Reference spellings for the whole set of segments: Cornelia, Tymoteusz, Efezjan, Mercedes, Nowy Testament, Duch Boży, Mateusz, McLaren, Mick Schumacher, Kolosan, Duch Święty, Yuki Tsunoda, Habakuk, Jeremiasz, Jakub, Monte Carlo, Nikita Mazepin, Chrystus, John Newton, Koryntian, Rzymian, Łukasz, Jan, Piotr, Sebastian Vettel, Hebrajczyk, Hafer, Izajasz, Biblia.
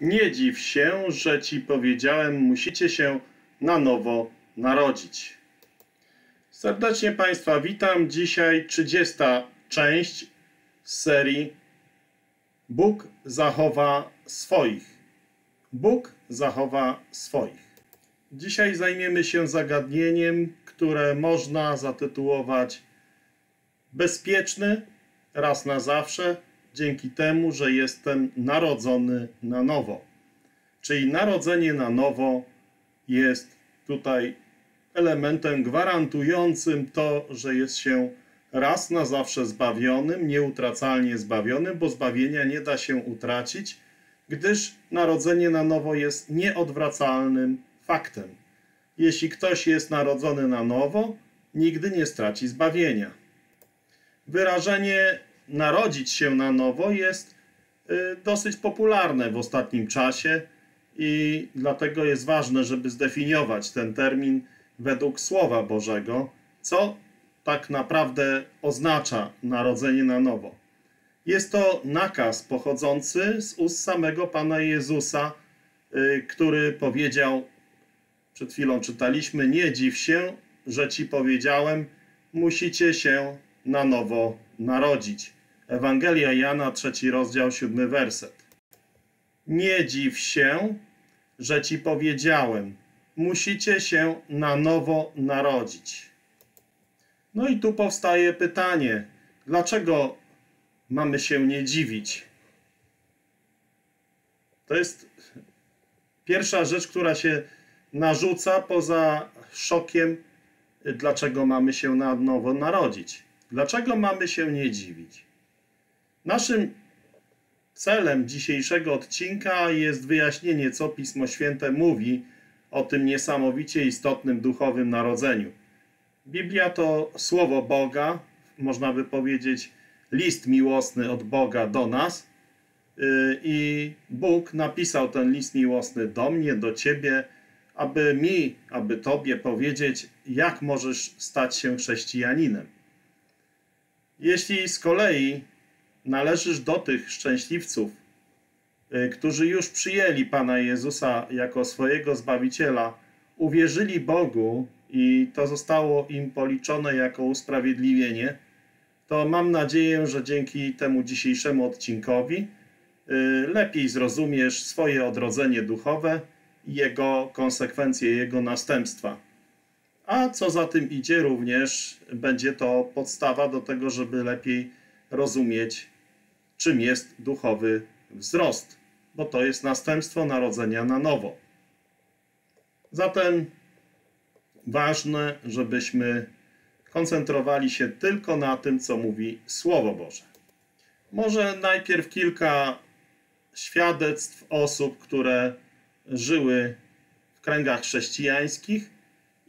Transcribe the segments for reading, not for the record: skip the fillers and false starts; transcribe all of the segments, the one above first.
Nie dziw się, że ci powiedziałem, musicie się na nowo narodzić. Serdecznie Państwa witam. Dzisiaj 30. część z serii Bóg zachowa swoich. Bóg zachowa swoich. Dzisiaj zajmiemy się zagadnieniem, które można zatytułować Bezpieczny raz na zawsze dzięki temu, że jestem narodzony na nowo. Czyli narodzenie na nowo jest tutaj elementem gwarantującym to, że jest się raz na zawsze zbawionym, nieutracalnie zbawionym, bo zbawienia nie da się utracić, gdyż narodzenie na nowo jest nieodwracalnym faktem. Jeśli ktoś jest narodzony na nowo, nigdy nie straci zbawienia. Wyrażenie narodzić się na nowo jest dosyć popularne w ostatnim czasie i dlatego jest ważne, żeby zdefiniować ten termin według Słowa Bożego, co tak naprawdę oznacza narodzenie na nowo. Jest to nakaz pochodzący z ust samego Pana Jezusa, który powiedział, przed chwilą czytaliśmy, nie dziw się, że ci powiedziałem, musicie się na nowo narodzić. Ewangelia Jana, 3 rozdział, 7 werset. Nie dziw się, że ci powiedziałem, musicie się na nowo narodzić. No i tu powstaje pytanie, dlaczego mamy się nie dziwić? To jest pierwsza rzecz, która się narzuca poza szokiem, dlaczego mamy się na nowo narodzić. Dlaczego mamy się nie dziwić? Naszym celem dzisiejszego odcinka jest wyjaśnienie, co Pismo Święte mówi o tym niesamowicie istotnym duchowym narodzeniu. Biblia to Słowo Boga, można by powiedzieć list miłosny od Boga do nas. I Bóg napisał ten list miłosny do mnie, do Ciebie, aby mi, aby Tobie powiedzieć, jak możesz stać się chrześcijaninem. Jeśli z kolei należysz do tych szczęśliwców, którzy już przyjęli Pana Jezusa jako swojego Zbawiciela, uwierzyli Bogu i to zostało im policzone jako usprawiedliwienie, to mam nadzieję, że dzięki temu dzisiejszemu odcinkowi lepiej zrozumiesz swoje odrodzenie duchowe i jego konsekwencje, jego następstwa. A co za tym idzie, również będzie to podstawa do tego, żeby lepiej rozumieć, czym jest duchowy wzrost, bo to jest następstwo narodzenia na nowo. Zatem ważne, żebyśmy koncentrowali się tylko na tym, co mówi Słowo Boże. Może najpierw kilka świadectw osób, które żyły w kręgach chrześcijańskich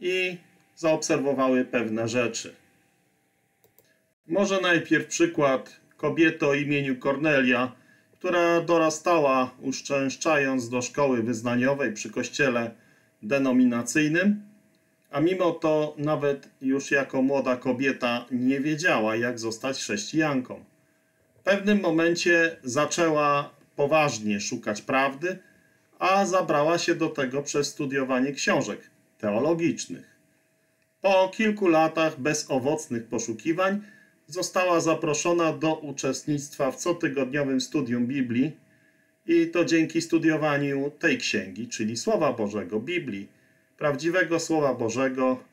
i zaobserwowały pewne rzeczy. Może najpierw przykład kobiety o imieniu Cornelia, która dorastała, uczęszczając do szkoły wyznaniowej przy kościele denominacyjnym, a mimo to nawet już jako młoda kobieta nie wiedziała, jak zostać chrześcijanką. W pewnym momencie zaczęła poważnie szukać prawdy, a zabrała się do tego przez studiowanie książek teologicznych. Po kilku latach bezowocnych poszukiwań została zaproszona do uczestnictwa w cotygodniowym studium Biblii i to dzięki studiowaniu tej księgi, czyli Słowa Bożego, Biblii, prawdziwego Słowa Bożego,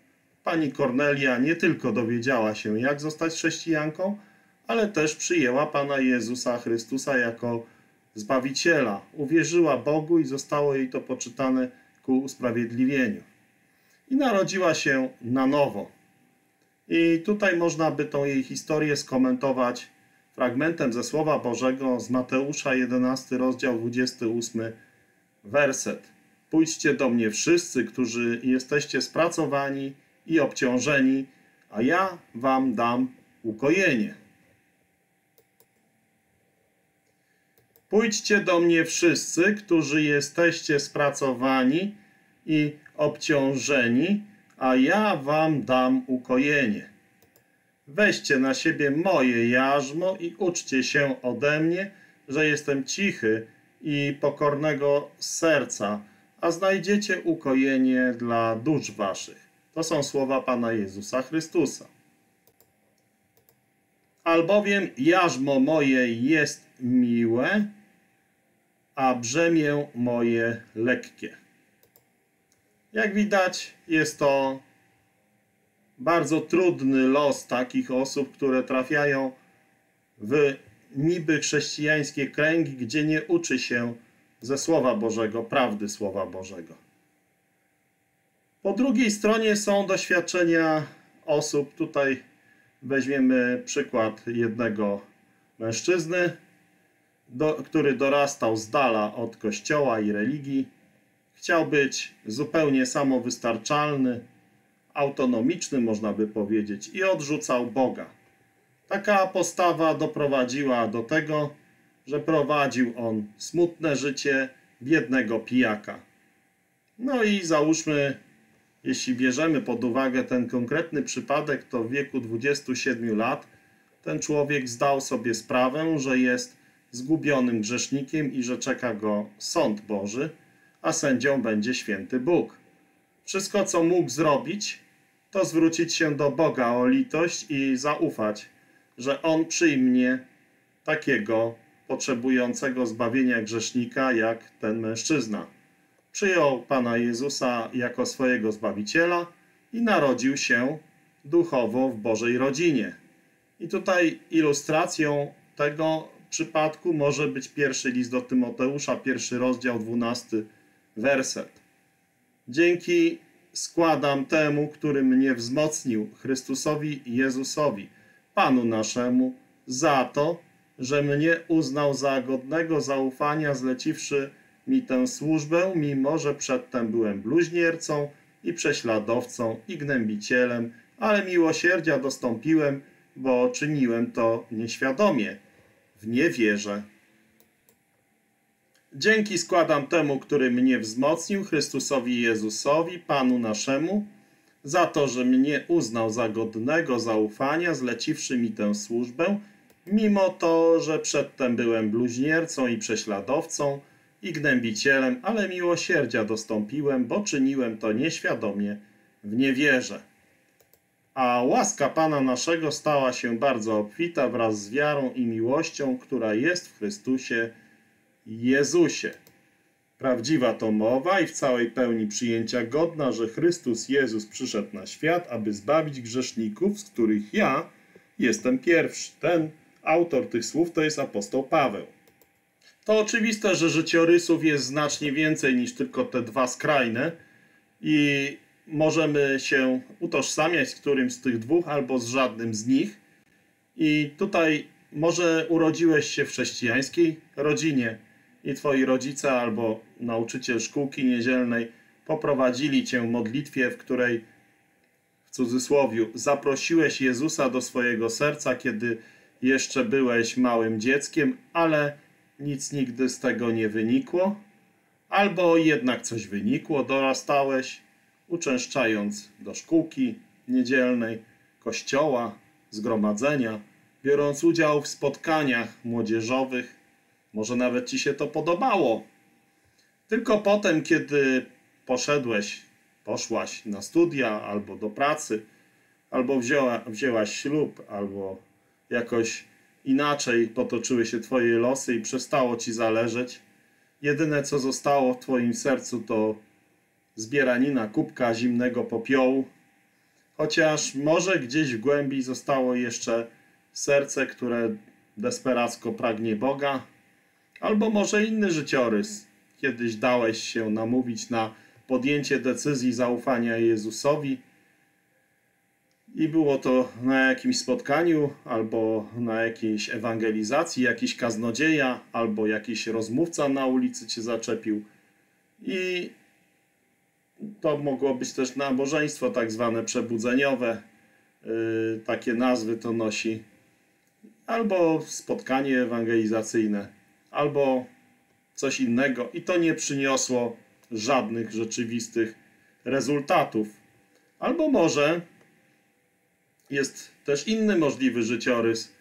pani Cornelia nie tylko dowiedziała się, jak zostać chrześcijanką, ale też przyjęła Pana Jezusa Chrystusa jako Zbawiciela. Uwierzyła Bogu i zostało jej to poczytane ku usprawiedliwieniu. I narodziła się na nowo. I tutaj można by tą jej historię skomentować fragmentem ze Słowa Bożego z Mateusza, 11 rozdział, 28 werset. Pójdźcie do mnie wszyscy, którzy jesteście spracowani i obciążeni, a ja wam dam ukojenie. Pójdźcie do mnie wszyscy, którzy jesteście spracowani i obciążeni, a ja wam dam ukojenie. Weźcie na siebie moje jarzmo i uczcie się ode mnie, że jestem cichy i pokornego serca, a znajdziecie ukojenie dla dusz waszych. To są słowa Pana Jezusa Chrystusa. Albowiem jarzmo moje jest miłe, a brzemię moje lekkie. Jak widać, jest to bardzo trudny los takich osób, które trafiają w niby chrześcijańskie kręgi, gdzie nie uczy się ze Słowa Bożego, prawdy Słowa Bożego. Po drugiej stronie są doświadczenia osób. Tutaj weźmiemy przykład jednego mężczyzny, który dorastał z dala od kościoła i religii. Chciał być zupełnie samowystarczalny, autonomiczny, można by powiedzieć, i odrzucał Boga. Taka postawa doprowadziła do tego, że prowadził on smutne życie biednego pijaka. No i załóżmy, jeśli bierzemy pod uwagę ten konkretny przypadek, to w wieku 27 lat ten człowiek zdał sobie sprawę, że jest zgubionym grzesznikiem i że czeka go sąd Boży, a sędzią będzie święty Bóg. Wszystko, co mógł zrobić, to zwrócić się do Boga o litość i zaufać, że On przyjmie takiego potrzebującego zbawienia grzesznika jak ten mężczyzna. Przyjął Pana Jezusa jako swojego Zbawiciela i narodził się duchowo w Bożej rodzinie. I tutaj ilustracją tego przypadku może być pierwszy list do Tymoteusza, 1 rozdział, 12 werset. Dzięki składam temu, który mnie wzmocnił, Chrystusowi Jezusowi, Panu naszemu, za to, że mnie uznał za godnego zaufania, zleciwszy mi tę służbę, mimo że przedtem byłem bluźniercą i prześladowcą i gnębicielem, ale miłosierdzia dostąpiłem, bo czyniłem to nieświadomie, w niewierze. Dzięki składam temu, który mnie wzmocnił, Chrystusowi Jezusowi, Panu naszemu, za to, że mnie uznał za godnego zaufania, zleciwszy mi tę służbę, mimo to, że przedtem byłem bluźniercą i prześladowcą i gnębicielem, ale miłosierdzia dostąpiłem, bo czyniłem to nieświadomie, w niewierze. A łaska Pana naszego stała się bardzo obfita wraz z wiarą i miłością, która jest w Chrystusie Jezusie. Prawdziwa to mowa i w całej pełni przyjęcia godna, że Chrystus Jezus przyszedł na świat, aby zbawić grzeszników, z których ja jestem pierwszy. Ten autor tych słów to jest apostoł Paweł. To oczywiste, że życiorysów jest znacznie więcej niż tylko te dwa skrajne i możemy się utożsamiać z którymś z tych dwóch albo z żadnym z nich. I tutaj może urodziłeś się w chrześcijańskiej rodzinie i twoi rodzice albo nauczyciel szkółki niedzielnej poprowadzili cię w modlitwie, w której, w cudzysłowie, zaprosiłeś Jezusa do swojego serca, kiedy jeszcze byłeś małym dzieckiem, ale nic nigdy z tego nie wynikło. Albo jednak coś wynikło, dorastałeś, uczęszczając do szkółki niedzielnej, kościoła, zgromadzenia, biorąc udział w spotkaniach młodzieżowych. Może nawet ci się to podobało. Tylko potem, kiedy poszedłeś, poszłaś na studia albo do pracy, albo wzięłaś ślub, albo jakoś inaczej potoczyły się twoje losy i przestało ci zależeć. Jedyne, co zostało w twoim sercu, to zbieranina kubka zimnego popiołu. Chociaż może gdzieś w głębi zostało jeszcze serce, które desperacko pragnie Boga. Albo może inny życiorys. Kiedyś dałeś się namówić na podjęcie decyzji zaufania Jezusowi i było to na jakimś spotkaniu, albo na jakiejś ewangelizacji, jakiś kaznodzieja, albo jakiś rozmówca na ulicy cię zaczepił. I to mogło być też nabożeństwo tak zwane przebudzeniowe. Takie nazwy to nosi. Albo spotkanie ewangelizacyjne, albo coś innego. I to nie przyniosło żadnych rzeczywistych rezultatów. Albo może jest też inny możliwy życiorys,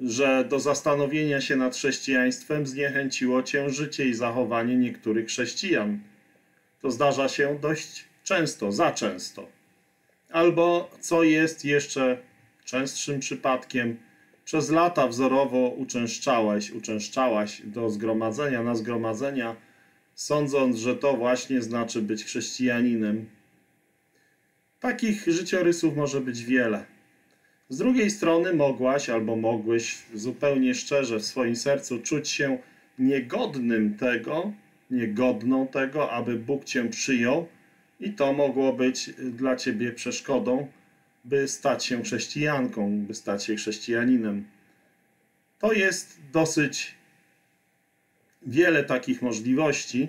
że do zastanowienia się nad chrześcijaństwem zniechęciło cię życie i zachowanie niektórych chrześcijan. To zdarza się dość często, za często. Albo, co jest jeszcze częstszym przypadkiem, przez lata wzorowo uczęszczałeś, uczęszczałaś do zgromadzenia, na zgromadzenia, sądząc, że to właśnie znaczy być chrześcijaninem. Takich życiorysów może być wiele. Z drugiej strony mogłaś albo mogłeś zupełnie szczerze w swoim sercu czuć się niegodnym tego, niegodną tego, aby Bóg cię przyjął i to mogło być dla ciebie przeszkodą, by stać się chrześcijanką, by stać się chrześcijaninem. To jest dosyć wiele takich możliwości.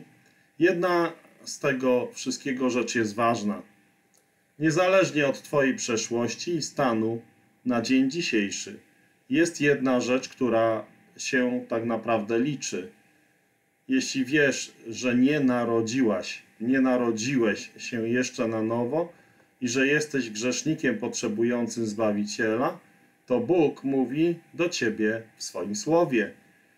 Jedna z tego wszystkiego rzecz jest ważna. Niezależnie od twojej przeszłości i stanu na dzień dzisiejszy, jest jedna rzecz, która się tak naprawdę liczy. Jeśli wiesz, że nie narodziłaś, nie narodziłeś się jeszcze na nowo i że jesteś grzesznikiem potrzebującym Zbawiciela, to Bóg mówi do ciebie w swoim słowie.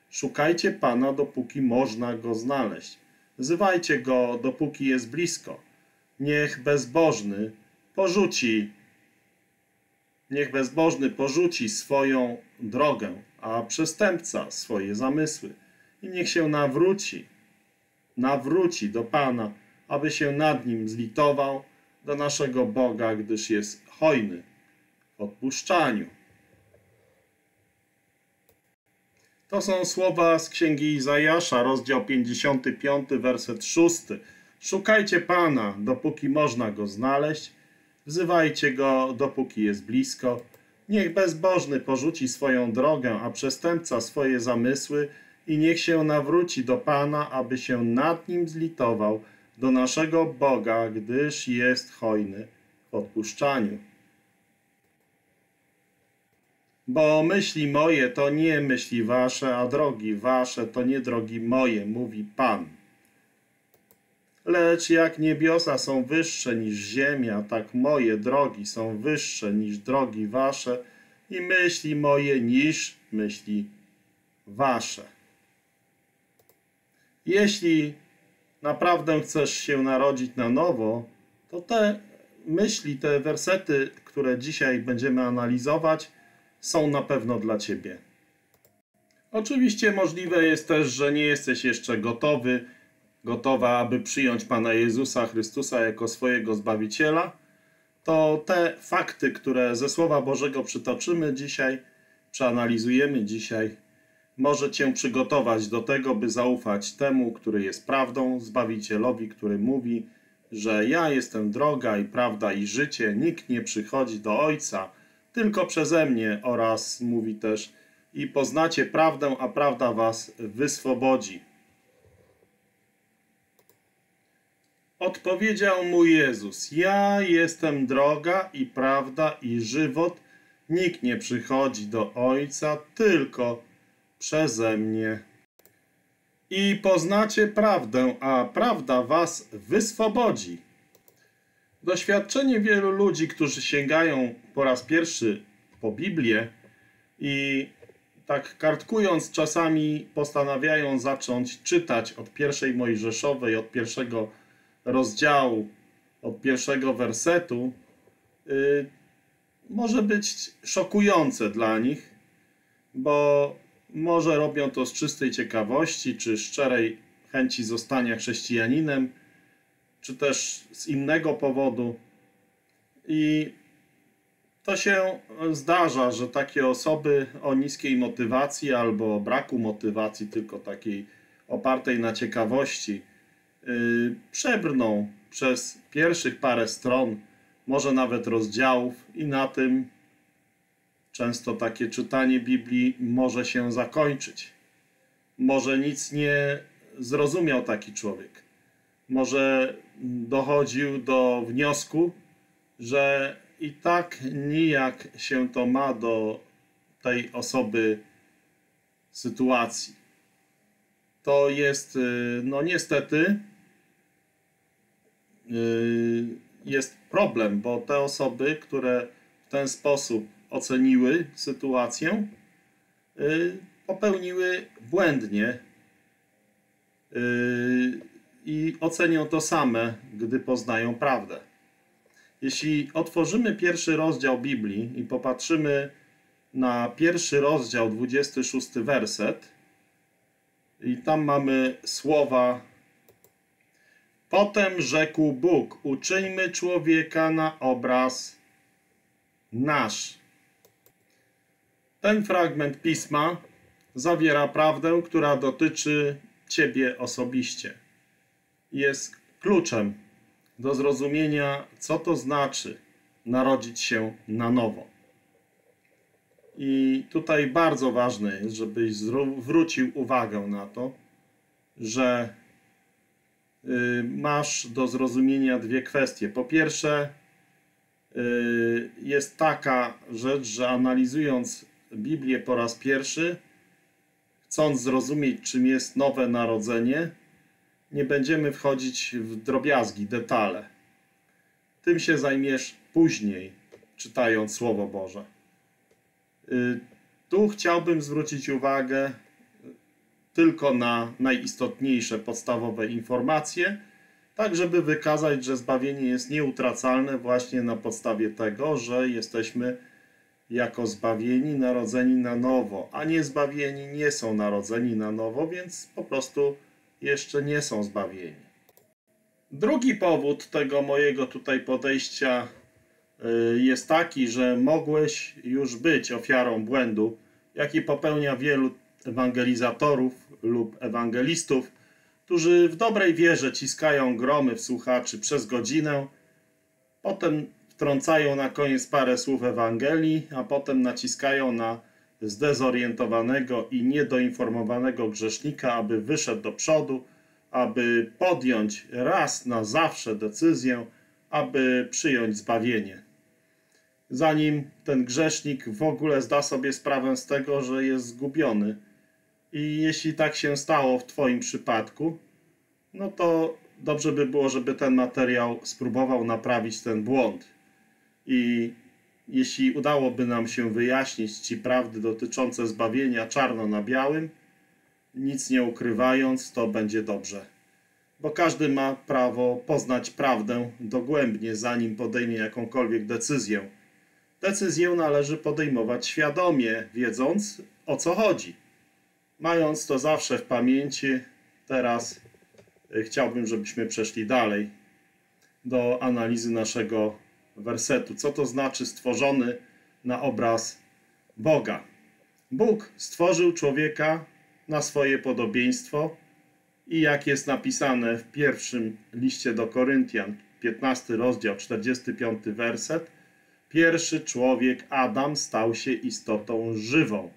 Szukajcie Pana, dopóki można Go znaleźć. Wzywajcie Go, dopóki jest blisko. Niech bezbożny porzuci swoją drogę, a przestępca swoje zamysły. I niech się nawróci do Pana, aby się nad nim zlitował, do naszego Boga, gdyż jest hojny w odpuszczaniu. To są słowa z Księgi Izajasza, rozdział 55, werset 6. Szukajcie Pana, dopóki można Go znaleźć. Wzywajcie Go, dopóki jest blisko. Niech bezbożny porzuci swoją drogę, a przestępca swoje zamysły i niech się nawróci do Pana, aby się nad nim zlitował, do naszego Boga, gdyż jest hojny w odpuszczaniu. Bo myśli moje to nie myśli wasze, a drogi wasze to nie drogi moje, mówi Pan. Lecz jak niebiosa są wyższe niż ziemia, tak moje drogi są wyższe niż drogi wasze i myśli moje niż myśli wasze. Jeśli naprawdę chcesz się narodzić na nowo, to te myśli, te wersety, które dzisiaj będziemy analizować, są na pewno dla ciebie. Oczywiście możliwe jest też, że nie jesteś jeszcze gotowa, aby przyjąć Pana Jezusa Chrystusa jako swojego Zbawiciela, to te fakty, które ze Słowa Bożego przytoczymy dzisiaj, przeanalizujemy dzisiaj, może cię przygotować do tego, by zaufać temu, który jest prawdą, Zbawicielowi, który mówi, że ja jestem droga i prawda i życie, nikt nie przychodzi do Ojca, tylko przeze mnie oraz mówi też i poznacie prawdę, a prawda was wyswobodzi. Odpowiedział mu Jezus, ja jestem droga i prawda i żywot, nikt nie przychodzi do Ojca, tylko przeze mnie. I poznacie prawdę, a prawda was wyswobodzi. Doświadczenie wielu ludzi, którzy sięgają po raz pierwszy po Biblię i tak kartkując czasami postanawiają zacząć czytać od pierwszej Mojżeszowej, od pierwszego rozdziału, od pierwszego wersetu, może być szokujące dla nich, bo może robią to z czystej ciekawości, czy szczerej chęci zostania chrześcijaninem, czy też z innego powodu. I to się zdarza, że takie osoby o niskiej motywacji albo braku motywacji, tylko takiej opartej na ciekawości, przebrną przez pierwszych parę stron, może nawet rozdziałów i na tym często takie czytanie Biblii może się zakończyć. Może nic nie zrozumiał taki człowiek. Może dochodził do wniosku, że i tak nijak się to ma do tej osoby sytuacji. To jest, no niestety, jest problem, bo te osoby, które w ten sposób oceniły sytuację, popełniły błędnie i ocenią to same, gdy poznają prawdę. Jeśli otworzymy pierwszy rozdział Biblii i popatrzymy na pierwszy rozdział, 26 werset, i tam mamy słowa: potem rzekł Bóg, uczyńmy człowieka na obraz nasz. Ten fragment Pisma zawiera prawdę, która dotyczy ciebie osobiście. Jest kluczem do zrozumienia, co to znaczy narodzić się na nowo. I tutaj bardzo ważne jest, żebyś zwrócił uwagę na to, że masz do zrozumienia dwie kwestie. Po pierwsze, jest taka rzecz, że analizując Biblię po raz pierwszy, chcąc zrozumieć, czym jest nowe narodzenie, nie będziemy wchodzić w drobiazgi, detale. Tym się zajmiesz później, czytając Słowo Boże. Tu chciałbym zwrócić uwagę tylko na najistotniejsze, podstawowe informacje, tak żeby wykazać, że zbawienie jest nieutracalne właśnie na podstawie tego, że jesteśmy jako zbawieni narodzeni na nowo, a niezbawieni nie są narodzeni na nowo, więc po prostu jeszcze nie są zbawieni. Drugi powód tego mojego tutaj podejścia jest taki, że mogłeś już być ofiarą błędu, jaki popełnia wielu ewangelizatorów lub ewangelistów, którzy w dobrej wierze ciskają gromy w słuchaczy przez godzinę, potem wtrącają na koniec parę słów Ewangelii, a potem naciskają na zdezorientowanego i niedoinformowanego grzesznika, aby wyszedł do przodu, aby podjąć raz na zawsze decyzję, aby przyjąć zbawienie. Zanim ten grzesznik w ogóle zda sobie sprawę z tego, że jest zgubiony. I jeśli tak się stało w twoim przypadku, no to dobrze by było, żeby ten materiał spróbował naprawić ten błąd. I jeśli udałoby nam się wyjaśnić ci prawdy dotyczące zbawienia czarno na białym, nic nie ukrywając, to będzie dobrze. Bo każdy ma prawo poznać prawdę dogłębnie, zanim podejmie jakąkolwiek decyzję. Decyzję należy podejmować świadomie, wiedząc, o co chodzi. Mając to zawsze w pamięci, teraz chciałbym, żebyśmy przeszli dalej do analizy naszego wersetu. Co to znaczy stworzony na obraz Boga? Bóg stworzył człowieka na swoje podobieństwo i jak jest napisane w pierwszym liście do Koryntian, 15 rozdział, 45 werset, pierwszy człowiek, Adam, stał się istotą żywą.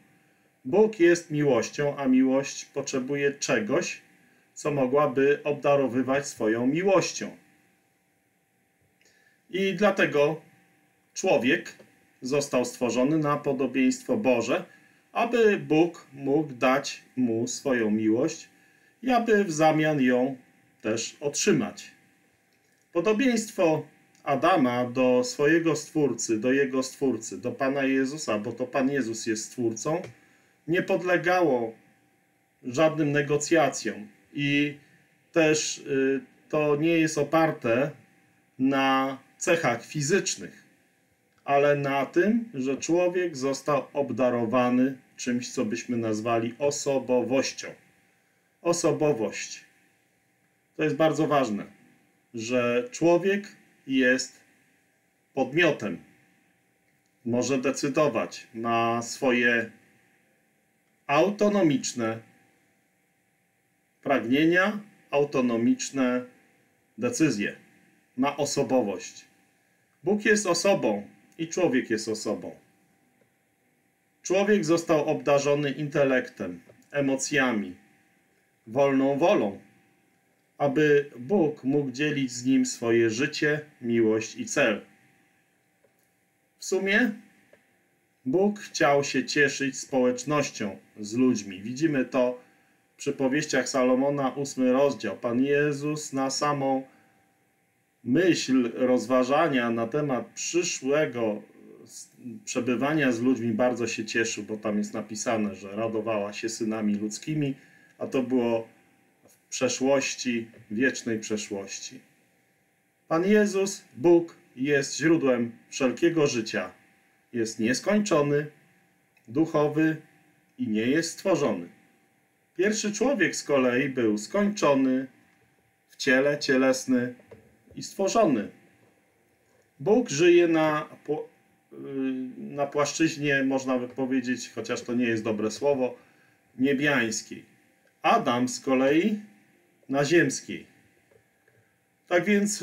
Bóg jest miłością, a miłość potrzebuje czegoś, co mogłaby obdarowywać swoją miłością. I dlatego człowiek został stworzony na podobieństwo Boże, aby Bóg mógł dać mu swoją miłość i aby w zamian ją też otrzymać. Podobieństwo Adama do swojego Stwórcy, do jego Stwórcy, do Pana Jezusa, bo to Pan Jezus jest Stwórcą, nie podlegało żadnym negocjacjom i też to nie jest oparte na cechach fizycznych, ale na tym, że człowiek został obdarowany czymś, co byśmy nazwali osobowością. Osobowość. To jest bardzo ważne, że człowiek jest podmiotem. Może decydować, ma swoje autonomiczne pragnienia, autonomiczne decyzje. Ma osobowość. Bóg jest osobą i człowiek jest osobą. Człowiek został obdarzony intelektem, emocjami, wolną wolą, aby Bóg mógł dzielić z nim swoje życie, miłość i cel. W sumie Bóg chciał się cieszyć społecznością z ludźmi. Widzimy to w przypowieściach Salomona, 8 rozdział. Pan Jezus na samą myśl rozważania na temat przyszłego przebywania z ludźmi bardzo się cieszył, bo tam jest napisane, że radowała się synami ludzkimi, a to było w przeszłości, wiecznej przeszłości. Pan Jezus, Bóg, jest źródłem wszelkiego życia. Jest nieskończony, duchowy i nie jest stworzony. Pierwszy człowiek z kolei był skończony w ciele, cielesny i stworzony. Bóg żyje na płaszczyźnie, można by powiedzieć, chociaż to nie jest dobre słowo, niebiańskiej. Adam z kolei na ziemskiej. Tak więc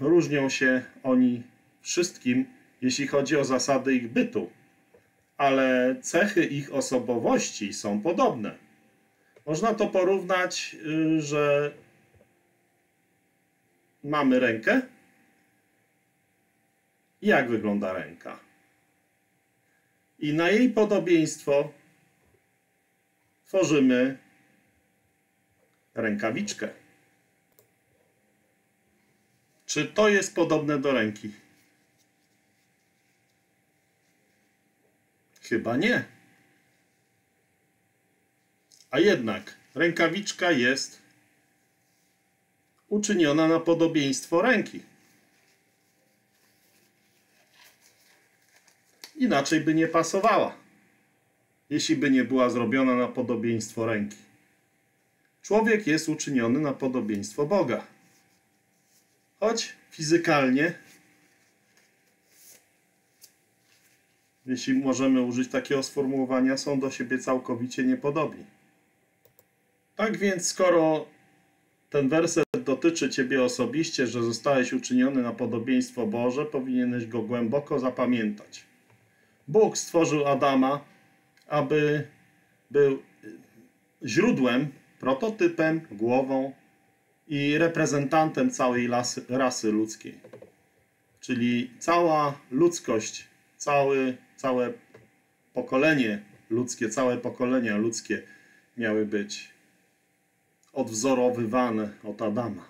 różnią się oni wszystkim, jeśli chodzi o zasady ich bytu. Ale cechy ich osobowości są podobne. Można to porównać, że mamy rękę. Jak wygląda ręka? I na jej podobieństwo tworzymy rękawiczkę. Czy to jest podobne do ręki? Chyba nie. A jednak rękawiczka jest uczyniona na podobieństwo ręki. Inaczej by nie pasowała, jeśli by nie była zrobiona na podobieństwo ręki. Człowiek jest uczyniony na podobieństwo Boga. Choć fizykalnie, jeśli możemy użyć takiego sformułowania, są do siebie całkowicie niepodobni. Tak więc, skoro ten werset dotyczy ciebie osobiście, że zostałeś uczyniony na podobieństwo Boże, powinieneś go głęboko zapamiętać. Bóg stworzył Adama, aby był źródłem, prototypem, głową i reprezentantem całej rasy ludzkiej. Czyli cała ludzkość, całe pokolenie ludzkie, całe pokolenia ludzkie miały być odwzorowywane od Adama.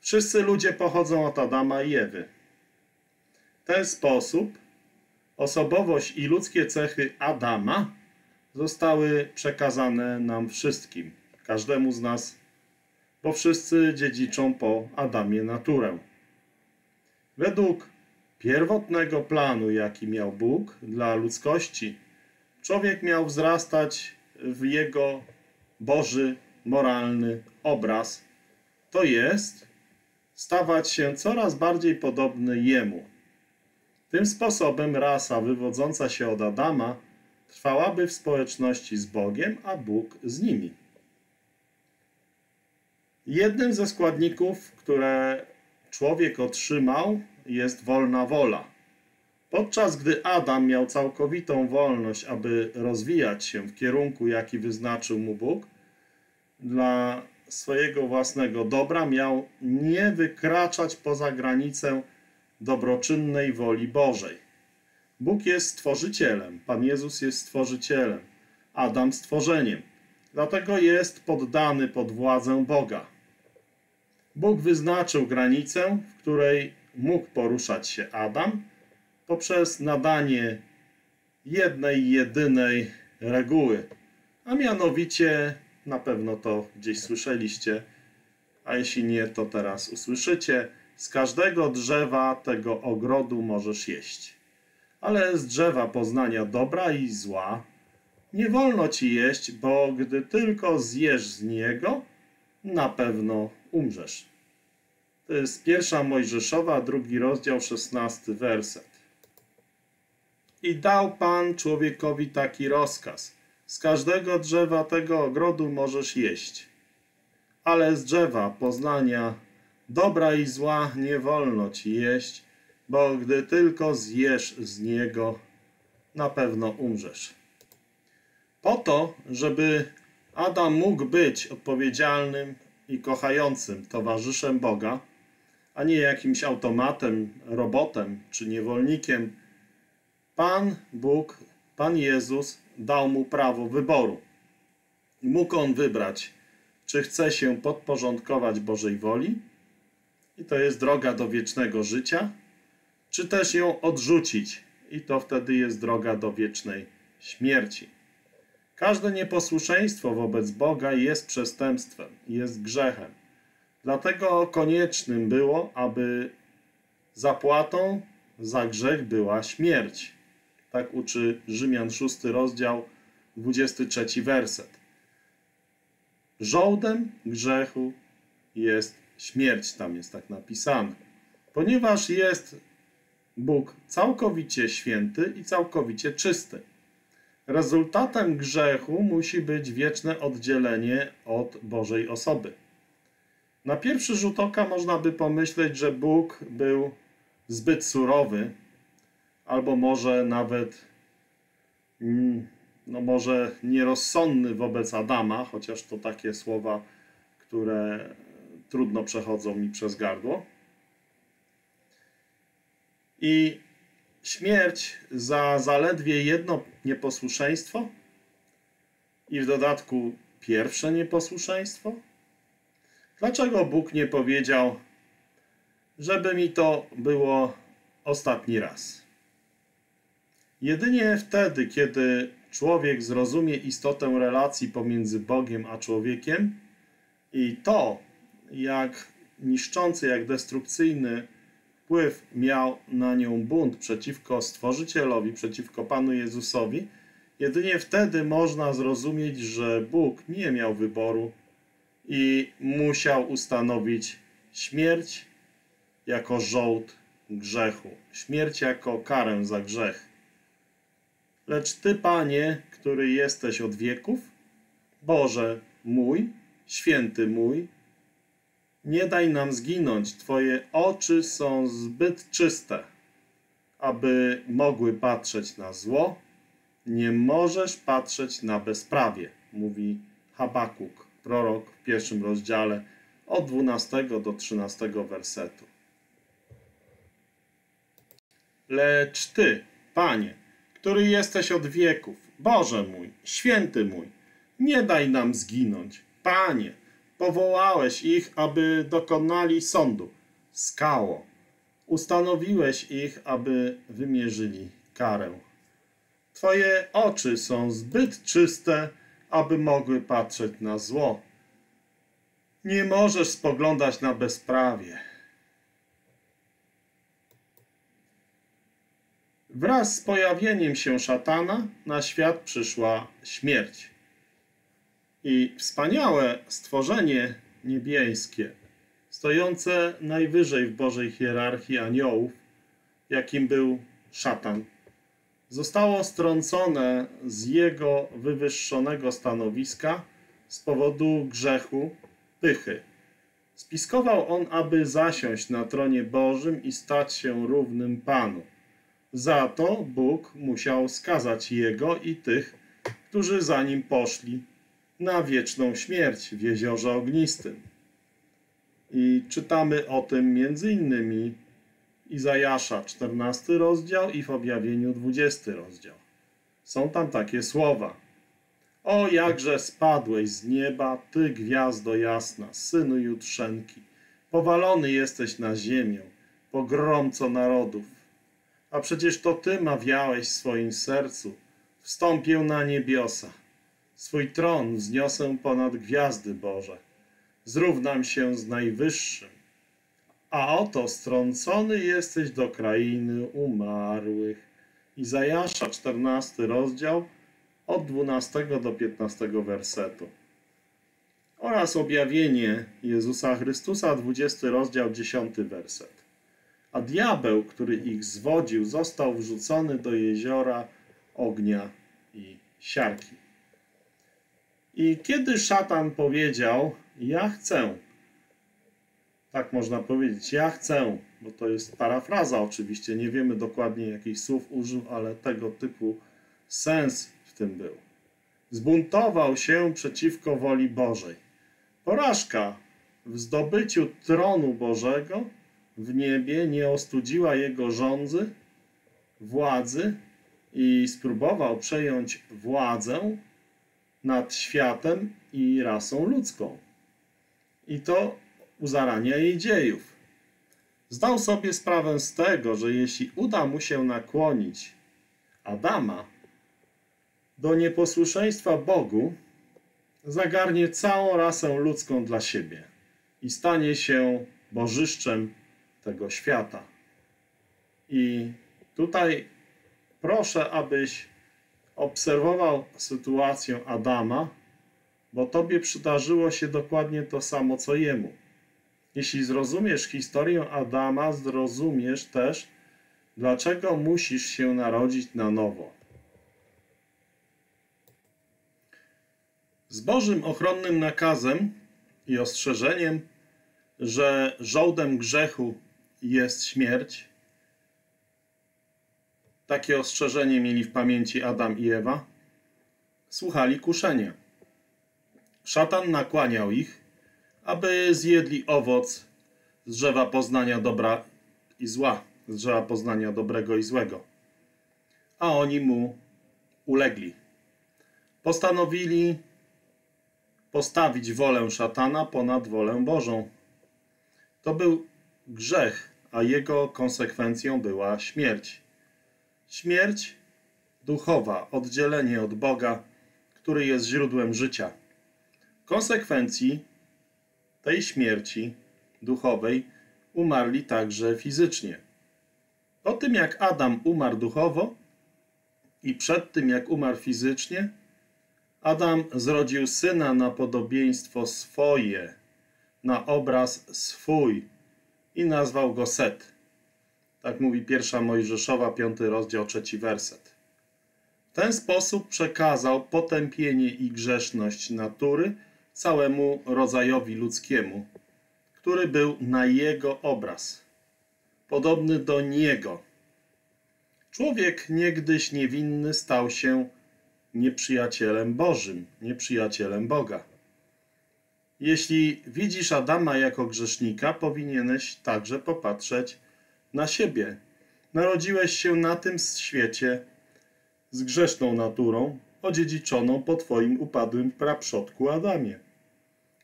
Wszyscy ludzie pochodzą od Adama i Ewy. W ten sposób osobowość i ludzkie cechy Adama zostały przekazane nam wszystkim, każdemu z nas, bo wszyscy dziedziczą po Adamie naturę. Według pierwotnego planu, jaki miał Bóg dla ludzkości, człowiek miał wzrastać w jego boży, moralny obraz, to jest stawać się coraz bardziej podobny jemu. Tym sposobem rasa wywodząca się od Adama trwałaby w społeczności z Bogiem, a Bóg z nimi. Jednym ze składników, które człowiek otrzymał, jest wolna wola. Podczas gdy Adam miał całkowitą wolność, aby rozwijać się w kierunku, jaki wyznaczył mu Bóg, dla swojego własnego dobra miał nie wykraczać poza granicę dobroczynnej woli Bożej. Bóg jest stworzycielem, Pan Jezus jest stworzycielem, Adam stworzeniem. Dlatego jest poddany pod władzę Boga. Bóg wyznaczył granicę, w której mógł poruszać się Adam poprzez nadanie jednej, jedynej reguły, a mianowicie, na pewno to gdzieś słyszeliście, a jeśli nie, to teraz usłyszycie, z każdego drzewa tego ogrodu możesz jeść. Ale z drzewa poznania dobra i zła nie wolno ci jeść, bo gdy tylko zjesz z niego, na pewno umrzesz. To jest 1 Mojżeszowa, 2 rozdział, 16 werset. I dał Pan człowiekowi taki rozkaz. Z każdego drzewa tego ogrodu możesz jeść. Ale z drzewa poznania dobra i zła nie wolno ci jeść, bo gdy tylko zjesz z niego, na pewno umrzesz. Po to, żeby Adam mógł być odpowiedzialnym i kochającym towarzyszem Boga, a nie jakimś automatem, robotem czy niewolnikiem, Pan Bóg, Pan Jezus dał mu prawo wyboru. Mógł on wybrać, czy chce się podporządkować Bożej woli, i to jest droga do wiecznego życia, czy też ją odrzucić. I to wtedy jest droga do wiecznej śmierci. Każde nieposłuszeństwo wobec Boga jest przestępstwem, jest grzechem. Dlatego koniecznym było, aby zapłatą za grzech była śmierć. Tak uczy Rzymian 6 rozdział, 23 werset. Żołdem grzechu jest śmierć, tam jest tak napisane. Ponieważ jest Bóg całkowicie święty i całkowicie czysty. Rezultatem grzechu musi być wieczne oddzielenie od Bożej osoby. Na pierwszy rzut oka można by pomyśleć, że Bóg był zbyt surowy, albo może nawet może nierozsądny wobec Adama, chociaż to takie słowa, które trudno przechodzą mi przez gardło. I śmierć za zaledwie jedno nieposłuszeństwo i w dodatku pierwsze nieposłuszeństwo? Dlaczego Bóg nie powiedział, żeby mi to było ostatni raz? Jedynie wtedy, kiedy człowiek zrozumie istotę relacji pomiędzy Bogiem a człowiekiem i to, jak niszczący, jak destrukcyjny wpływ miał na nią bunt przeciwko Stworzycielowi, przeciwko Panu Jezusowi, jedynie wtedy można zrozumieć, że Bóg nie miał wyboru i musiał ustanowić śmierć jako żołd grzechu, śmierć jako karę za grzech. Lecz Ty, Panie, który jesteś od wieków, Boże mój, święty mój, nie daj nam zginąć, Twoje oczy są zbyt czyste, aby mogły patrzeć na zło. Nie możesz patrzeć na bezprawie, mówi Habakuk, prorok w 1 rozdziale od 12 do 13 wersetu. Lecz Ty, Panie, który jesteś od wieków, Boże mój, święty mój, nie daj nam zginąć, Panie. Powołałeś ich, aby dokonali sądu. Skało. Ustanowiłeś ich, aby wymierzyli karę. Twoje oczy są zbyt czyste, aby mogły patrzeć na zło. Nie możesz spoglądać na bezprawie. Wraz z pojawieniem się szatana na świat przyszła śmierć. I wspaniałe stworzenie niebieskie, stojące najwyżej w Bożej hierarchii aniołów, jakim był szatan, zostało strącone z jego wywyższonego stanowiska z powodu grzechu, pychy. Spiskował on, aby zasiąść na tronie Bożym i stać się równym Panu. Za to Bóg musiał skazać jego i tych, którzy za nim poszli, na wieczną śmierć w jeziorze ognistym. I czytamy o tym m.in. Izajasza 14 rozdział i w objawieniu 20 rozdział. Są tam takie słowa. O, jakże spadłeś z nieba, Ty, gwiazdo jasna, synu jutrzenki. Powalony jesteś na ziemię, pogromco narodów. A przecież to Ty mawiałeś w swoim sercu. Wstąpię na niebiosa. Swój tron wzniosę ponad gwiazdy Boże. Zrównam się z Najwyższym. A oto strącony jesteś do krainy umarłych. Izajasza 14 rozdział od 12 do 15 wersetu. Oraz objawienie Jezusa Chrystusa 20 rozdział 10 werset. A diabeł, który ich zwodził, został wrzucony do jeziora ognia i siarki. I kiedy szatan powiedział, ja chcę, tak można powiedzieć, ja chcę, bo to jest parafraza oczywiście, nie wiemy dokładnie jakich słów użył, ale tego typu sens w tym był. Zbuntował się przeciwko woli Bożej. Porażka w zdobyciu tronu Bożego w niebie nie ostudziła jego żądzy, władzy i spróbował przejąć władzę nad światem i rasą ludzką. I to u zarania jej dziejów. Zdał sobie sprawę z tego, że jeśli uda mu się nakłonić Adama do nieposłuszeństwa Bogu, zagarnie całą rasę ludzką dla siebie i stanie się bożyszczem tego świata. I tutaj proszę, abyś obserwował sytuację Adama, bo tobie przydarzyło się dokładnie to samo, co jemu. Jeśli zrozumiesz historię Adama, zrozumiesz też, dlaczego musisz się narodzić na nowo. Z Bożym ochronnym nakazem i ostrzeżeniem, że żołdem grzechu jest śmierć. Takie ostrzeżenie mieli w pamięci Adam i Ewa. Słuchali kuszenia. Szatan nakłaniał ich, aby zjedli owoc z drzewa poznania dobra i zła, z drzewa poznania dobrego i złego. A oni mu ulegli. Postanowili postawić wolę szatana ponad wolę Bożą. To był grzech, a jego konsekwencją była śmierć. Śmierć duchowa, oddzielenie od Boga, który jest źródłem życia. Konsekwencji tej śmierci duchowej umarli także fizycznie. Po tym, jak Adam umarł duchowo i przed tym, jak umarł fizycznie, Adam zrodził syna na podobieństwo swoje, na obraz swój i nazwał go Set. Tak mówi 1 Mojżeszowa, 5 rozdział, 3 werset. W ten sposób przekazał potępienie i grzeszność natury całemu rodzajowi ludzkiemu, który był na jego obraz, podobny do niego. Człowiek niegdyś niewinny stał się nieprzyjacielem Bożym, nieprzyjacielem Boga. Jeśli widzisz Adama jako grzesznika, powinieneś także popatrzeć na siebie. Narodziłeś się na tym świecie z grzeszną naturą, odziedziczoną po twoim upadłym praprzodku Adamie.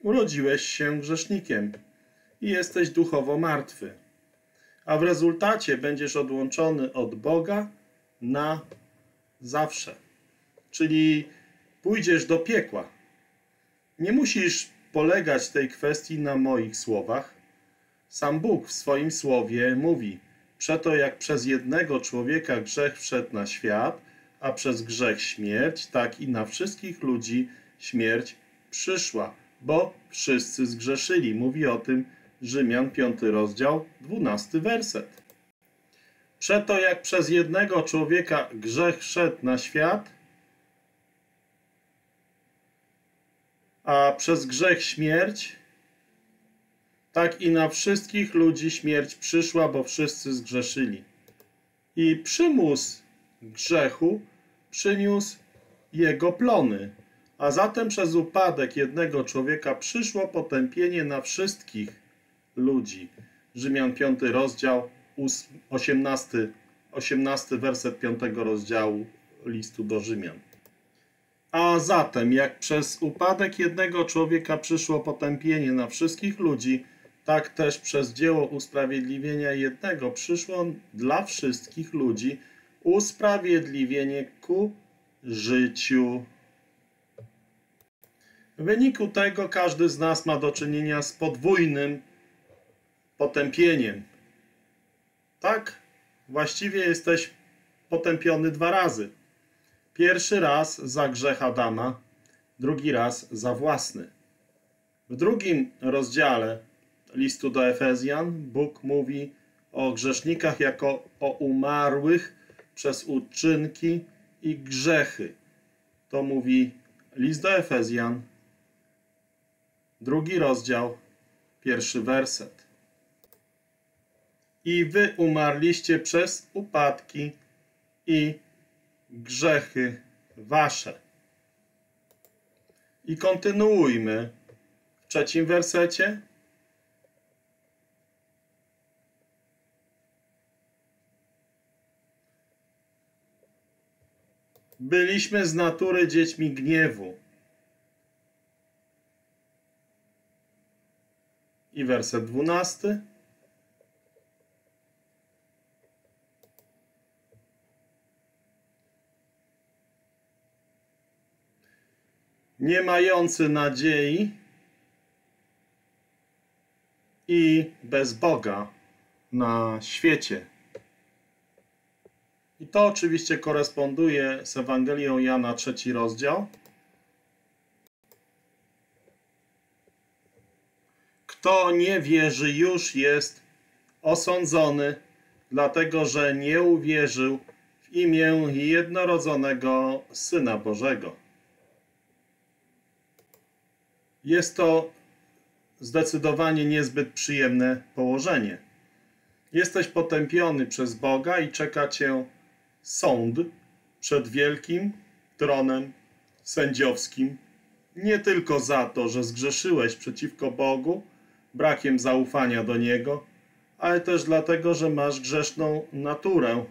Urodziłeś się grzesznikiem i jesteś duchowo martwy, a w rezultacie będziesz odłączony od Boga na zawsze. Czyli pójdziesz do piekła. Nie musisz polegać tej kwestii na moich słowach. Sam Bóg w swoim słowie mówi: przeto jak przez jednego człowieka grzech wszedł na świat, a przez grzech śmierć, tak i na wszystkich ludzi śmierć przyszła, bo wszyscy zgrzeszyli. Mówi o tym Rzymian 5 rozdział, 12 werset. Przeto jak przez jednego człowieka grzech wszedł na świat, a przez grzech śmierć, tak i na wszystkich ludzi śmierć przyszła, bo wszyscy zgrzeszyli. I przymus grzechu przyniósł jego plony, a zatem przez upadek jednego człowieka przyszło potępienie na wszystkich ludzi. Rzymian 5 rozdział, 18 werset 5 rozdziału listu do Rzymian. A zatem jak przez upadek jednego człowieka przyszło potępienie na wszystkich ludzi, tak też przez dzieło usprawiedliwienia jednego przyszło dla wszystkich ludzi usprawiedliwienie ku życiu. W wyniku tego każdy z nas ma do czynienia z podwójnym potępieniem. Tak, właściwie jesteś potępiony dwa razy. Pierwszy raz za grzech Adama, drugi raz za własny. W drugim rozdziale listu do Efezjan Bóg mówi o grzesznikach jako o umarłych przez uczynki i grzechy. To mówi list do Efezjan, 2 rozdział, 1 werset. I wy umarliście przez upadki i grzechy wasze. I kontynuujmy w 3 wersecie. Byliśmy z natury dziećmi gniewu. I werset 12. nie mający nadziei i bez Boga na świecie. I to oczywiście koresponduje z Ewangelią Jana, 3 rozdział. Kto nie wierzy, już jest osądzony, dlatego że nie uwierzył w imię jednorodzonego Syna Bożego. Jest to zdecydowanie niezbyt przyjemne położenie. Jesteś potępiony przez Boga i czeka cię sąd przed wielkim tronem sędziowskim, nie tylko za to, że zgrzeszyłeś przeciwko Bogu, brakiem zaufania do Niego, ale też dlatego, że masz grzeszną naturę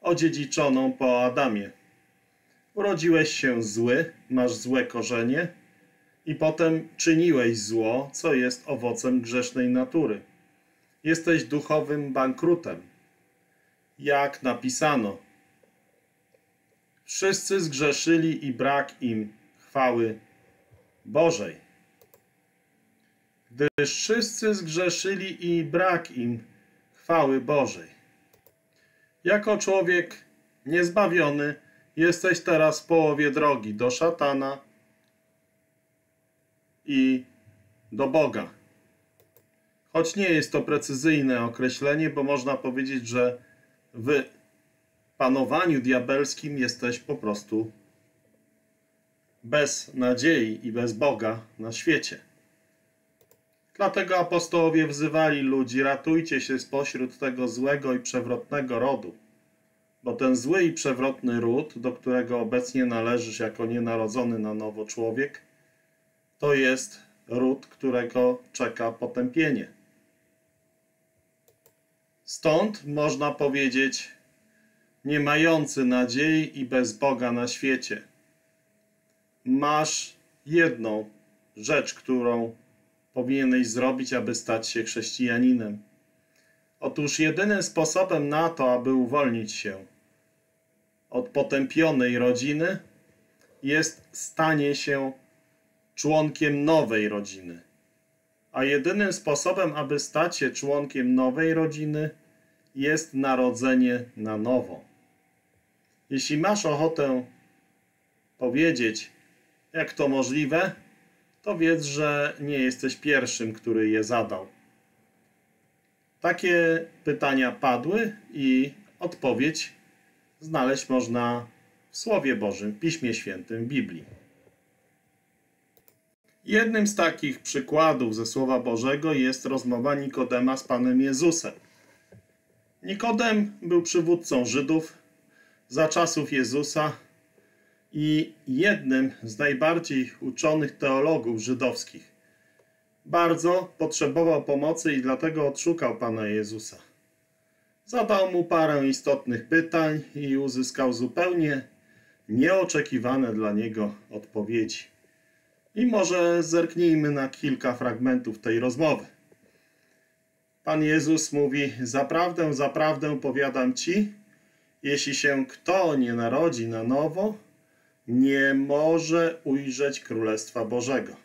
odziedziczoną po Adamie. Urodziłeś się zły, masz złe korzenie i potem czyniłeś zło, co jest owocem grzesznej natury. Jesteś duchowym bankrutem. Jak napisano, wszyscy zgrzeszyli i brak im chwały Bożej. Gdyż wszyscy zgrzeszyli i brak im chwały Bożej. Jako człowiek niezbawiony jesteś teraz w połowie drogi do szatana i do Boga. Choć nie jest to precyzyjne określenie, bo można powiedzieć, że w panowaniu diabelskim jesteś po prostu bez nadziei i bez Boga na świecie. Dlatego apostołowie wzywali ludzi: ratujcie się spośród tego złego i przewrotnego rodu, bo ten zły i przewrotny ród, do którego obecnie należysz jako nienarodzony na nowo człowiek, to jest ród, którego czeka potępienie. Stąd można powiedzieć: nie mający nadziei i bez Boga na świecie. Masz jedną rzecz, którą powinieneś zrobić, aby stać się chrześcijaninem. Otóż jedynym sposobem na to, aby uwolnić się od potępionej rodziny, jest stanie się członkiem nowej rodziny. A jedynym sposobem, aby stać się członkiem nowej rodziny, jest narodzenie na nowo. Jeśli masz ochotę powiedzieć, jak to możliwe, to wiedz, że nie jesteś pierwszym, który je zadał. Takie pytania padły i odpowiedź znaleźć można w Słowie Bożym, w Piśmie Świętym, w Biblii. Jednym z takich przykładów ze Słowa Bożego jest rozmowa Nikodema z Panem Jezusem. Nikodem był przywódcą Żydów za czasów Jezusa i jednym z najbardziej uczonych teologów żydowskich. Bardzo potrzebował pomocy i dlatego odszukał Pana Jezusa. Zadał mu parę istotnych pytań i uzyskał zupełnie nieoczekiwane dla niego odpowiedzi. I może zerknijmy na kilka fragmentów tej rozmowy. Pan Jezus mówi: zaprawdę, zaprawdę powiadam ci, jeśli się kto nie narodzi na nowo, nie może ujrzeć Królestwa Bożego.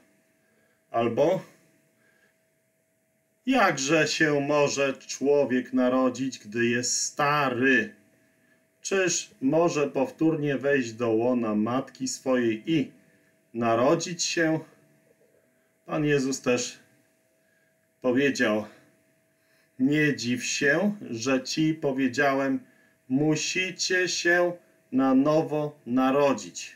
Albo: jakże się może człowiek narodzić, gdy jest stary? Czyż może powtórnie wejść do łona matki swojej i narodzić się? Pan Jezus też powiedział: nie dziw się, że ci powiedziałem, musicie się na nowo narodzić.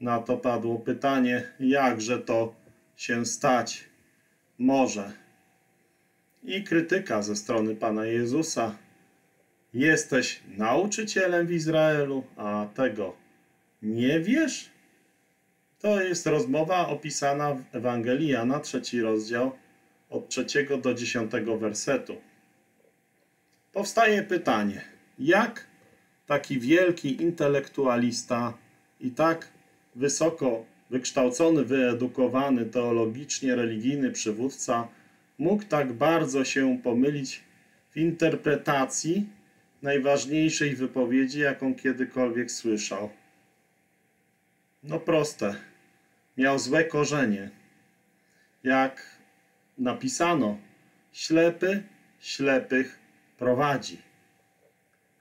Na to padło pytanie: jakże to się stać może? I krytyka ze strony Pana Jezusa: jesteś nauczycielem w Izraelu, a tego nie wiesz? To jest rozmowa opisana w Ewangelii Jana, 3 rozdział, od 3 do 10 wersetu. Powstaje pytanie: jak taki wielki intelektualista i tak wysoko wykształcony, wyedukowany, teologicznie religijny przywódca mógł tak bardzo się pomylić w interpretacji najważniejszej wypowiedzi, jaką kiedykolwiek słyszał? No proste. miał złe korzenie. Jak napisano, ślepy ślepych prowadzi.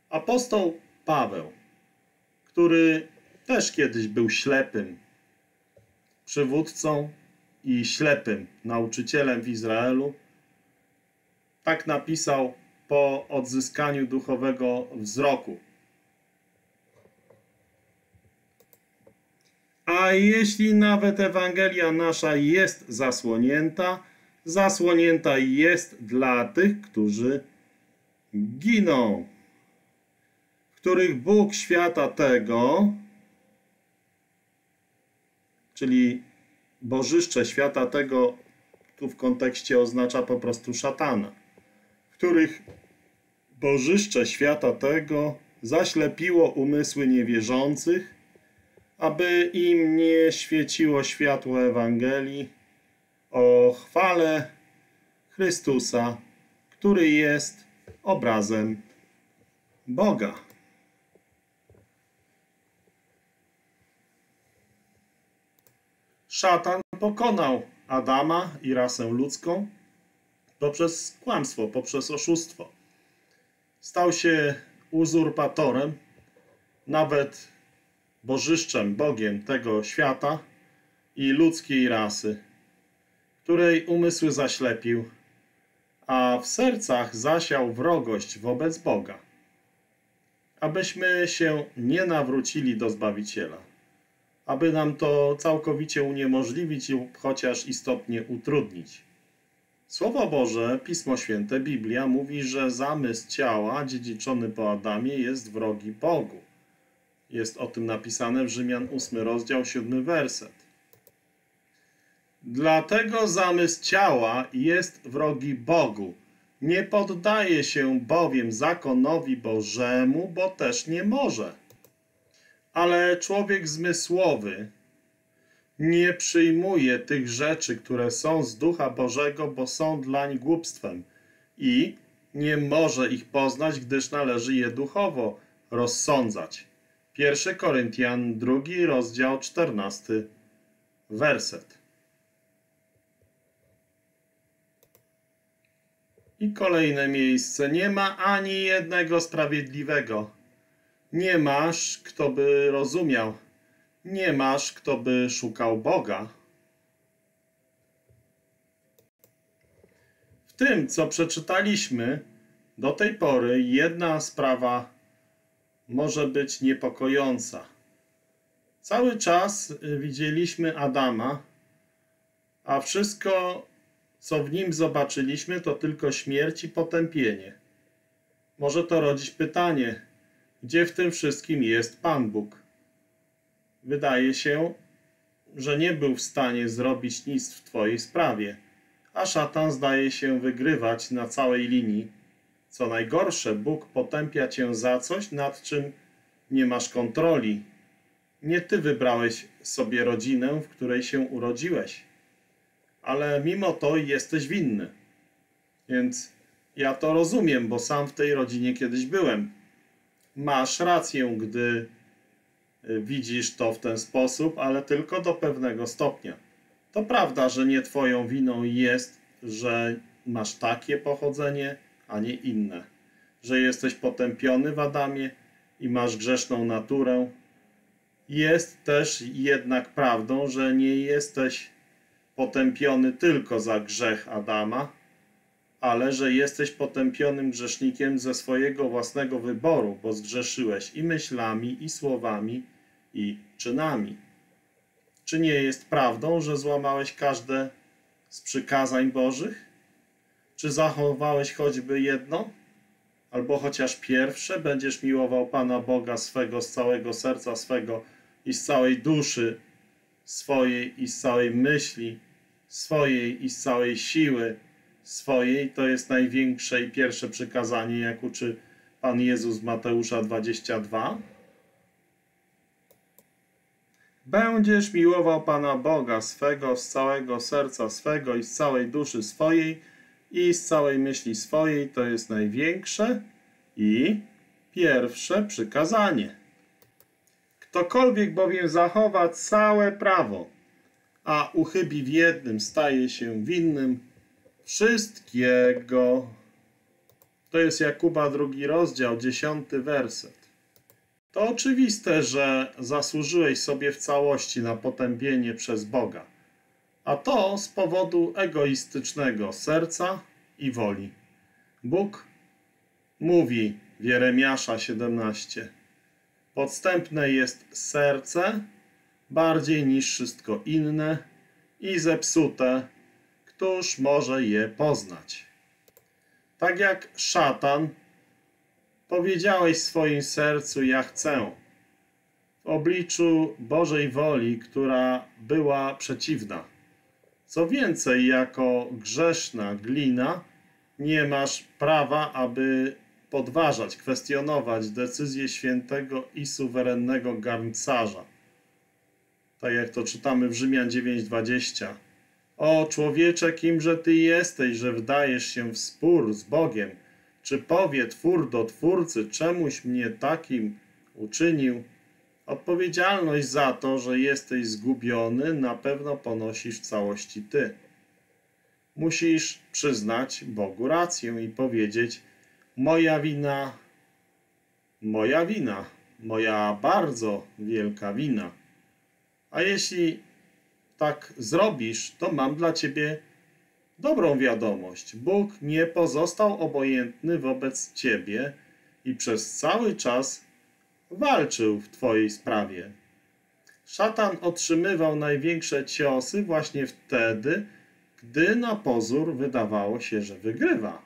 Apostoł Paweł, który też kiedyś był ślepym przywódcą i ślepym nauczycielem w Izraelu, tak napisał po odzyskaniu duchowego wzroku. A jeśli nawet Ewangelia nasza jest zasłonięta, zasłonięta jest dla tych, którzy giną, których Bóg świata tego, czyli bożyszcze świata tego, tu w kontekście oznacza po prostu szatana, których bożyszcze świata tego zaślepiło umysły niewierzących, aby im nie świeciło światło Ewangelii o chwale Chrystusa, który jest obrazem Boga. Szatan pokonał Adama i rasę ludzką poprzez kłamstwo, poprzez oszustwo. Stał się uzurpatorem, nawet bożyszczem, Bogiem tego świata i ludzkiej rasy, której umysły zaślepił, a w sercach zasiał wrogość wobec Boga, abyśmy się nie nawrócili do Zbawiciela, aby nam to całkowicie uniemożliwić lub chociaż istotnie utrudnić. Słowo Boże, Pismo Święte, Biblia mówi, że zamysł ciała dziedziczony po Adamie jest wrogi Bogu. Jest o tym napisane w Rzymian 8, rozdział 7, werset. Dlatego zamysł ciała jest wrogi Bogu. Nie poddaje się bowiem zakonowi Bożemu, bo też nie może. Ale człowiek zmysłowy nie przyjmuje tych rzeczy, które są z Ducha Bożego, bo są dlań głupstwem i nie może ich poznać, gdyż należy je duchowo rozsądzać. 1 Koryntian, 2 rozdział, 14 werset. I kolejne miejsce. Nie ma ani jednego sprawiedliwego. Nie masz, kto by rozumiał. Nie masz, kto by szukał Boga. W tym, co przeczytaliśmy do tej pory, jedna sprawa może być niepokojąca. Cały czas widzieliśmy Adama, a wszystko, co w nim zobaczyliśmy, to tylko śmierć i potępienie. Może to rodzić pytanie, gdzie w tym wszystkim jest Pan Bóg? Wydaje się, że nie był w stanie zrobić nic w twojej sprawie, a szatan zdaje się wygrywać na całej linii. Co najgorsze, Bóg potępia cię za coś, nad czym nie masz kontroli. Nie ty wybrałeś sobie rodzinę, w której się urodziłeś, ale mimo to jesteś winny. Więc ja to rozumiem, bo sam w tej rodzinie kiedyś byłem. Masz rację, gdy widzisz to w ten sposób, ale tylko do pewnego stopnia. To prawda, że nie twoją winą jest, że masz takie pochodzenie, a nie inne. Że jesteś potępiony w Adamie i masz grzeszną naturę. Jest też jednak prawdą, że nie jesteś potępiony tylko za grzech Adama, ale że jesteś potępionym grzesznikiem ze swojego własnego wyboru, bo zgrzeszyłeś i myślami, i słowami, i czynami. Czy nie jest prawdą, że złamałeś każde z przykazań Bożych? Czy zachowałeś choćby jedno? Albo chociaż pierwsze? Będziesz miłował Pana Boga swego, z całego serca swego i z całej duszy swojej i z całej myśli swojej i z całej siły swojej. To jest największe i pierwsze przykazanie, jak uczy Pan Jezus Mateusza 22. Będziesz miłował Pana Boga swego, z całego serca swego i z całej duszy swojej i z całej myśli swojej. To jest największe i pierwsze przykazanie. Ktokolwiek bowiem zachowa całe prawo, a uchybi w jednym, staje się winnym wszystkiego. To jest Jakuba 2 rozdział 10 werset. To oczywiste, że zasłużyłeś sobie w całości na potępienie przez Boga, a to z powodu egoistycznego serca i woli. Bóg mówi w Jeremiasza 17: podstępne jest serce bardziej niż wszystko inne i zepsute, któż może je poznać? Tak jak szatan, powiedziałeś w swoim sercu: ja chcę, w obliczu Bożej woli, która była przeciwna. Co więcej, jako grzeszna glina nie masz prawa, aby podważać, kwestionować decyzję świętego i suwerennego garncarza. Tak jak to czytamy w Rzymian 9:20. O człowiecze, kimże ty jesteś, że wdajesz się w spór z Bogiem? Czy powie Twór do Twórcy: czemuś mnie takim uczynił? Odpowiedzialność za to, że jesteś zgubiony, na pewno ponosisz w całości ty. Musisz przyznać Bogu rację i powiedzieć: moja wina, moja wina, moja bardzo wielka wina. A jeśli tak zrobisz, to mam dla ciebie dobrą wiadomość. Bóg nie pozostał obojętny wobec ciebie i przez cały czas walczył w twojej sprawie. Szatan otrzymywał największe ciosy właśnie wtedy, gdy na pozór wydawało się, że wygrywa.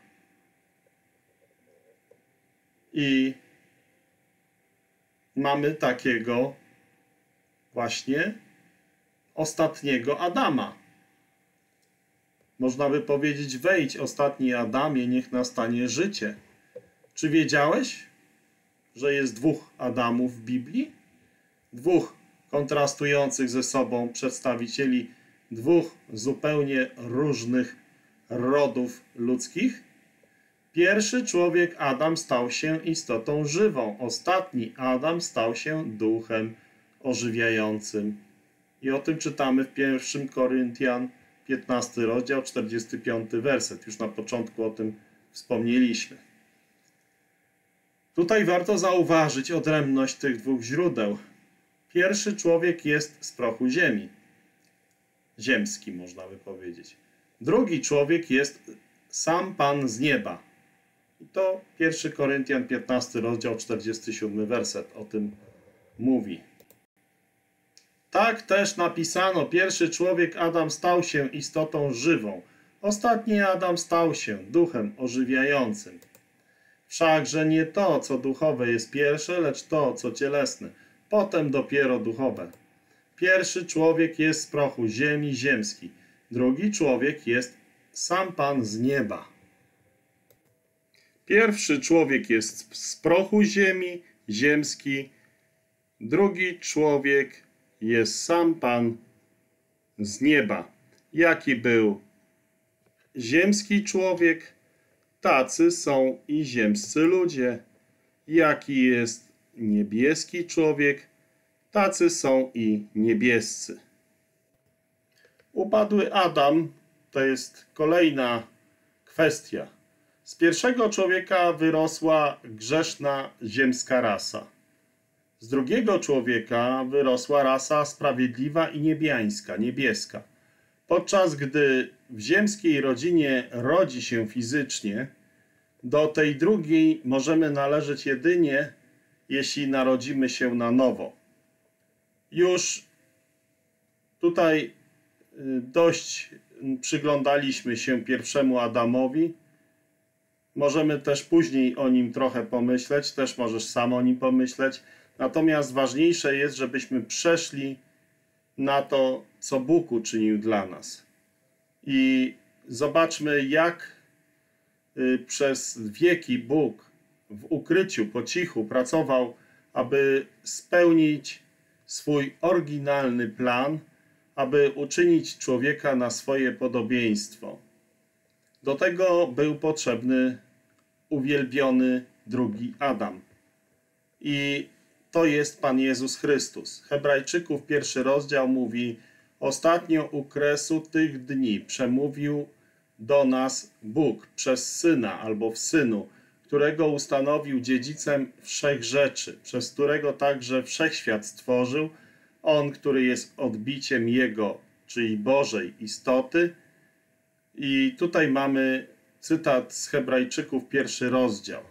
I mamy takiego właśnie ostatniego Adama. Można by powiedzieć: wejdź, ostatni Adamie, niech nastanie życie. Czy wiedziałeś, że jest dwóch Adamów w Biblii? Dwóch kontrastujących ze sobą przedstawicieli dwóch zupełnie różnych rodów ludzkich? Pierwszy człowiek, Adam, stał się istotą żywą. Ostatni Adam stał się duchem ożywiającym. I o tym czytamy w 1 Koryntian 15 rozdział, 45 werset. Już na początku o tym wspomnieliśmy. Tutaj warto zauważyć odrębność tych dwóch źródeł. Pierwszy człowiek jest z prochu ziemi. Ziemski, można by powiedzieć. Drugi człowiek jest sam Pan z nieba. I to 1 Koryntian 15 rozdział, 47 werset o tym mówi. Tak też napisano: pierwszy człowiek, Adam, stał się istotą żywą. Ostatni Adam stał się duchem ożywiającym. Wszakże nie to, co duchowe, jest pierwsze, lecz to, co cielesne. Potem dopiero duchowe. Pierwszy człowiek jest z prochu ziemi, ziemski. Drugi człowiek jest sam Pan z nieba. Pierwszy człowiek jest z prochu ziemi, ziemski. Drugi człowiek jest sam Pan z nieba. Jaki był ziemski człowiek, tacy są i ziemscy ludzie. Jaki jest niebieski człowiek, tacy są i niebiescy. Upadły Adam to jest kolejna kwestia. Z pierwszego człowieka wyrosła grzeszna ziemska rasa. Z drugiego człowieka wyrosła rasa sprawiedliwa i niebieska. Podczas gdy w ziemskiej rodzinie rodzi się fizycznie, do tej drugiej możemy należeć jedynie, jeśli narodzimy się na nowo. Już tutaj dość przyglądaliśmy się pierwszemu Adamowi. Możemy też później o nim trochę pomyśleć, też możesz sam o nim pomyśleć. Natomiast ważniejsze jest, żebyśmy przeszli na to, co Bóg uczynił dla nas. I zobaczmy, jak przez wieki Bóg w ukryciu, po cichu pracował, aby spełnić swój oryginalny plan, aby uczynić człowieka na swoje podobieństwo. Do tego był potrzebny uwielbiony drugi Adam. I to jest Pan Jezus Chrystus. Hebrajczyków 1 rozdział mówi Ostatnio u kresu tych dni przemówił do nas Bóg przez Syna albo w Synu, którego ustanowił dziedzicem wszech rzeczy, przez którego także wszechświat stworzył, On, który jest odbiciem Jego, czyli Bożej istoty. I tutaj mamy cytat z Hebrajczyków, 1 rozdział.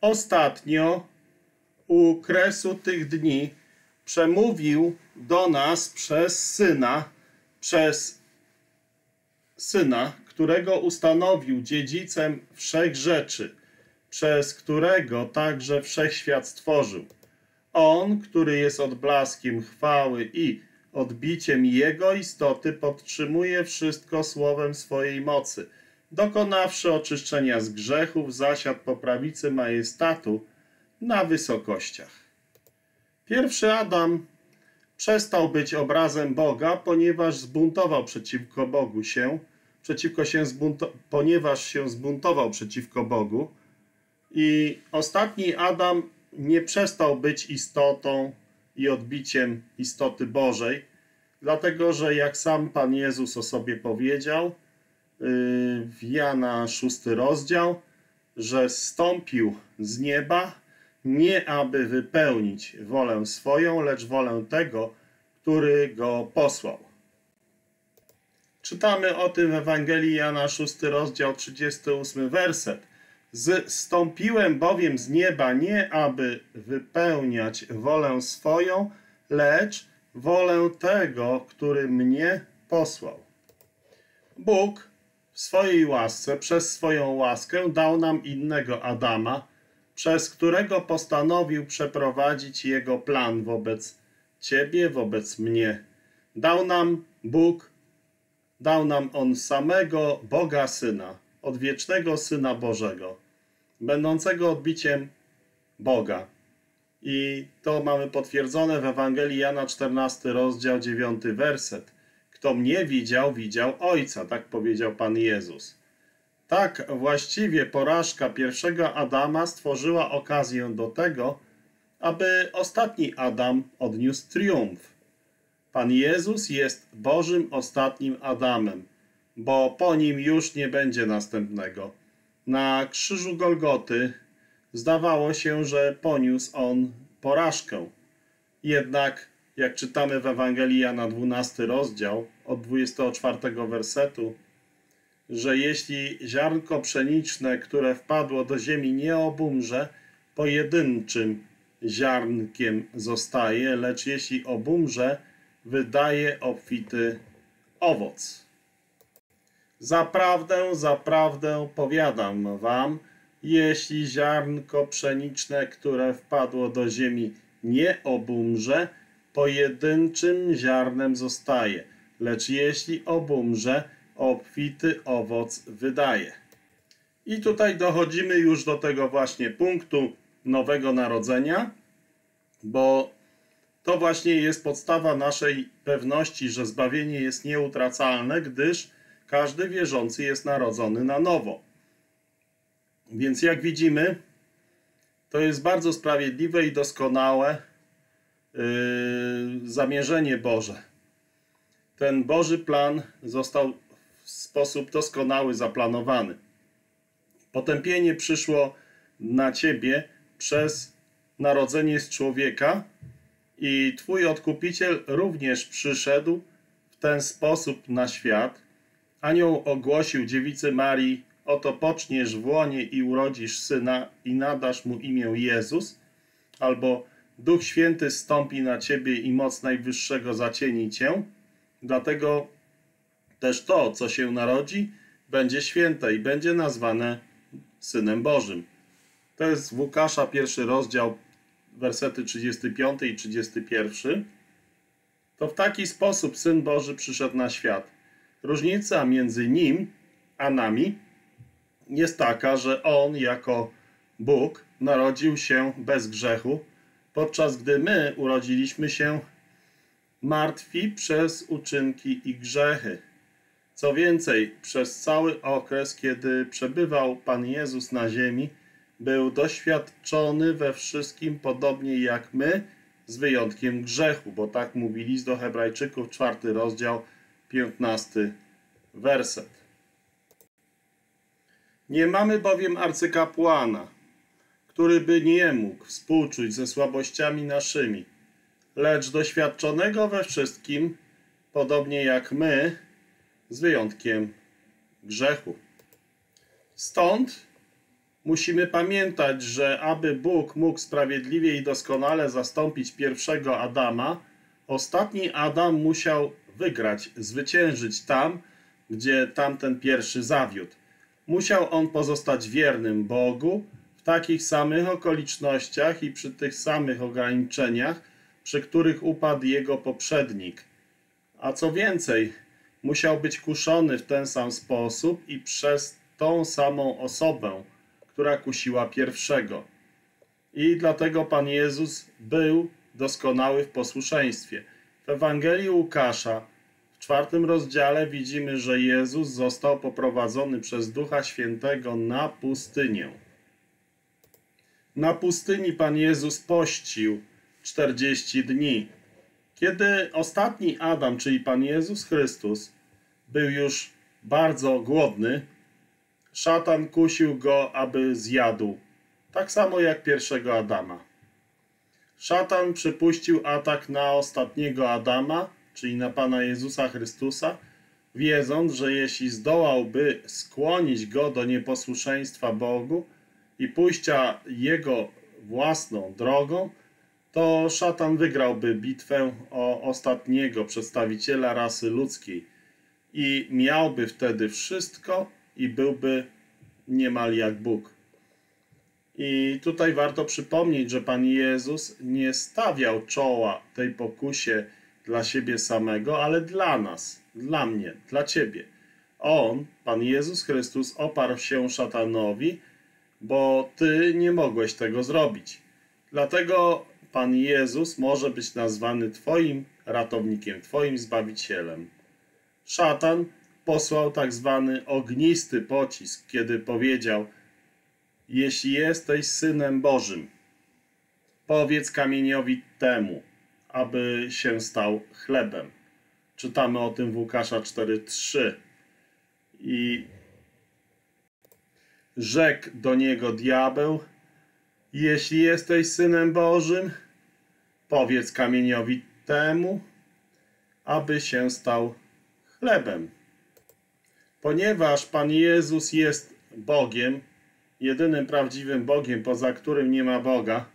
Ostatnio u kresu tych dni przemówił do nas przez Syna, którego ustanowił dziedzicem wszech rzeczy, przez którego także wszechświat stworzył. On, który jest odblaskiem chwały i odbiciem Jego istoty, podtrzymuje wszystko słowem swojej mocy. Dokonawszy oczyszczenia z grzechów, zasiadł po prawicy majestatu na wysokościach. Pierwszy Adam przestał być obrazem Boga, ponieważ zbuntował przeciwko Bogu. I ostatni Adam nie przestał być istotą i odbiciem istoty Bożej, dlatego że jak sam Pan Jezus o sobie powiedział w Jana 6 rozdział, że zstąpił z nieba nie aby wypełnić wolę swoją, lecz wolę tego, który go posłał. Czytamy o tym w Ewangelii Jana 6 rozdział 38 werset. Zstąpiłem bowiem z nieba nie aby wypełniać wolę swoją, lecz wolę tego, który mnie posłał. Bóg w swojej łasce, przez swoją łaskę dał nam innego Adama, przez którego postanowił przeprowadzić Jego plan wobec Ciebie, wobec mnie. Dał nam On samego Boga Syna, odwiecznego Syna Bożego, będącego odbiciem Boga. I to mamy potwierdzone w Ewangelii Jana 14 rozdział 9 werset. Kto mnie widział, widział Ojca, tak powiedział Pan Jezus. Tak właściwie porażka pierwszego Adama stworzyła okazję do tego, aby ostatni Adam odniósł triumf. Pan Jezus jest Bożym ostatnim Adamem, bo po nim już nie będzie następnego. Na krzyżu Golgoty zdawało się, że poniósł on porażkę. Jednak, jak czytamy w Ewangelii Jana 12 rozdział, od 24 wersetu, że jeśli ziarnko pszeniczne, które wpadło do ziemi, nie obumrze, pojedynczym ziarnkiem zostaje, lecz jeśli obumrze, wydaje obfity owoc. Zaprawdę, zaprawdę powiadam wam, jeśli ziarnko pszeniczne, które wpadło do ziemi, nie obumrze, pojedynczym ziarnem zostaje, lecz jeśli obumrze, obfity owoc wydaje. I tutaj dochodzimy już do tego właśnie punktu nowego narodzenia, bo to właśnie jest podstawa naszej pewności, że zbawienie jest nieutracalne, gdyż każdy wierzący jest narodzony na nowo. Więc jak widzimy, to jest bardzo sprawiedliwe i doskonałe zamierzenie Boże. Ten Boży plan został w sposób doskonały zaplanowany. Potępienie przyszło na Ciebie przez narodzenie z człowieka i Twój Odkupiciel również przyszedł w ten sposób na świat. Anioł ogłosił dziewicy Marii, oto poczniesz w łonie i urodzisz syna i nadasz mu imię Jezus, albo Duch Święty stąpi na ciebie i moc Najwyższego zacieni cię. Dlatego też to, co się narodzi, będzie święte i będzie nazwane Synem Bożym. To jest Łukasza 1 rozdział, wersety 35 i 31. To w taki sposób Syn Boży przyszedł na świat. Różnica między Nim a nami jest taka, że On jako Bóg narodził się bez grzechu, podczas gdy my urodziliśmy się martwi przez uczynki i grzechy. Co więcej, przez cały okres, kiedy przebywał Pan Jezus na ziemi, był doświadczony we wszystkim podobnie jak my, z wyjątkiem grzechu, bo tak mówi list do Hebrajczyków, 4 rozdział, 15 werset. Nie mamy bowiem arcykapłana, który by nie mógł współczuć ze słabościami naszymi, lecz doświadczonego we wszystkim, podobnie jak my, z wyjątkiem grzechu. Stąd musimy pamiętać, że aby Bóg mógł sprawiedliwie i doskonale zastąpić pierwszego Adama, ostatni Adam musiał wygrać, zwyciężyć tam, gdzie tamten pierwszy zawiódł. Musiał on pozostać wiernym Bogu w takich samych okolicznościach i przy tych samych ograniczeniach, przy których upadł jego poprzednik. A co więcej, musiał być kuszony w ten sam sposób i przez tą samą osobę, która kusiła pierwszego. I dlatego Pan Jezus był doskonały w posłuszeństwie. W Ewangelii Łukasza w 4 rozdziale widzimy, że Jezus został poprowadzony przez Ducha Świętego na pustynię. Na pustyni Pan Jezus pościł 40 dni. Kiedy ostatni Adam, czyli Pan Jezus Chrystus, był już bardzo głodny, szatan kusił go, aby zjadł, tak samo jak pierwszego Adama. Szatan przypuścił atak na ostatniego Adama, czyli na Pana Jezusa Chrystusa, wiedząc, że jeśli zdołałby skłonić go do nieposłuszeństwa Bogu i pójścia jego własną drogą, to szatan wygrałby bitwę o ostatniego przedstawiciela rasy ludzkiej i miałby wtedy wszystko i byłby niemal jak Bóg. I tutaj warto przypomnieć, że Pan Jezus nie stawiał czoła tej pokusie dla siebie samego, ale dla nas, dla mnie, dla ciebie. On, Pan Jezus Chrystus, oparł się szatanowi, bo ty nie mogłeś tego zrobić. Dlatego Pan Jezus może być nazwany twoim ratownikiem, twoim Zbawicielem. Szatan posłał tak zwany ognisty pocisk, kiedy powiedział: jeśli jesteś Synem Bożym, powiedz kamieniowi temu, aby się stał chlebem. Czytamy o tym w Łukasza 4:3. I rzekł do niego diabeł: jeśli jesteś Synem Bożym, powiedz kamieniowi temu, aby się stał chlebem. Ponieważ Pan Jezus jest Bogiem, jedynym prawdziwym Bogiem, poza którym nie ma Boga,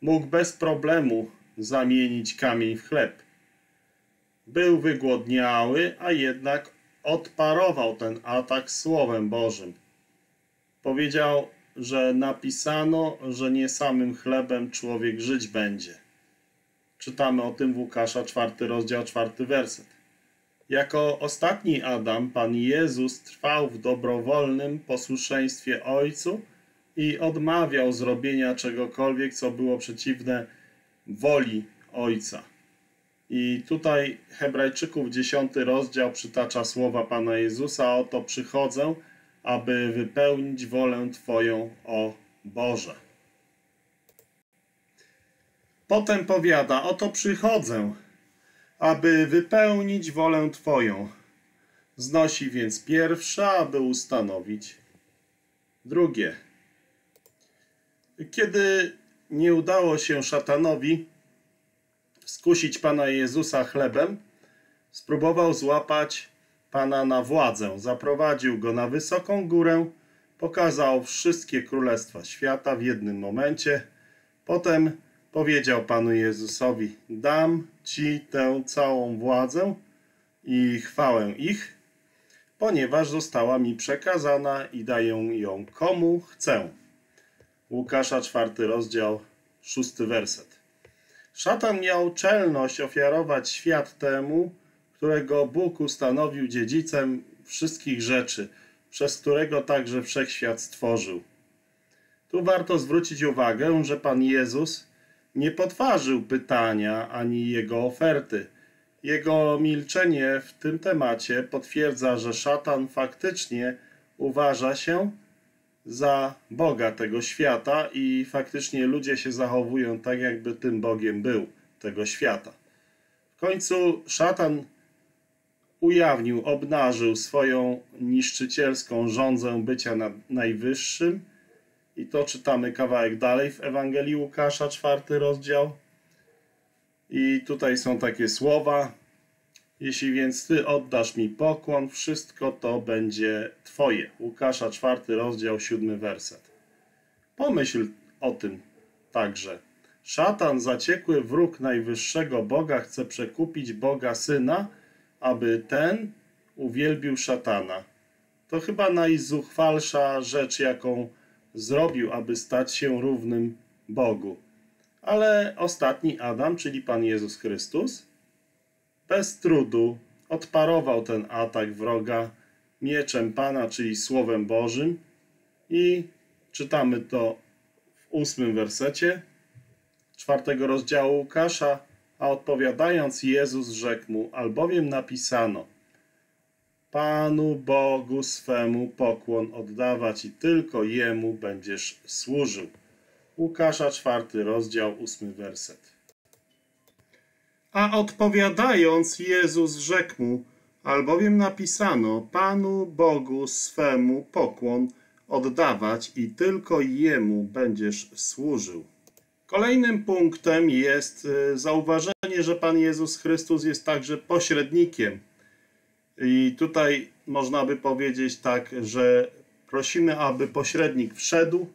mógł bez problemu zamienić kamień w chleb. Był wygłodniały, a jednak odparował ten atak Słowem Bożym. Powiedział, że napisano, że nie samym chlebem człowiek żyć będzie. Czytamy o tym w Łukasza 4 rozdział 4 werset. Jako ostatni Adam, Pan Jezus trwał w dobrowolnym posłuszeństwie Ojcu i odmawiał zrobienia czegokolwiek, co było przeciwne woli Ojca. I tutaj Hebrajczyków 10 rozdział przytacza słowa Pana Jezusa: oto przychodzę, aby wypełnić wolę Twoją, o Boże. Potem powiada: oto przychodzę, aby wypełnić wolę Twoją. Znosi więc pierwsze, aby ustanowić drugie. Kiedy nie udało się szatanowi skusić Pana Jezusa chlebem, spróbował złapać Pana na władzę. Zaprowadził go na wysoką górę, pokazał wszystkie królestwa świata w jednym momencie. Potem powiedział Panu Jezusowi: dam Ci tę całą władzę i chwałę ich, ponieważ została mi przekazana i daję ją komu chcę. Łukasza 4 rozdział 6 werset. Szatan miał czelność ofiarować świat temu, którego Bóg ustanowił dziedzicem wszystkich rzeczy, przez którego także wszechświat stworzył. Tu warto zwrócić uwagę, że Pan Jezus nie podważył pytania ani jego oferty. Jego milczenie w tym temacie potwierdza, że szatan faktycznie uważa się za Boga tego świata i faktycznie ludzie się zachowują tak, jakby tym Bogiem był. tego świata. W końcu szatan ujawnił, obnażył swoją niszczycielską rządzę bycia najwyższym. I to czytamy kawałek dalej w Ewangelii Łukasza, 4 rozdział. I tutaj są takie słowa: jeśli więc Ty oddasz mi pokłon, wszystko to będzie Twoje. Łukasza, 4 rozdział, 7 werset. Pomyśl o tym także. Szatan, zaciekły wróg najwyższego Boga, chce przekupić Boga Syna, aby ten uwielbił szatana. To chyba najzuchwalsza rzecz, jaką zrobił, aby stać się równym Bogu. Ale ostatni Adam, czyli Pan Jezus Chrystus, bez trudu odparował ten atak wroga mieczem Pana, czyli Słowem Bożym. I czytamy to w 8 wersecie 4 rozdziału Łukasza. A odpowiadając, Jezus rzekł mu: albowiem napisano, Panu Bogu swemu pokłon oddawać i tylko Jemu będziesz służył. Łukasza, 4 rozdział, 8 werset. A odpowiadając, Jezus rzekł mu: albowiem napisano, Panu Bogu swemu pokłon oddawać i tylko Jemu będziesz służył. Kolejnym punktem jest zauważenie, że Pan Jezus Chrystus jest także pośrednikiem. I tutaj można by powiedzieć tak, że prosimy, aby pośrednik wszedł,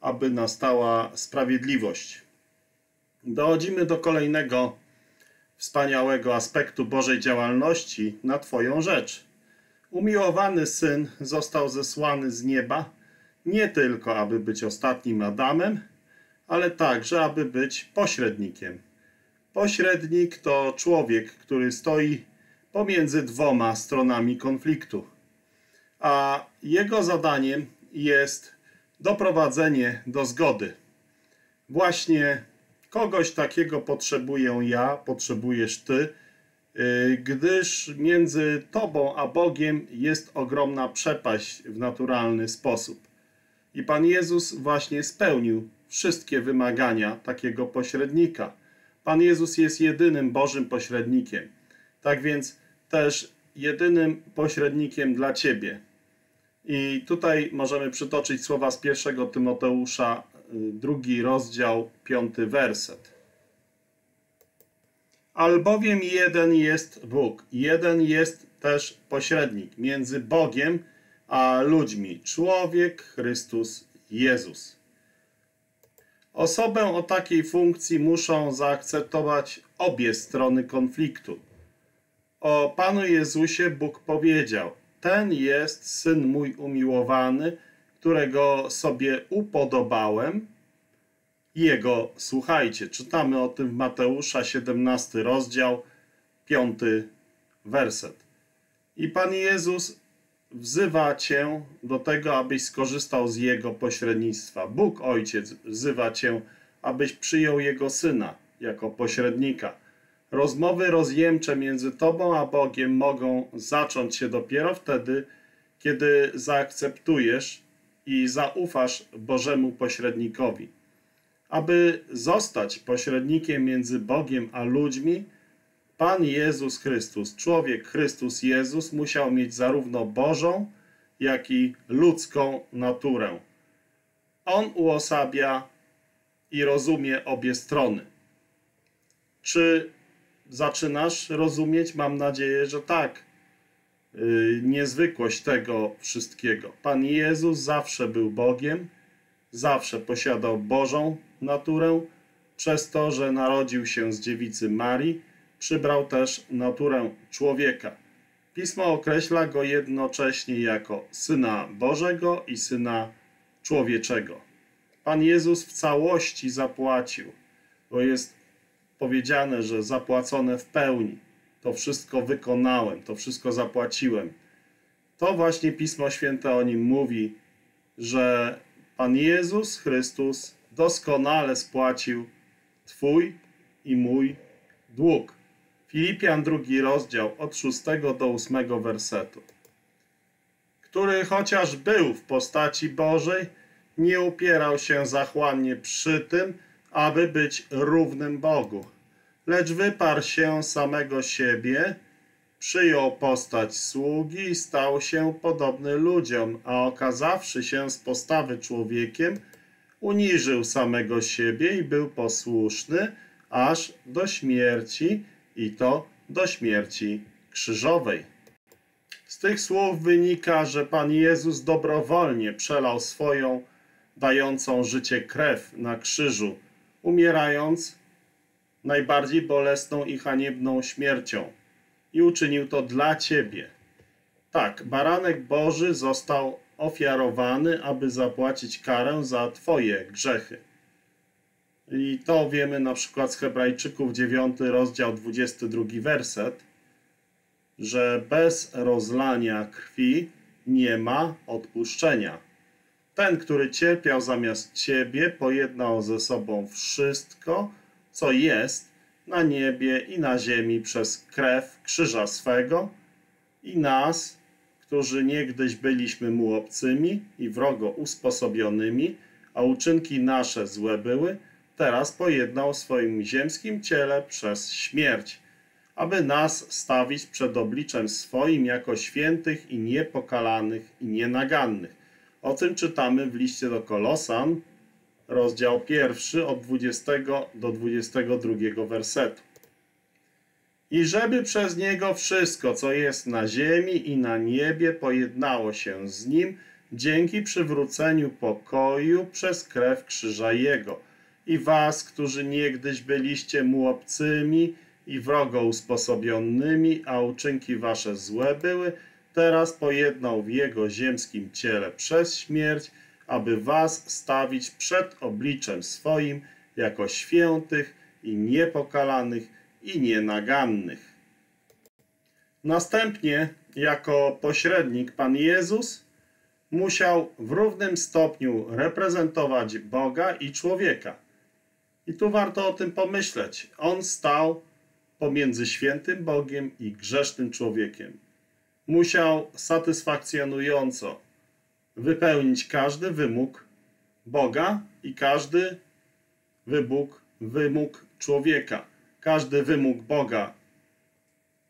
aby nastała sprawiedliwość. Dochodzimy do kolejnego wspaniałego aspektu Bożej działalności na Twoją rzecz. Umiłowany Syn został zesłany z nieba nie tylko, aby być ostatnim Adamem, ale także, aby być pośrednikiem. Pośrednik to człowiek, który stoi pomiędzy dwoma stronami konfliktu, a jego zadaniem jest doprowadzenie do zgody. Właśnie kogoś takiego potrzebuję ja, potrzebujesz ty, gdyż między tobą a Bogiem jest ogromna przepaść w naturalny sposób. I Pan Jezus właśnie spełnił wszystkie wymagania takiego pośrednika. Pan Jezus jest jedynym Bożym pośrednikiem. Tak więc też jedynym pośrednikiem dla Ciebie. I tutaj możemy przytoczyć słowa z 1 Tymoteusza, 2 rozdział, 5 werset. Albowiem jeden jest Bóg, jeden jest też pośrednik między Bogiem a ludźmi, człowiek Chrystus Jezus. Osobę o takiej funkcji muszą zaakceptować obie strony konfliktu. O Panu Jezusie Bóg powiedział: ten jest Syn mój umiłowany, którego sobie upodobałem. Jego słuchajcie. Czytamy o tym w Mateusza, 17 rozdział, 5 werset. I Pan Jezus wzywa Cię do tego, abyś skorzystał z Jego pośrednictwa. Bóg Ojciec wzywa Cię, abyś przyjął Jego Syna jako pośrednika. Rozmowy rozjemcze między Tobą a Bogiem mogą zacząć się dopiero wtedy, kiedy zaakceptujesz i zaufasz Bożemu pośrednikowi. Aby zostać pośrednikiem między Bogiem a ludźmi, Pan Jezus Chrystus, człowiek Chrystus Jezus, musiał mieć zarówno Bożą, jak i ludzką naturę. On uosabia i rozumie obie strony. Czy zaczynasz rozumieć? Mam nadzieję, że tak. Niezwykłość tego wszystkiego. Pan Jezus zawsze był Bogiem, zawsze posiadał Bożą naturę, przez to, że narodził się z dziewicy Marii, przybrał też naturę człowieka. Pismo określa go jednocześnie jako Syna Bożego i Syna Człowieczego. Pan Jezus w całości zapłacił, bo jest powiedziane, że zapłacone w pełni. To wszystko wykonałem, to wszystko zapłaciłem. To właśnie Pismo Święte o nim mówi, że Pan Jezus Chrystus doskonale spłacił Twój i mój dług. Filipian, 2 rozdział, od 6 do 8 wersetu. Który chociaż był w postaci Bożej, nie upierał się zachłannie przy tym, aby być równym Bogu, lecz wyparł się samego siebie, przyjął postać sługi i stał się podobny ludziom, a okazawszy się z postawy człowiekiem, uniżył samego siebie i był posłuszny aż do śmierci, i to do śmierci krzyżowej. Z tych słów wynika, że Pan Jezus dobrowolnie przelał swoją dającą życie krew na krzyżu, umierając najbardziej bolesną i haniebną śmiercią. I uczynił to dla Ciebie. Tak, Baranek Boży został ofiarowany, aby zapłacić karę za Twoje grzechy. I to wiemy na przykład z Hebrajczyków 9 rozdział 22 werset, że bez rozlania krwi nie ma odpuszczenia. Ten, który cierpiał zamiast Ciebie, pojednał ze sobą wszystko, co jest na niebie i na ziemi przez krew krzyża swego, i nas, którzy niegdyś byliśmy mu obcymi i wrogo usposobionymi, a uczynki nasze złe były, teraz pojednał w swoim ziemskim ciele przez śmierć, aby nas stawić przed obliczem swoim jako świętych i niepokalanych i nienagannych. O tym czytamy w liście do Kolosan, rozdział 1, od 20 do 22 wersetu. I żeby przez Niego wszystko, co jest na ziemi i na niebie, pojednało się z Nim dzięki przywróceniu pokoju przez krew krzyża Jego. I was, którzy niegdyś byliście Mu obcymi i wrogo usposobionymi, a uczynki wasze złe były, teraz pojednał w Jego ziemskim ciele przez śmierć, aby was stawić przed obliczem swoim jako świętych i niepokalanych i nienagannych. Następnie, jako pośrednik, Pan Jezus musiał w równym stopniu reprezentować Boga i człowieka. I tu warto o tym pomyśleć. On stał pomiędzy świętym Bogiem i grzesznym człowiekiem. Musiał satysfakcjonująco wypełnić każdy wymóg Boga i każdy wymóg człowieka. Każdy wymóg Boga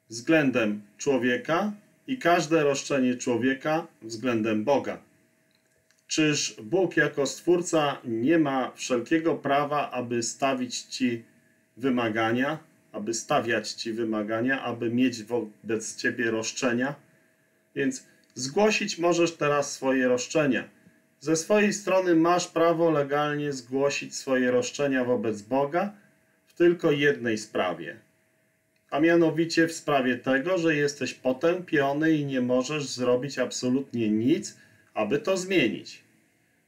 względem człowieka i każde roszczenie człowieka względem Boga. Czyż Bóg jako Stwórca nie ma wszelkiego prawa, aby stawić Ci wymagania, aby stawiać Ci wymagania, aby mieć wobec Ciebie roszczenia? Więc zgłosić możesz teraz swoje roszczenia. Ze swojej strony masz prawo legalnie zgłosić swoje roszczenia wobec Boga w tylko jednej sprawie, a mianowicie w sprawie tego, że jesteś potępiony i nie możesz zrobić absolutnie nic, aby to zmienić.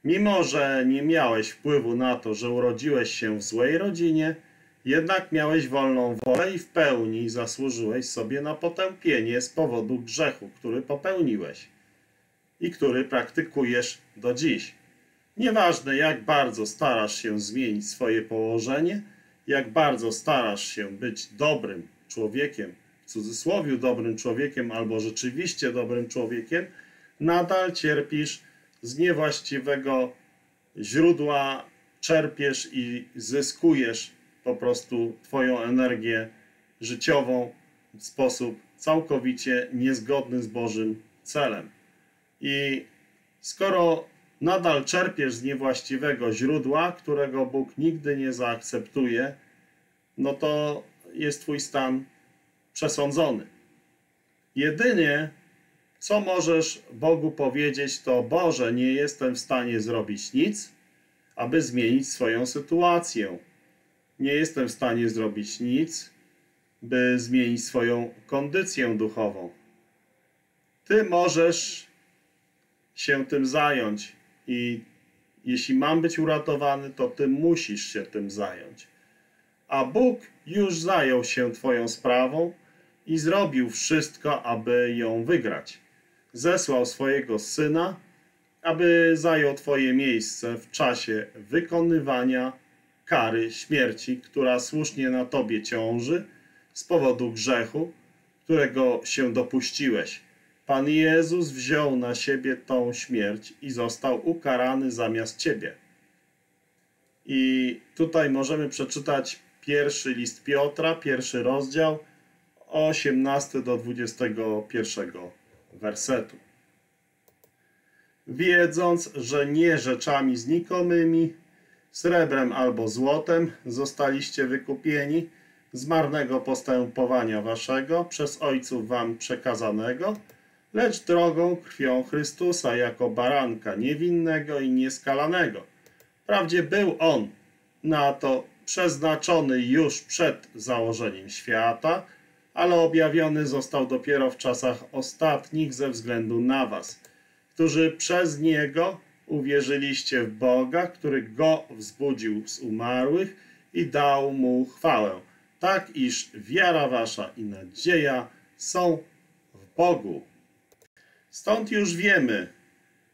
Mimo że nie miałeś wpływu na to, że urodziłeś się w złej rodzinie, jednak miałeś wolną wolę i w pełni zasłużyłeś sobie na potępienie z powodu grzechu, który popełniłeś i który praktykujesz do dziś. Nieważne, jak bardzo starasz się zmienić swoje położenie, jak bardzo starasz się być dobrym człowiekiem, w cudzysłowie dobrym człowiekiem albo rzeczywiście dobrym człowiekiem, nadal cierpisz z niewłaściwego źródła, czerpiesz i zyskujesz po prostu Twoją energię życiową w sposób całkowicie niezgodny z Bożym celem. I skoro nadal czerpiesz z niewłaściwego źródła, którego Bóg nigdy nie zaakceptuje, no to jest Twój stan przesądzony. Jedynie co możesz Bogu powiedzieć, to: Boże, nie jestem w stanie zrobić nic, aby zmienić swoją sytuację. Nie jestem w stanie zrobić nic, by zmienić swoją kondycję duchową. Ty możesz się tym zająć i jeśli mam być uratowany, to Ty musisz się tym zająć. A Bóg już zajął się Twoją sprawą i zrobił wszystko, aby ją wygrać. Zesłał swojego Syna, aby zajął Twoje miejsce w czasie wykonywania kary śmierci, która słusznie na Tobie ciąży z powodu grzechu, którego się dopuściłeś. Pan Jezus wziął na siebie tą śmierć i został ukarany zamiast Ciebie. I tutaj możemy przeczytać Pierwszy list Piotra, 1 rozdział, 18 do 21 wersetu. Wiedząc, że nie rzeczami znikomymi, srebrem albo złotem zostaliście wykupieni z marnego postępowania waszego, przez ojców wam przekazanego, lecz drogą krwią Chrystusa jako baranka niewinnego i nieskalanego. Wprawdzie był on na to przeznaczony już przed założeniem świata, ale objawiony został dopiero w czasach ostatnich ze względu na was, którzy przez niego uwierzyliście w Boga, który go wzbudził z umarłych i dał mu chwałę, tak iż wiara wasza i nadzieja są w Bogu. Stąd już wiemy,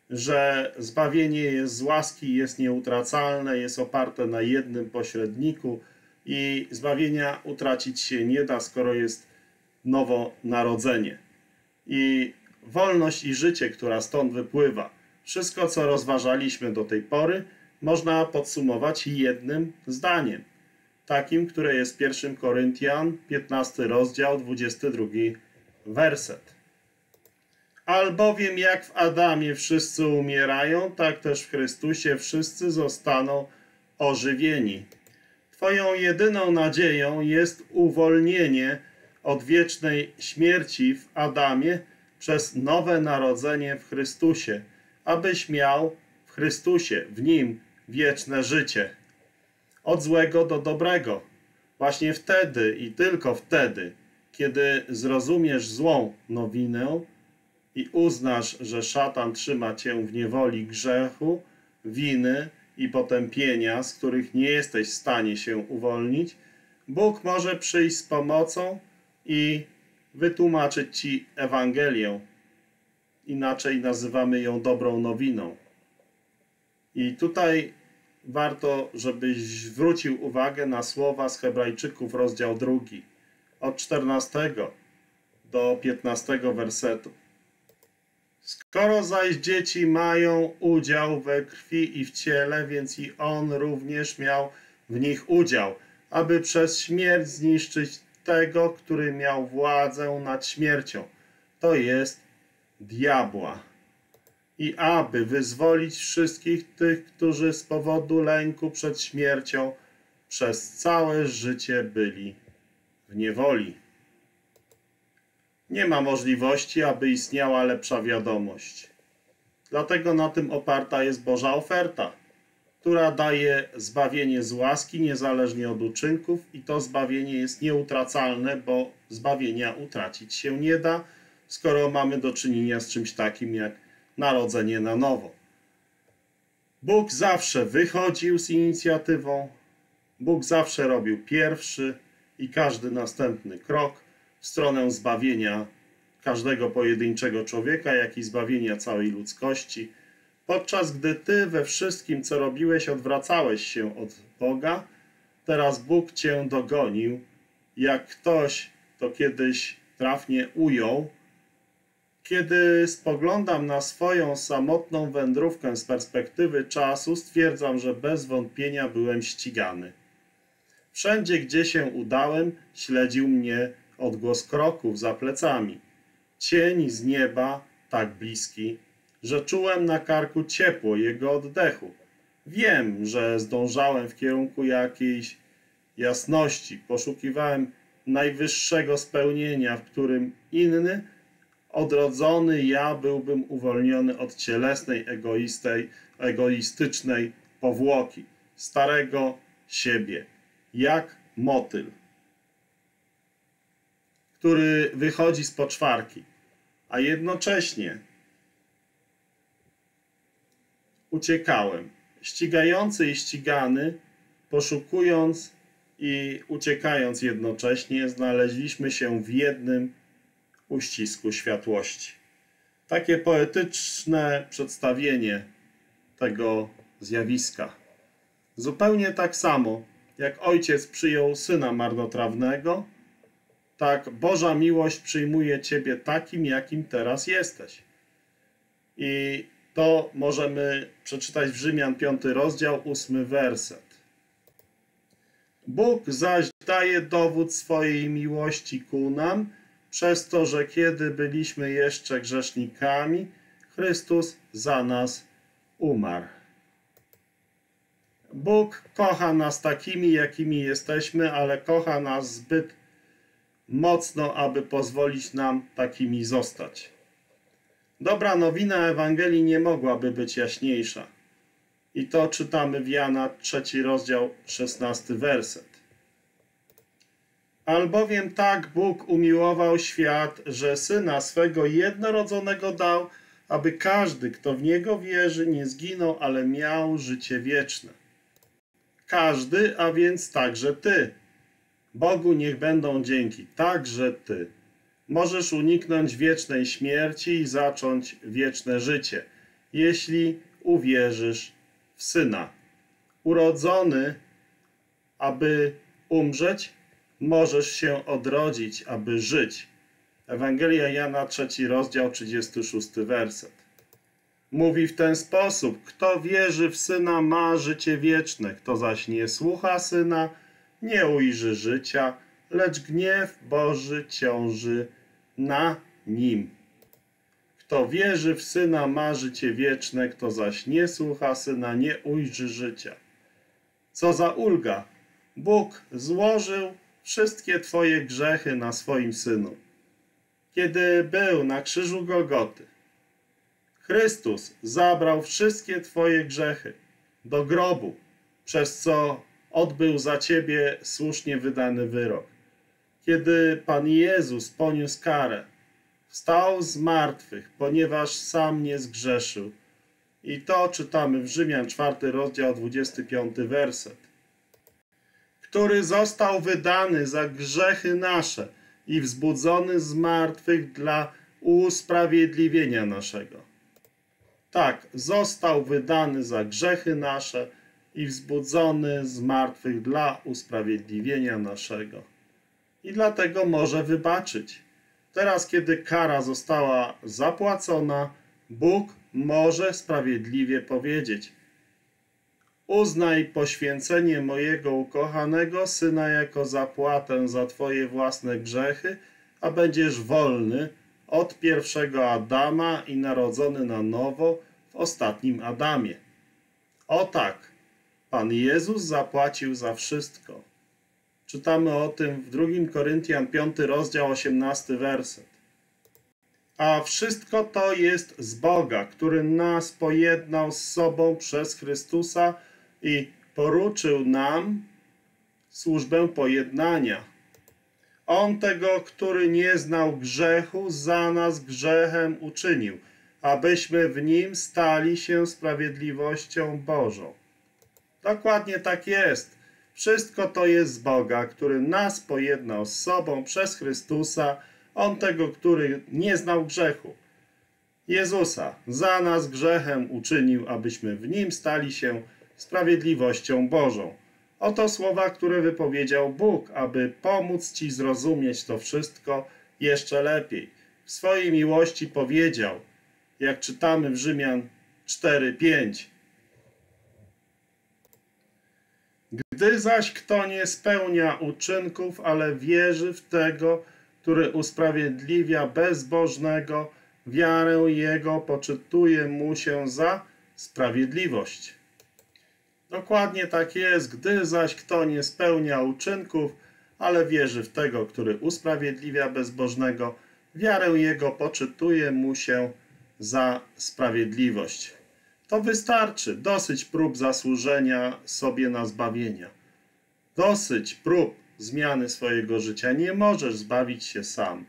że zbawienie jest z łaski, jest nieutracalne, jest oparte na jednym pośredniku i zbawienia utracić się nie da, skoro jest nowonarodzenie. I wolność i życie, która stąd wypływa, wszystko, co rozważaliśmy do tej pory, można podsumować jednym zdaniem, takim, które jest 1 Koryntian, 15 rozdział, 22 werset. Albowiem jak w Adamie wszyscy umierają, tak też w Chrystusie wszyscy zostaną ożywieni. Twoją jedyną nadzieją jest uwolnienie od wiecznej śmierci w Adamie przez nowe narodzenie w Chrystusie, abyś miał w Chrystusie, w Nim, wieczne życie. Od złego do dobrego. Właśnie wtedy i tylko wtedy, kiedy zrozumiesz złą nowinę i uznasz, że szatan trzyma cię w niewoli grzechu, winy i potępienia, z których nie jesteś w stanie się uwolnić, Bóg może przyjść z pomocą i wytłumaczyć ci Ewangelię. Inaczej nazywamy ją dobrą nowiną. I tutaj warto, żebyś zwrócił uwagę na słowa z Hebrajczyków, rozdział 2, od 14 do 15 wersetu. Skoro zaś dzieci mają udział we krwi i w ciele, więc i on również miał w nich udział, aby przez śmierć zniszczyć tego, który miał władzę nad śmiercią, to jest diabła. I aby wyzwolić wszystkich tych, którzy z powodu lęku przed śmiercią przez całe życie byli w niewoli. Nie ma możliwości, aby istniała lepsza wiadomość. Dlatego na tym oparta jest Boża oferta, która daje zbawienie z łaski niezależnie od uczynków i to zbawienie jest nieutracalne, bo zbawienia utracić się nie da, skoro mamy do czynienia z czymś takim jak narodzenie na nowo. Bóg zawsze wychodził z inicjatywą, Bóg zawsze robił pierwszy i każdy następny krok w stronę zbawienia każdego pojedynczego człowieka, jak i zbawienia całej ludzkości, podczas gdy ty we wszystkim, co robiłeś, odwracałeś się od Boga, teraz Bóg cię dogonił. Jak ktoś to kiedyś trafnie ujął, kiedy spoglądam na swoją samotną wędrówkę z perspektywy czasu, stwierdzam, że bez wątpienia byłem ścigany. Wszędzie, gdzie się udałem, śledził mnie odgłos kroków za plecami. Cień z nieba tak bliski, że czułem na karku ciepło jego oddechu. Wiem, że zdążałem w kierunku jakiejś jasności. Poszukiwałem najwyższego spełnienia, w którym inny, odrodzony ja byłbym uwolniony od cielesnej, egoistycznej powłoki, starego siebie, jak motyl, który wychodzi z poczwarki, a jednocześnie uciekałem, ścigający i ścigany, poszukując i uciekając jednocześnie, znaleźliśmy się w jednym uścisku światłości. Takie poetyczne przedstawienie tego zjawiska. Zupełnie tak samo, jak ojciec przyjął syna marnotrawnego, tak Boża miłość przyjmuje ciebie takim, jakim teraz jesteś. I to możemy przeczytać w Rzymian 5 rozdział, 8 werset. Bóg zaś daje dowód swojej miłości ku nam, przez to, że kiedy byliśmy jeszcze grzesznikami, Chrystus za nas umarł. Bóg kocha nas takimi, jakimi jesteśmy, ale kocha nas zbyt mocno, aby pozwolić nam takimi zostać. Dobra nowina Ewangelii nie mogłaby być jaśniejsza. I to czytamy w Jana 3:16. Albowiem tak Bóg umiłował świat, że Syna swego jednorodzonego dał, aby każdy, kto w Niego wierzy, nie zginął, ale miał życie wieczne. Każdy, a więc także ty. Bogu niech będą dzięki, także ty. Możesz uniknąć wiecznej śmierci i zacząć wieczne życie, jeśli uwierzysz w Syna. Urodzony, aby umrzeć, możesz się odrodzić, aby żyć. Ewangelia Jana 3:36. Mówi w ten sposób: kto wierzy w Syna, ma życie wieczne, kto zaś nie słucha Syna, nie ujrzy życia, lecz gniew Boży ciąży na nim. Kto wierzy w Syna, ma życie wieczne, kto zaś nie słucha Syna, nie ujrzy życia. Co za ulga! Bóg złożył wszystkie twoje grzechy na swoim Synu. Kiedy był na krzyżu Golgoty, Chrystus zabrał wszystkie twoje grzechy do grobu, przez co odbył za ciebie słusznie wydany wyrok. Kiedy Pan Jezus poniósł karę, wstał z martwych, ponieważ sam nie zgrzeszył. I to czytamy w Rzymian 4:25. Który został wydany za grzechy nasze i wzbudzony z martwych dla usprawiedliwienia naszego. Tak, został wydany za grzechy nasze i wzbudzony z martwych dla usprawiedliwienia naszego. I dlatego może wybaczyć. Teraz, kiedy kara została zapłacona, Bóg może sprawiedliwie powiedzieć: uznaj poświęcenie mojego ukochanego Syna jako zapłatę za twoje własne grzechy, a będziesz wolny od pierwszego Adama i narodzony na nowo w ostatnim Adamie. O tak, Pan Jezus zapłacił za wszystko. Czytamy o tym w 2 Koryntian 5:18. A wszystko to jest z Boga, który nas pojednał z sobą przez Chrystusa i poruczył nam służbę pojednania. On tego, który nie znał grzechu, za nas grzechem uczynił, abyśmy w nim stali się sprawiedliwością Bożą. Dokładnie tak jest. Wszystko to jest z Boga, który nas pojednał z sobą przez Chrystusa, on tego, który nie znał grzechu. Jezusa za nas grzechem uczynił, abyśmy w nim stali się sprawiedliwością Bożą. Oto słowa, które wypowiedział Bóg, aby pomóc ci zrozumieć to wszystko jeszcze lepiej. W swojej miłości powiedział, jak czytamy w Rzymian 4:5. Gdy zaś kto nie spełnia uczynków, ale wierzy w tego, który usprawiedliwia bezbożnego, wiarę jego poczytuje mu się za sprawiedliwość. Dokładnie tak jest. Gdy zaś kto nie spełnia uczynków, ale wierzy w tego, który usprawiedliwia bezbożnego, wiarę jego poczytuje mu się za sprawiedliwość. To wystarczy. Dosyć prób zasłużenia sobie na zbawienia. Dosyć prób zmiany swojego życia. Nie możesz zbawić się sam.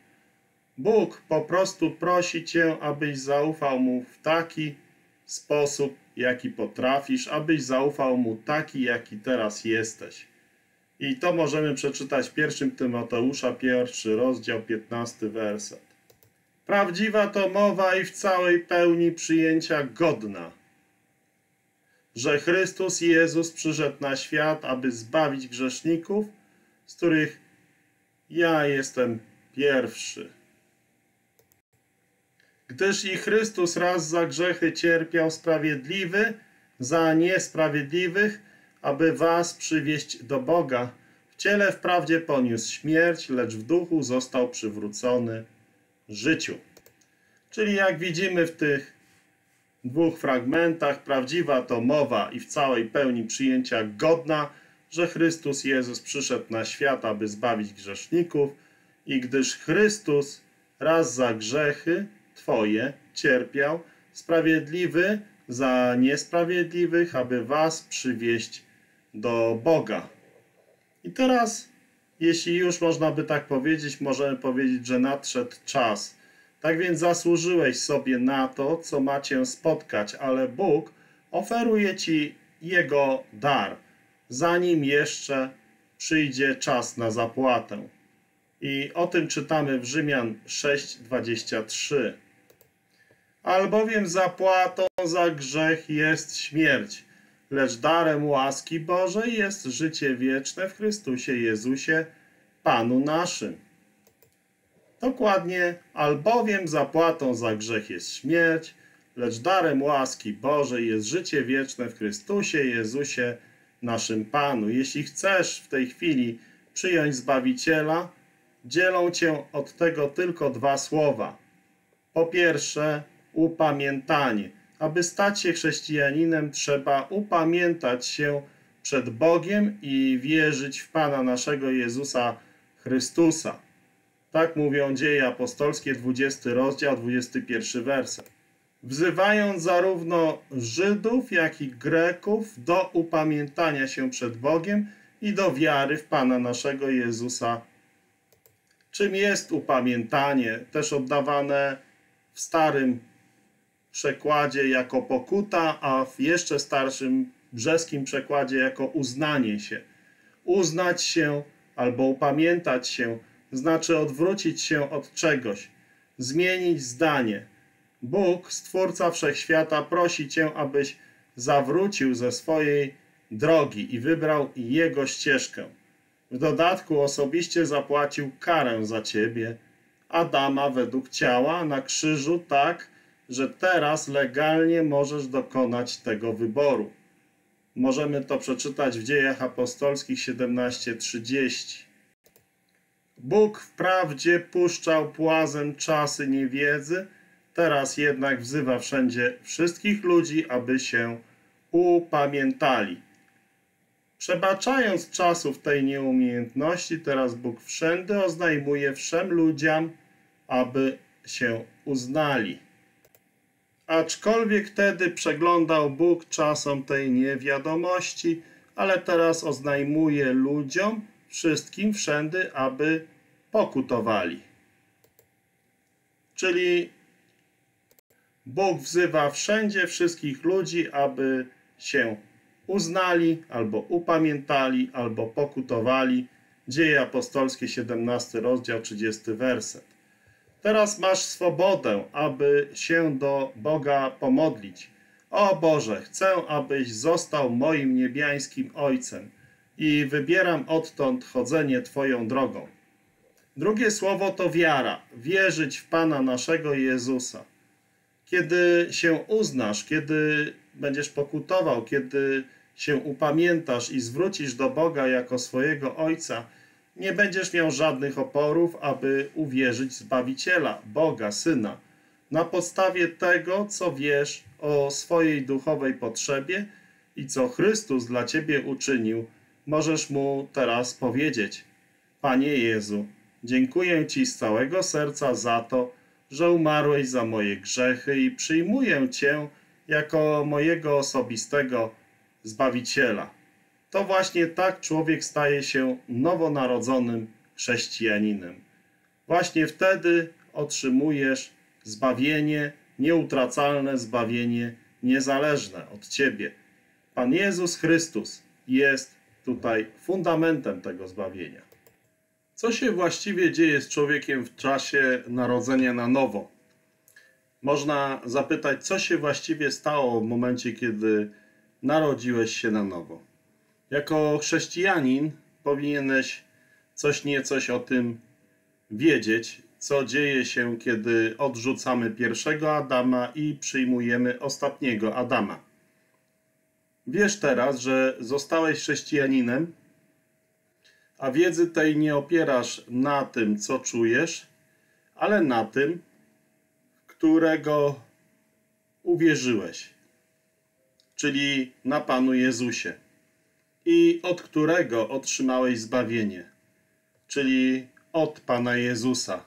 Bóg po prostu prosi cię, abyś zaufał Mu w taki sposób, jaki potrafisz, abyś zaufał Mu taki, jaki teraz jesteś. I to możemy przeczytać w 1 Tymoteusza 1:15. Prawdziwa to mowa i w całej pełni przyjęcia godna, że Chrystus Jezus przyszedł na świat, aby zbawić grzeszników, z których ja jestem pierwszy. Gdyż i Chrystus raz za grzechy cierpiał sprawiedliwy, za niesprawiedliwych, aby was przywieść do Boga, W ciele wprawdzie poniósł śmierć, lecz w duchu został przywrócony życiu. Czyli jak widzimy w tych dwóch fragmentach, prawdziwa to mowa i w całej pełni przyjęcia godna, że Chrystus Jezus przyszedł na świat, aby zbawić grzeszników i gdyż Chrystus raz za grzechy Twoje cierpiał, sprawiedliwy za niesprawiedliwych, aby was przywieść do Boga. I teraz, jeśli już można by tak powiedzieć, możemy powiedzieć, że nadszedł czas. Tak więc zasłużyłeś sobie na to, co ma cię spotkać, ale Bóg oferuje ci Jego dar, zanim jeszcze przyjdzie czas na zapłatę. I o tym czytamy w Rzymian 6:23. Albowiem zapłatą za grzech jest śmierć, lecz darem łaski Bożej jest życie wieczne w Chrystusie Jezusie, Panu naszym. Dokładnie, albowiem zapłatą za grzech jest śmierć, lecz darem łaski Bożej jest życie wieczne w Chrystusie Jezusie, naszym Panu. Jeśli chcesz w tej chwili przyjąć Zbawiciela, dzielą cię od tego tylko dwa słowa. Po pierwsze, upamiętanie. Aby stać się chrześcijaninem, trzeba upamiętać się przed Bogiem i wierzyć w Pana naszego Jezusa Chrystusa. Tak mówią Dzieje Apostolskie, 20 rozdział, 21 werset. Wzywając zarówno Żydów, jak i Greków do upamiętania się przed Bogiem i do wiary w Pana naszego Jezusa. Czym jest upamiętanie? Też oddawane w starym przekładzie jako pokuta, a w jeszcze starszym brzeskim przekładzie jako uznanie się. Uznać się albo upamiętać się znaczy odwrócić się od czegoś, zmienić zdanie. Bóg, Stwórca Wszechświata, prosi cię, abyś zawrócił ze swojej drogi i wybrał Jego ścieżkę. W dodatku osobiście zapłacił karę za ciebie, Adama według ciała na krzyżu, tak, że teraz legalnie możesz dokonać tego wyboru. Możemy to przeczytać w Dziejach Apostolskich 17:30. Bóg wprawdzie puszczał płazem czasy niewiedzy, teraz jednak wzywa wszędzie wszystkich ludzi, aby się upamiętali. Przebaczając czasów tej nieumiejętności, teraz Bóg wszędy oznajmuje wszem ludziom, aby się uznali. Aczkolwiek wtedy przeglądał Bóg czasom tej niewiadomości, ale teraz oznajmuje ludziom, wszystkim wszędy, aby pokutowali. Czyli Bóg wzywa wszędzie wszystkich ludzi, aby się uznali, albo upamiętali, albo pokutowali. Dzieje Apostolskie, 17 rozdział, 30 werset. Teraz masz swobodę, aby się do Boga pomodlić. O Boże, chcę, abyś został moim niebiańskim Ojcem i wybieram odtąd chodzenie Twoją drogą. Drugie słowo to wiara, wierzyć w Pana naszego Jezusa. Kiedy się uznasz, kiedy będziesz pokutował, kiedy się upamiętasz i zwrócisz do Boga jako swojego Ojca, nie będziesz miał żadnych oporów, aby uwierzyć w Zbawiciela, Boga, Syna. Na podstawie tego, co wiesz o swojej duchowej potrzebie i co Chrystus dla ciebie uczynił, możesz Mu teraz powiedzieć: Panie Jezu, dziękuję Ci z całego serca za to, że umarłeś za moje grzechy i przyjmuję Cię jako mojego osobistego Zbawiciela. To właśnie tak człowiek staje się nowonarodzonym chrześcijaninem. Właśnie wtedy otrzymujesz zbawienie, nieutracalne zbawienie, niezależne od Ciebie. Pan Jezus Chrystus jest tutaj fundamentem tego zbawienia. Co się właściwie dzieje z człowiekiem w czasie narodzenia na nowo? Można zapytać, co się właściwie stało w momencie, kiedy narodziłeś się na nowo. Jako chrześcijanin powinieneś niecoś o tym wiedzieć, co dzieje się, kiedy odrzucamy pierwszego Adama i przyjmujemy ostatniego Adama. Wiesz teraz, że zostałeś chrześcijaninem, a wiedzy tej nie opierasz na tym, co czujesz, ale na tym, którego uwierzyłeś, czyli na Panu Jezusie i od którego otrzymałeś zbawienie, czyli od Pana Jezusa.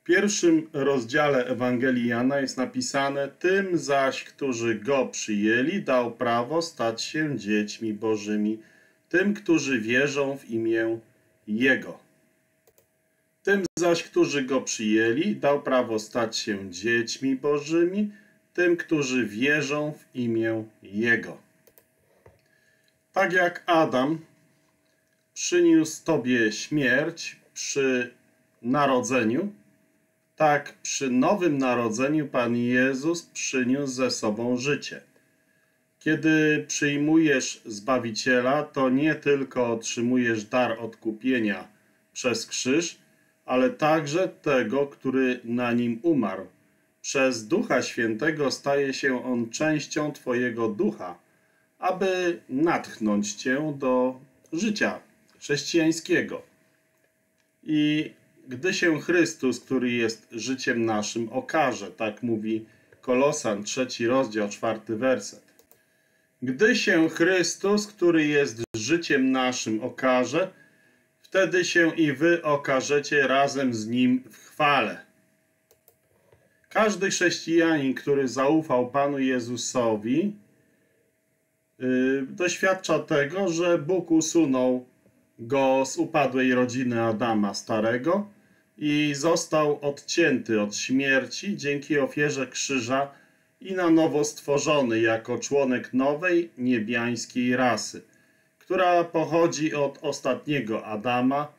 W pierwszym rozdziale Ewangelii Jana jest napisane: tym zaś, którzy Go przyjęli, dał prawo stać się dziećmi Bożymi, tym, którzy wierzą w imię Jego. Tym zaś, którzy Go przyjęli, dał prawo stać się dziećmi Bożymi, tym, którzy wierzą w imię Jego. Tak jak Adam przyniósł Tobie śmierć przy narodzeniu, tak przy nowym narodzeniu Pan Jezus przyniósł ze sobą życie. Kiedy przyjmujesz Zbawiciela, to nie tylko otrzymujesz dar odkupienia przez krzyż, ale także tego, który na nim umarł. Przez Ducha Świętego staje się on częścią Twojego ducha, aby natchnąć Cię do życia chrześcijańskiego. I gdy się Chrystus, który jest życiem naszym, okaże, tak mówi Kolosan, 3 rozdział, 4 werset. Gdy się Chrystus, który jest życiem naszym, okaże, wtedy się i wy okażecie razem z Nim w chwale. Każdy chrześcijanin, który zaufał Panu Jezusowi, doświadcza tego, że Bóg usunął go z upadłej rodziny Adama Starego i został odcięty od śmierci dzięki ofierze krzyża i na nowo stworzony jako członek nowej niebiańskiej rasy, która pochodzi od ostatniego Adama,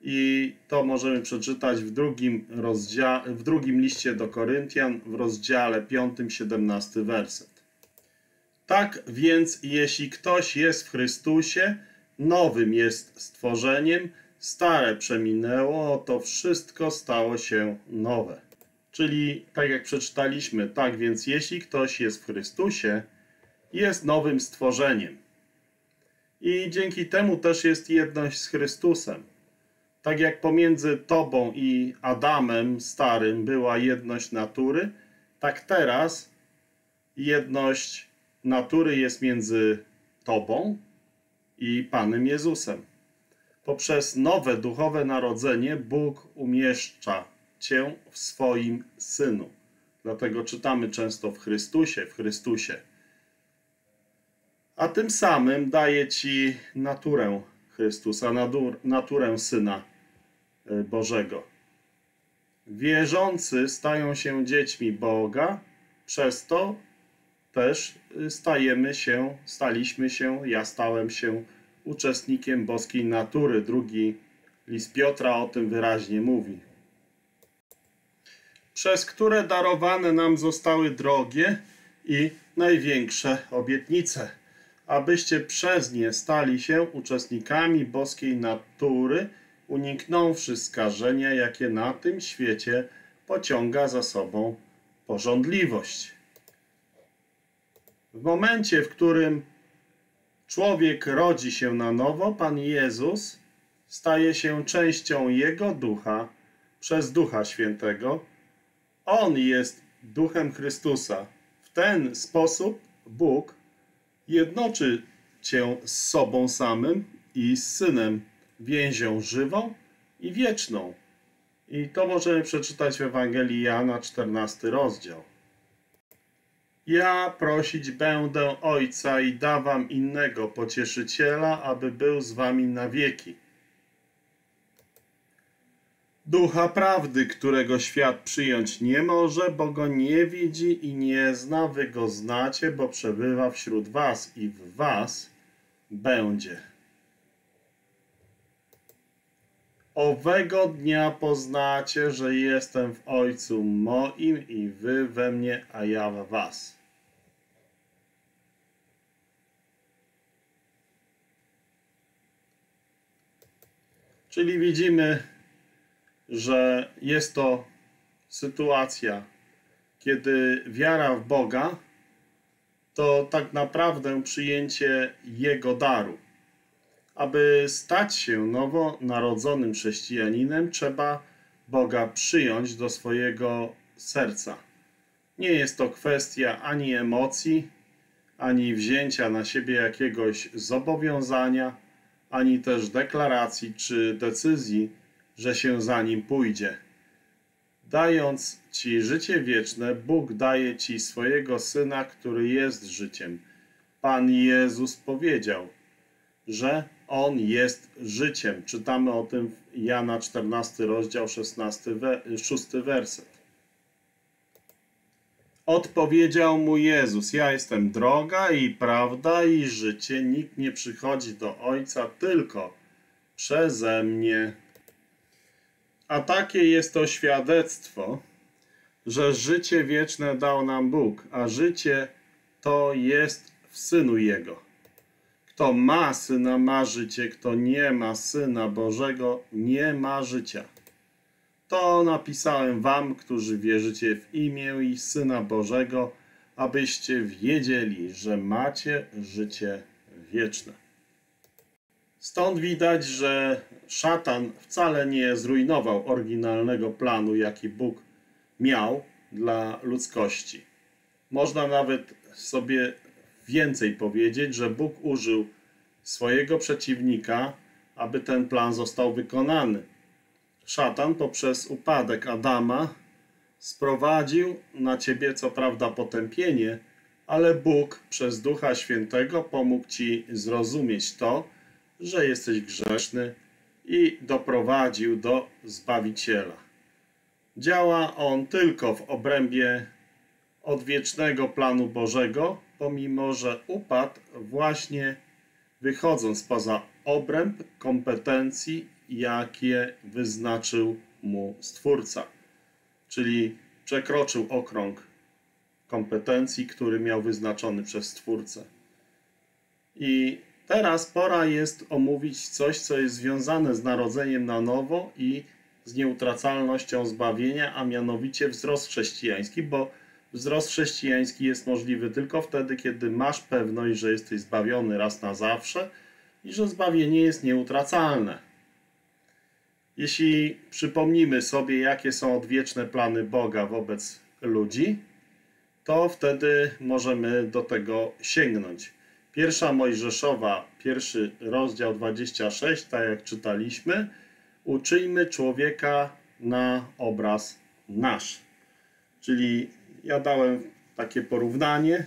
i to możemy przeczytać w drugim liście do Koryntian w rozdziale 5, 17 werset. Tak więc jeśli ktoś jest w Chrystusie, nowym jest stworzeniem, stare przeminęło, to wszystko stało się nowe. Czyli tak jak przeczytaliśmy, tak więc jeśli ktoś jest w Chrystusie, jest nowym stworzeniem. I dzięki temu też jest jedność z Chrystusem. Tak jak pomiędzy Tobą i Adamem Starym była jedność natury, tak teraz jedność natury jest między Tobą i Panem Jezusem. Poprzez nowe duchowe narodzenie Bóg umieszcza Cię w swoim Synu. Dlatego czytamy często w Chrystusie, w Chrystusie. A tym samym daje Ci naturę Chrystusa, naturę Syna Bożego. Wierzący stają się dziećmi Boga, przez to też ja stałem się uczestnikiem boskiej natury. Drugi list Piotra o tym wyraźnie mówi. Przez które darowane nam zostały drogie i największe obietnice, abyście przez nie stali się uczestnikami boskiej natury, uniknąwszy skażenia, jakie na tym świecie pociąga za sobą pożądliwość. W momencie, w którym człowiek rodzi się na nowo, Pan Jezus staje się częścią Jego ducha przez Ducha Świętego. On jest Duchem Chrystusa. W ten sposób Bóg jednoczy Cię z sobą samym i z Synem, więzią żywą i wieczną. I to możemy przeczytać w Ewangelii Jana, 14 rozdział. Ja prosić będę Ojca i dam wam innego Pocieszyciela, aby był z wami na wieki. Ducha prawdy, którego świat przyjąć nie może, bo go nie widzi i nie zna. Wy go znacie, bo przebywa wśród was i w was będzie. Owego dnia poznacie, że jestem w Ojcu moim i wy we mnie, a ja w was. Czyli widzimy, że jest to sytuacja, kiedy wiara w Boga to tak naprawdę przyjęcie Jego daru. Aby stać się nowonarodzonym chrześcijaninem, trzeba Boga przyjąć do swojego serca. Nie jest to kwestia ani emocji, ani wzięcia na siebie jakiegoś zobowiązania, ani też deklaracji czy decyzji, że się za Nim pójdzie. Dając Ci życie wieczne, Bóg daje Ci swojego Syna, który jest życiem. Pan Jezus powiedział, że On jest życiem. Czytamy o tym w Jana 14, rozdział 6 werset. Odpowiedział mu Jezus, ja jestem droga i prawda i życie, nikt nie przychodzi do Ojca tylko przeze mnie. A takie jest to świadectwo, że życie wieczne dał nam Bóg, a życie to jest w Synu Jego. Kto ma Syna, ma życie, kto nie ma Syna Bożego, nie ma życia. To napisałem wam, którzy wierzycie w imię i Syna Bożego, abyście wiedzieli, że macie życie wieczne. Stąd widać, że szatan wcale nie zrujnował oryginalnego planu, jaki Bóg miał dla ludzkości. Można nawet sobie więcej powiedzieć, że Bóg użył swojego przeciwnika, aby ten plan został wykonany. Szatan poprzez upadek Adama sprowadził na ciebie co prawda potępienie, ale Bóg przez Ducha Świętego pomógł ci zrozumieć to, że jesteś grzeszny i doprowadził do Zbawiciela. Działa on tylko w obrębie odwiecznego planu Bożego, pomimo że upadł właśnie wychodząc poza obręb kompetencji, jakie wyznaczył mu Stwórca. Czyli przekroczył okrąg kompetencji, który miał wyznaczony przez Stwórcę. I teraz pora jest omówić coś, co jest związane z narodzeniem na nowo i z nieutracalnością zbawienia, a mianowicie wzrost chrześcijański, bo wzrost chrześcijański jest możliwy tylko wtedy, kiedy masz pewność, że jesteś zbawiony raz na zawsze i że zbawienie jest nieutracalne. Jeśli przypomnimy sobie, jakie są odwieczne plany Boga wobec ludzi, to wtedy możemy do tego sięgnąć. Pierwsza Mojżeszowa, 1 rozdział 26, tak jak czytaliśmy, uczyjmy człowieka na obraz nasz. Czyli ja dałem takie porównanie,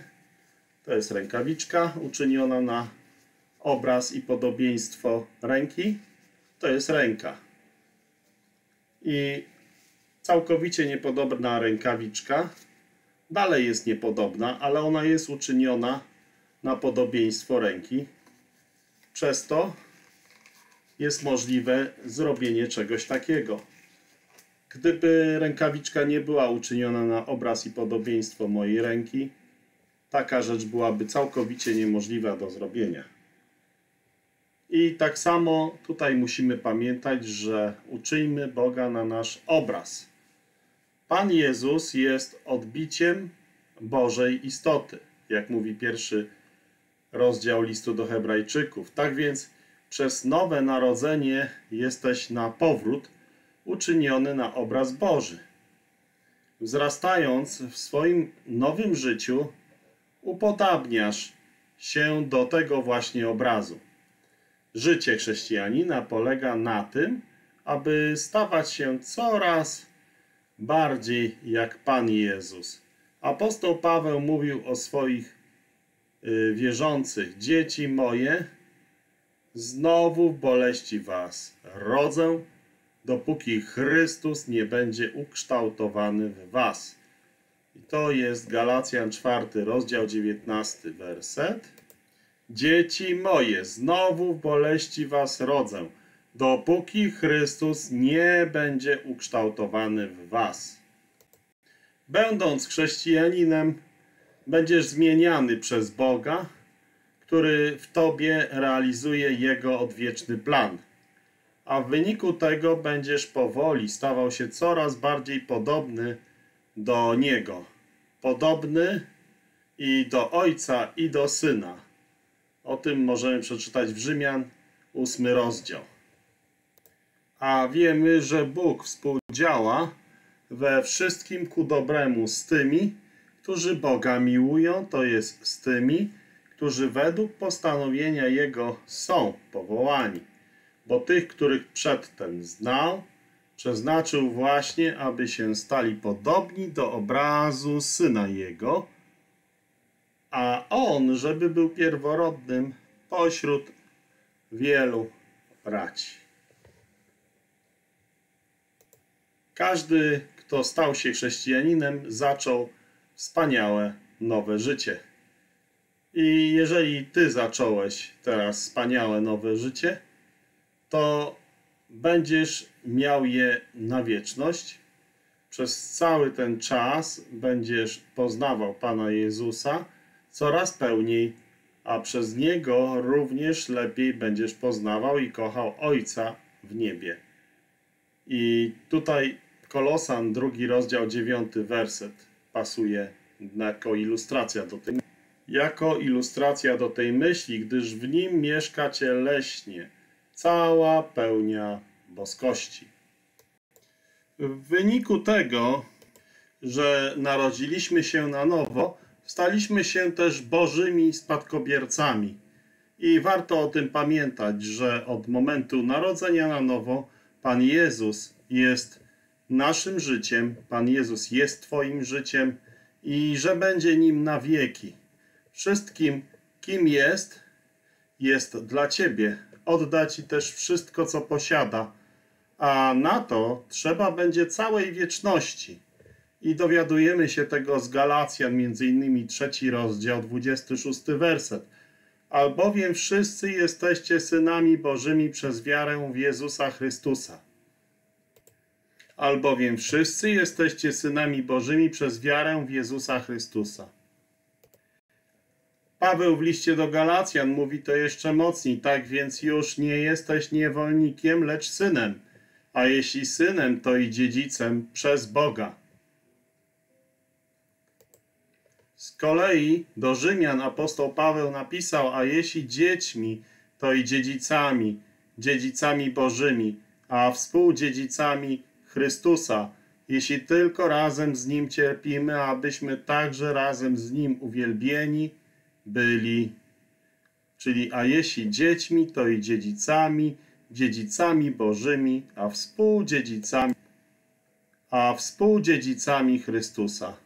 to jest rękawiczka uczyniona na obraz i podobieństwo ręki, to jest ręka. I całkowicie niepodobna rękawiczka dalej jest niepodobna, ale ona jest uczyniona na podobieństwo ręki. Przez to jest możliwe zrobienie czegoś takiego. Gdyby rękawiczka nie była uczyniona na obraz i podobieństwo mojej ręki, taka rzecz byłaby całkowicie niemożliwa do zrobienia. I tak samo tutaj musimy pamiętać, że uczyjmy Boga na nasz obraz. Pan Jezus jest odbiciem Bożej istoty, jak mówi 1 rozdział listu do Hebrajczyków. Tak więc przez nowe narodzenie jesteś na powrót uczyniony na obraz Boży. Wzrastając w swoim nowym życiu, upodabniasz się do tego właśnie obrazu. Życie chrześcijanina polega na tym, aby stawać się coraz bardziej jak Pan Jezus. Apostoł Paweł mówił o swoich wierzących. Dzieci moje, znowu w boleści was rodzę, dopóki Chrystus nie będzie ukształtowany w was. I to jest Galacjan 4, rozdział 19, werset. Dzieci moje, znowu w boleści was rodzę, dopóki Chrystus nie będzie ukształtowany w was. Będąc chrześcijaninem, będziesz zmieniany przez Boga, który w tobie realizuje Jego odwieczny plan. A w wyniku tego będziesz powoli stawał się coraz bardziej podobny do Niego. Podobny i do Ojca, i do Syna. O tym możemy przeczytać w Rzymian 8 rozdział. A wiemy, że Bóg współdziała we wszystkim ku dobremu z tymi, którzy Boga miłują, to jest z tymi, którzy według postanowienia Jego są powołani. Bo tych, których przedtem znał, przeznaczył właśnie, aby się stali podobni do obrazu Syna Jego, a On, żeby był pierworodnym pośród wielu braci. Każdy, kto stał się chrześcijaninem, zaczął wspaniałe nowe życie. I jeżeli ty zacząłeś teraz wspaniałe nowe życie, to będziesz miał je na wieczność. Przez cały ten czas będziesz poznawał Pana Jezusa coraz pełniej, a przez Niego również lepiej będziesz poznawał i kochał Ojca w niebie. I tutaj Kolosan, 2 rozdział 9 werset pasuje jako ilustracja do tej myśli. Jako ilustracja do tej myśli, gdyż w nim mieszka cieleśnie cała pełnia boskości. W wyniku tego, że narodziliśmy się na nowo, staliśmy się też Bożymi spadkobiercami. I warto o tym pamiętać, że od momentu narodzenia na nowo Pan Jezus jest naszym życiem, Pan Jezus jest Twoim życiem i że będzie nim na wieki. Wszystkim, kim jest dla Ciebie. Odda Ci też wszystko, co posiada, a na to trzeba będzie całej wieczności. I dowiadujemy się tego z Galacjan, m.in. 3 rozdział, 26 werset. Albowiem wszyscy jesteście synami Bożymi przez wiarę w Jezusa Chrystusa. Albowiem wszyscy jesteście synami Bożymi przez wiarę w Jezusa Chrystusa. Paweł w liście do Galacjan mówi to jeszcze mocniej. Tak więc już nie jesteś niewolnikiem, lecz synem. A jeśli synem, to i dziedzicem przez Boga. Z kolei do Rzymian apostoł Paweł napisał, a jeśli dziećmi, to i dziedzicami, dziedzicami Bożymi, a współdziedzicami Chrystusa, jeśli tylko razem z Nim cierpimy, abyśmy także razem z Nim uwielbieni byli. Czyli a jeśli dziećmi, to i dziedzicami, dziedzicami Bożymi, a współdziedzicami Chrystusa.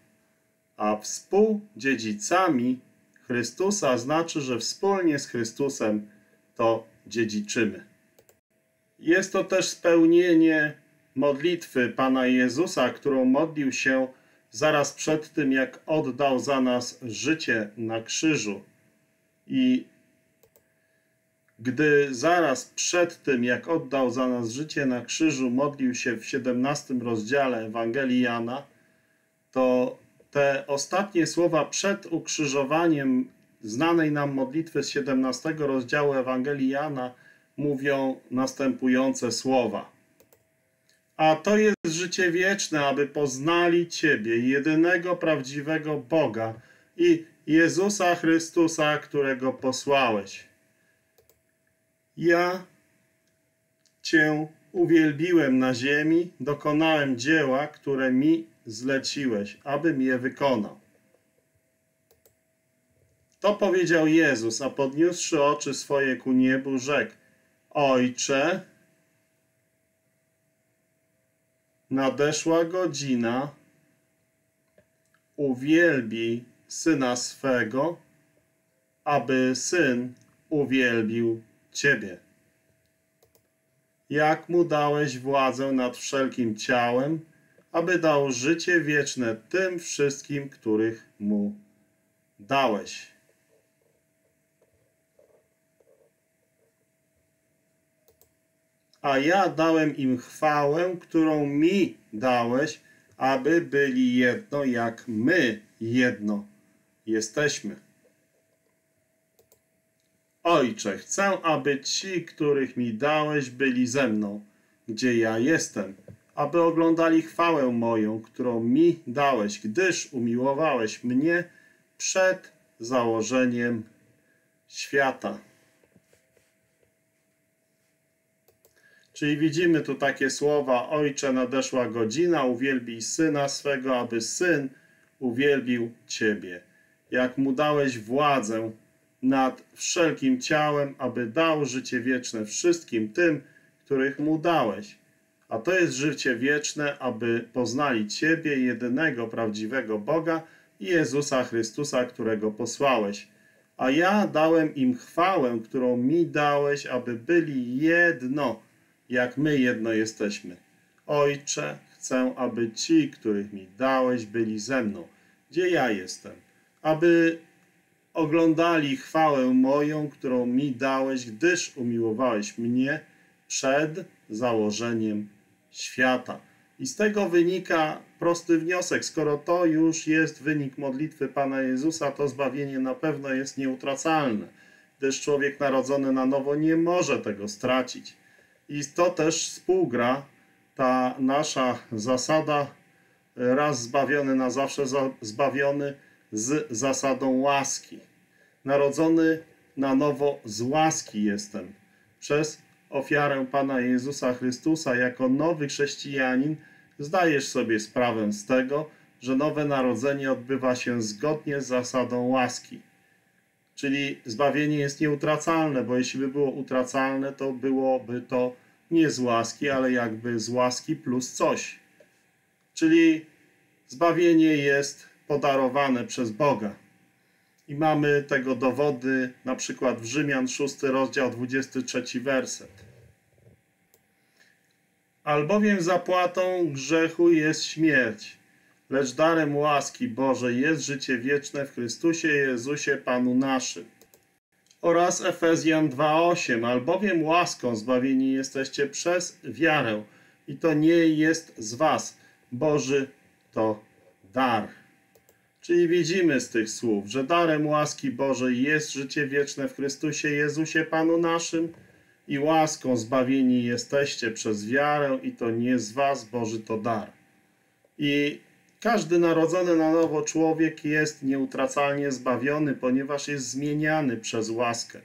A współdziedzicami Chrystusa znaczy, że wspólnie z Chrystusem to dziedziczymy. Jest to też spełnienie modlitwy Pana Jezusa, którą modlił się zaraz przed tym, jak oddał za nas życie na krzyżu. I gdy zaraz przed tym, jak oddał za nas życie na krzyżu, modlił się w 17 rozdziale Ewangelii Jana, to te ostatnie słowa przed ukrzyżowaniem znanej nam modlitwy z 17 rozdziału Ewangelii Jana mówią następujące słowa. A to jest życie wieczne, aby poznali Ciebie, jedynego prawdziwego Boga i Jezusa Chrystusa, którego posłałeś. Ja Cię uwielbiłem na ziemi, dokonałem dzieła, które mi zleciłeś, abym je wykonał. To powiedział Jezus, a podniósłszy oczy swoje ku niebu, rzekł: Ojcze, nadeszła godzina, uwielbi Syna swego, aby Syn uwielbił Ciebie. Jak Mu dałeś władzę nad wszelkim ciałem, aby dał życie wieczne tym wszystkim, których Mu dałeś. A ja dałem im chwałę, którą mi dałeś, aby byli jedno, jak my jedno jesteśmy. Ojcze, chcę, aby ci, których mi dałeś, byli ze mną, gdzie ja jestem, aby oglądali chwałę moją, którą mi dałeś, gdyż umiłowałeś mnie przed założeniem świata. Czyli widzimy tu takie słowa: Ojcze, nadeszła godzina, uwielbij Syna swego, aby Syn uwielbił Ciebie. Jak Mu dałeś władzę nad wszelkim ciałem, aby dał życie wieczne wszystkim tym, których Mu dałeś. A to jest życie wieczne, aby poznali Ciebie, jedynego prawdziwego Boga i Jezusa Chrystusa, którego posłałeś. A ja dałem im chwałę, którą mi dałeś, aby byli jedno, jak my jedno jesteśmy. Ojcze, chcę, aby ci, których mi dałeś, byli ze mną, gdzie ja jestem, aby oglądali chwałę moją, którą mi dałeś, gdyż umiłowałeś mnie przed założeniem świata. I z tego wynika prosty wniosek. Skoro to już jest wynik modlitwy Pana Jezusa, to zbawienie na pewno jest nieutracalne, gdyż człowiek narodzony na nowo nie może tego stracić. I to też współgra ta nasza zasada raz zbawiony na zawsze zbawiony z zasadą łaski. Narodzony na nowo z łaski jestem. Przez ofiarę Pana Jezusa Chrystusa jako nowy chrześcijanin zdajesz sobie sprawę z tego, że nowe narodzenie odbywa się zgodnie z zasadą łaski. Czyli zbawienie jest nieutracalne, bo jeśli by było utracalne, to byłoby to nie z łaski, ale jakby z łaski plus coś. Czyli zbawienie jest podarowane przez Boga. I mamy tego dowody na przykład w Rzymian 6 rozdział 23 werset. Albowiem zapłatą grzechu jest śmierć, lecz darem łaski Bożej jest życie wieczne w Chrystusie Jezusie Panu naszym. Oraz Efezjan 2:8. Albowiem łaską zbawieni jesteście przez wiarę i to nie jest z was, Boży to dar. Czyli widzimy z tych słów, że darem łaski Bożej jest życie wieczne w Chrystusie Jezusie Panu naszym i łaską zbawieni jesteście przez wiarę i to nie z was, Boży to dar. I każdy narodzony na nowo człowiek jest nieutracalnie zbawiony, ponieważ jest zmieniany przez łaskę.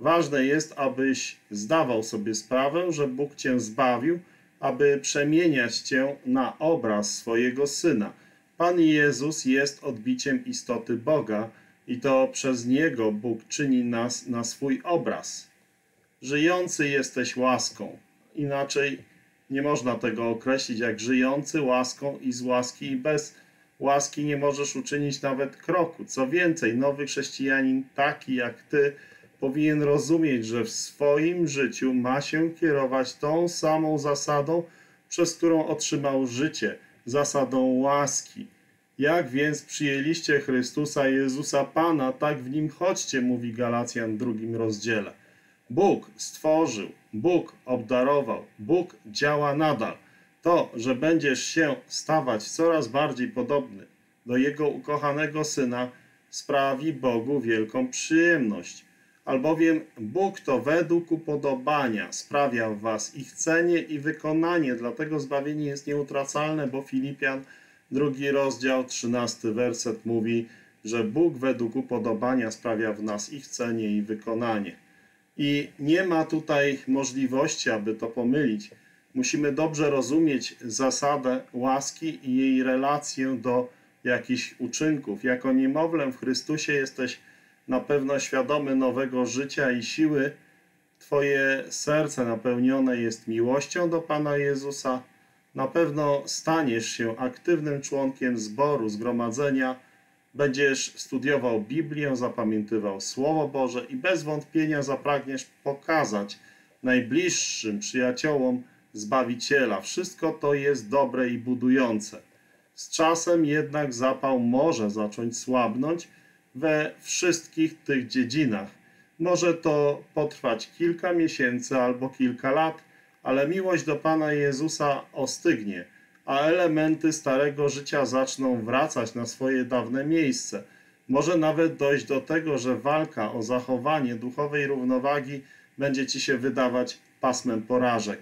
Ważne jest, abyś zdawał sobie sprawę, że Bóg cię zbawił, aby przemieniać cię na obraz swojego Syna. Pan Jezus jest odbiciem istoty Boga i to przez Niego Bóg czyni nas na swój obraz. Żyjący jesteś łaską, inaczej nie można tego określić jak żyjący łaską i z łaski i bez łaski nie możesz uczynić nawet kroku. Co więcej, nowy chrześcijanin taki jak ty powinien rozumieć, że w swoim życiu ma się kierować tą samą zasadą, przez którą otrzymał życie, zasadą łaski. Jak więc przyjęliście Chrystusa Jezusa Pana, tak w Nim chodźcie, mówi Galacjan w 2 rozdziale. Bóg stworzył, Bóg obdarował, Bóg działa nadal. To, że będziesz się stawać coraz bardziej podobny do Jego ukochanego Syna, sprawi Bogu wielką przyjemność. Albowiem Bóg to według upodobania sprawia w was i chcenie, i wykonanie. Dlatego zbawienie jest nieutracalne, bo Filipian 2 rozdział 13 werset mówi, że Bóg według upodobania sprawia w nas i chcenie, i wykonanie. I nie ma tutaj możliwości, aby to pomylić. Musimy dobrze rozumieć zasadę łaski i jej relację do jakichś uczynków. Jako niemowlę w Chrystusie jesteś na pewno świadomy nowego życia i siły. Twoje serce napełnione jest miłością do Pana Jezusa. Na pewno staniesz się aktywnym członkiem zboru, zgromadzenia. Będziesz studiował Biblię, zapamiętywał Słowo Boże i bez wątpienia zapragniesz pokazać najbliższym przyjaciołom Zbawiciela. Wszystko to jest dobre i budujące. Z czasem jednak zapał może zacząć słabnąć we wszystkich tych dziedzinach. Może to potrwać kilka miesięcy albo kilka lat, ale miłość do Pana Jezusa ostygnie, a elementy starego życia zaczną wracać na swoje dawne miejsce. Może nawet dojść do tego, że walka o zachowanie duchowej równowagi będzie ci się wydawać pasmem porażek.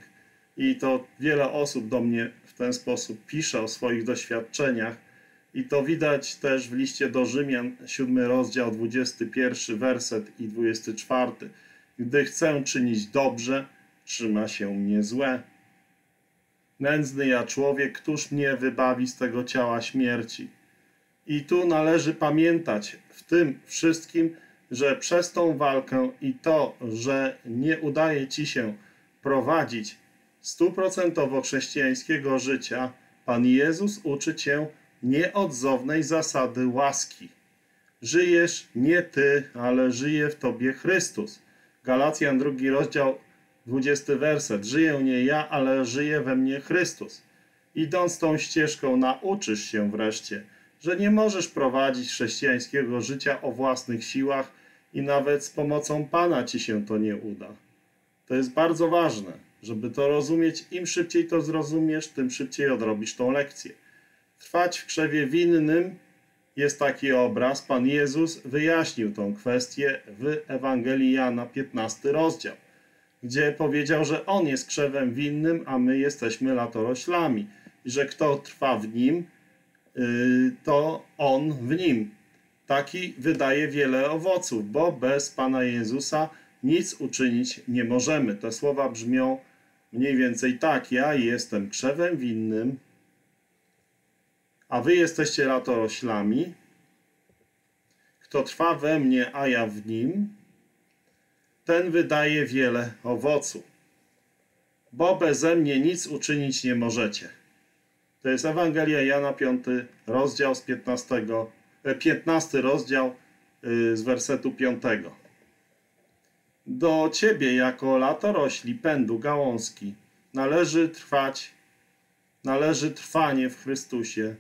I to wiele osób do mnie w ten sposób pisze o swoich doświadczeniach. I to widać też w liście do Rzymian, 7 rozdział, 21 werset i 24. Gdy chcę czynić dobrze, trzyma się mnie złe. Nędzny ja człowiek, któż mnie wybawi z tego ciała śmierci? I tu należy pamiętać w tym wszystkim, że przez tą walkę i to, że nie udaje ci się prowadzić stuprocentowo chrześcijańskiego życia, Pan Jezus uczy cię nieodzownej zasady łaski. Żyjesz nie ty, ale żyje w tobie Chrystus. Galacjan 2 rozdział 20 werset. Żyję nie ja, ale żyje we mnie Chrystus. Idąc tą ścieżką nauczysz się wreszcie, że nie możesz prowadzić chrześcijańskiego życia o własnych siłach i nawet z pomocą Pana ci się to nie uda. To jest bardzo ważne, żeby to rozumieć. Im szybciej to zrozumiesz, tym szybciej odrobisz tą lekcję. Trwać w krzewie winnym jest taki obraz. Pan Jezus wyjaśnił tą kwestię w Ewangelii Jana 15 rozdział, gdzie powiedział, że On jest krzewem winnym, a my jesteśmy latoroślami i że kto trwa w Nim, to on w nim. Taki wydaje wiele owoców, bo bez Pana Jezusa nic uczynić nie możemy. Te słowa brzmią mniej więcej tak. Ja jestem krzewem winnym, a wy jesteście latoroślami. Kto trwa we mnie, a ja w nim, ten wydaje wiele owoców, bo beze mnie nic uczynić nie możecie. To jest Ewangelia Jana 5 rozdział z 15 rozdział z wersetu 5. Do ciebie jako latorośli pędu gałązki należy trwanie w Chrystusie,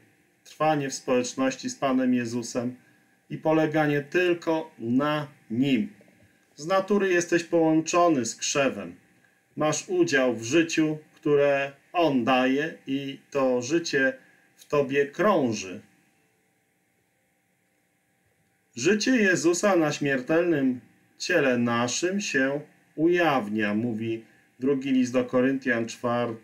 trwanie w społeczności z Panem Jezusem i poleganie tylko na Nim. Z natury jesteś połączony z krzewem. Masz udział w życiu, które On daje i to życie w tobie krąży. Życie Jezusa na śmiertelnym ciele naszym się ujawnia, mówi II list do Koryntian 4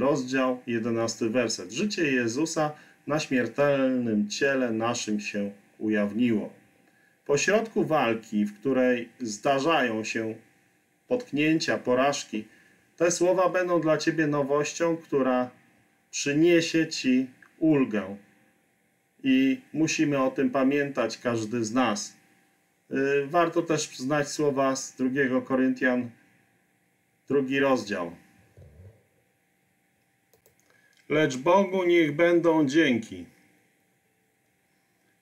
rozdział 11 werset. Życie Jezusa na śmiertelnym ciele naszym się ujawniło. Pośrodku walki, w której zdarzają się potknięcia, porażki, te słowa będą dla ciebie nowością, która przyniesie ci ulgę. I musimy o tym pamiętać, każdy z nas. Warto też znać słowa z 2 Koryntian 2 rozdział. Lecz Bogu niech będą dzięki,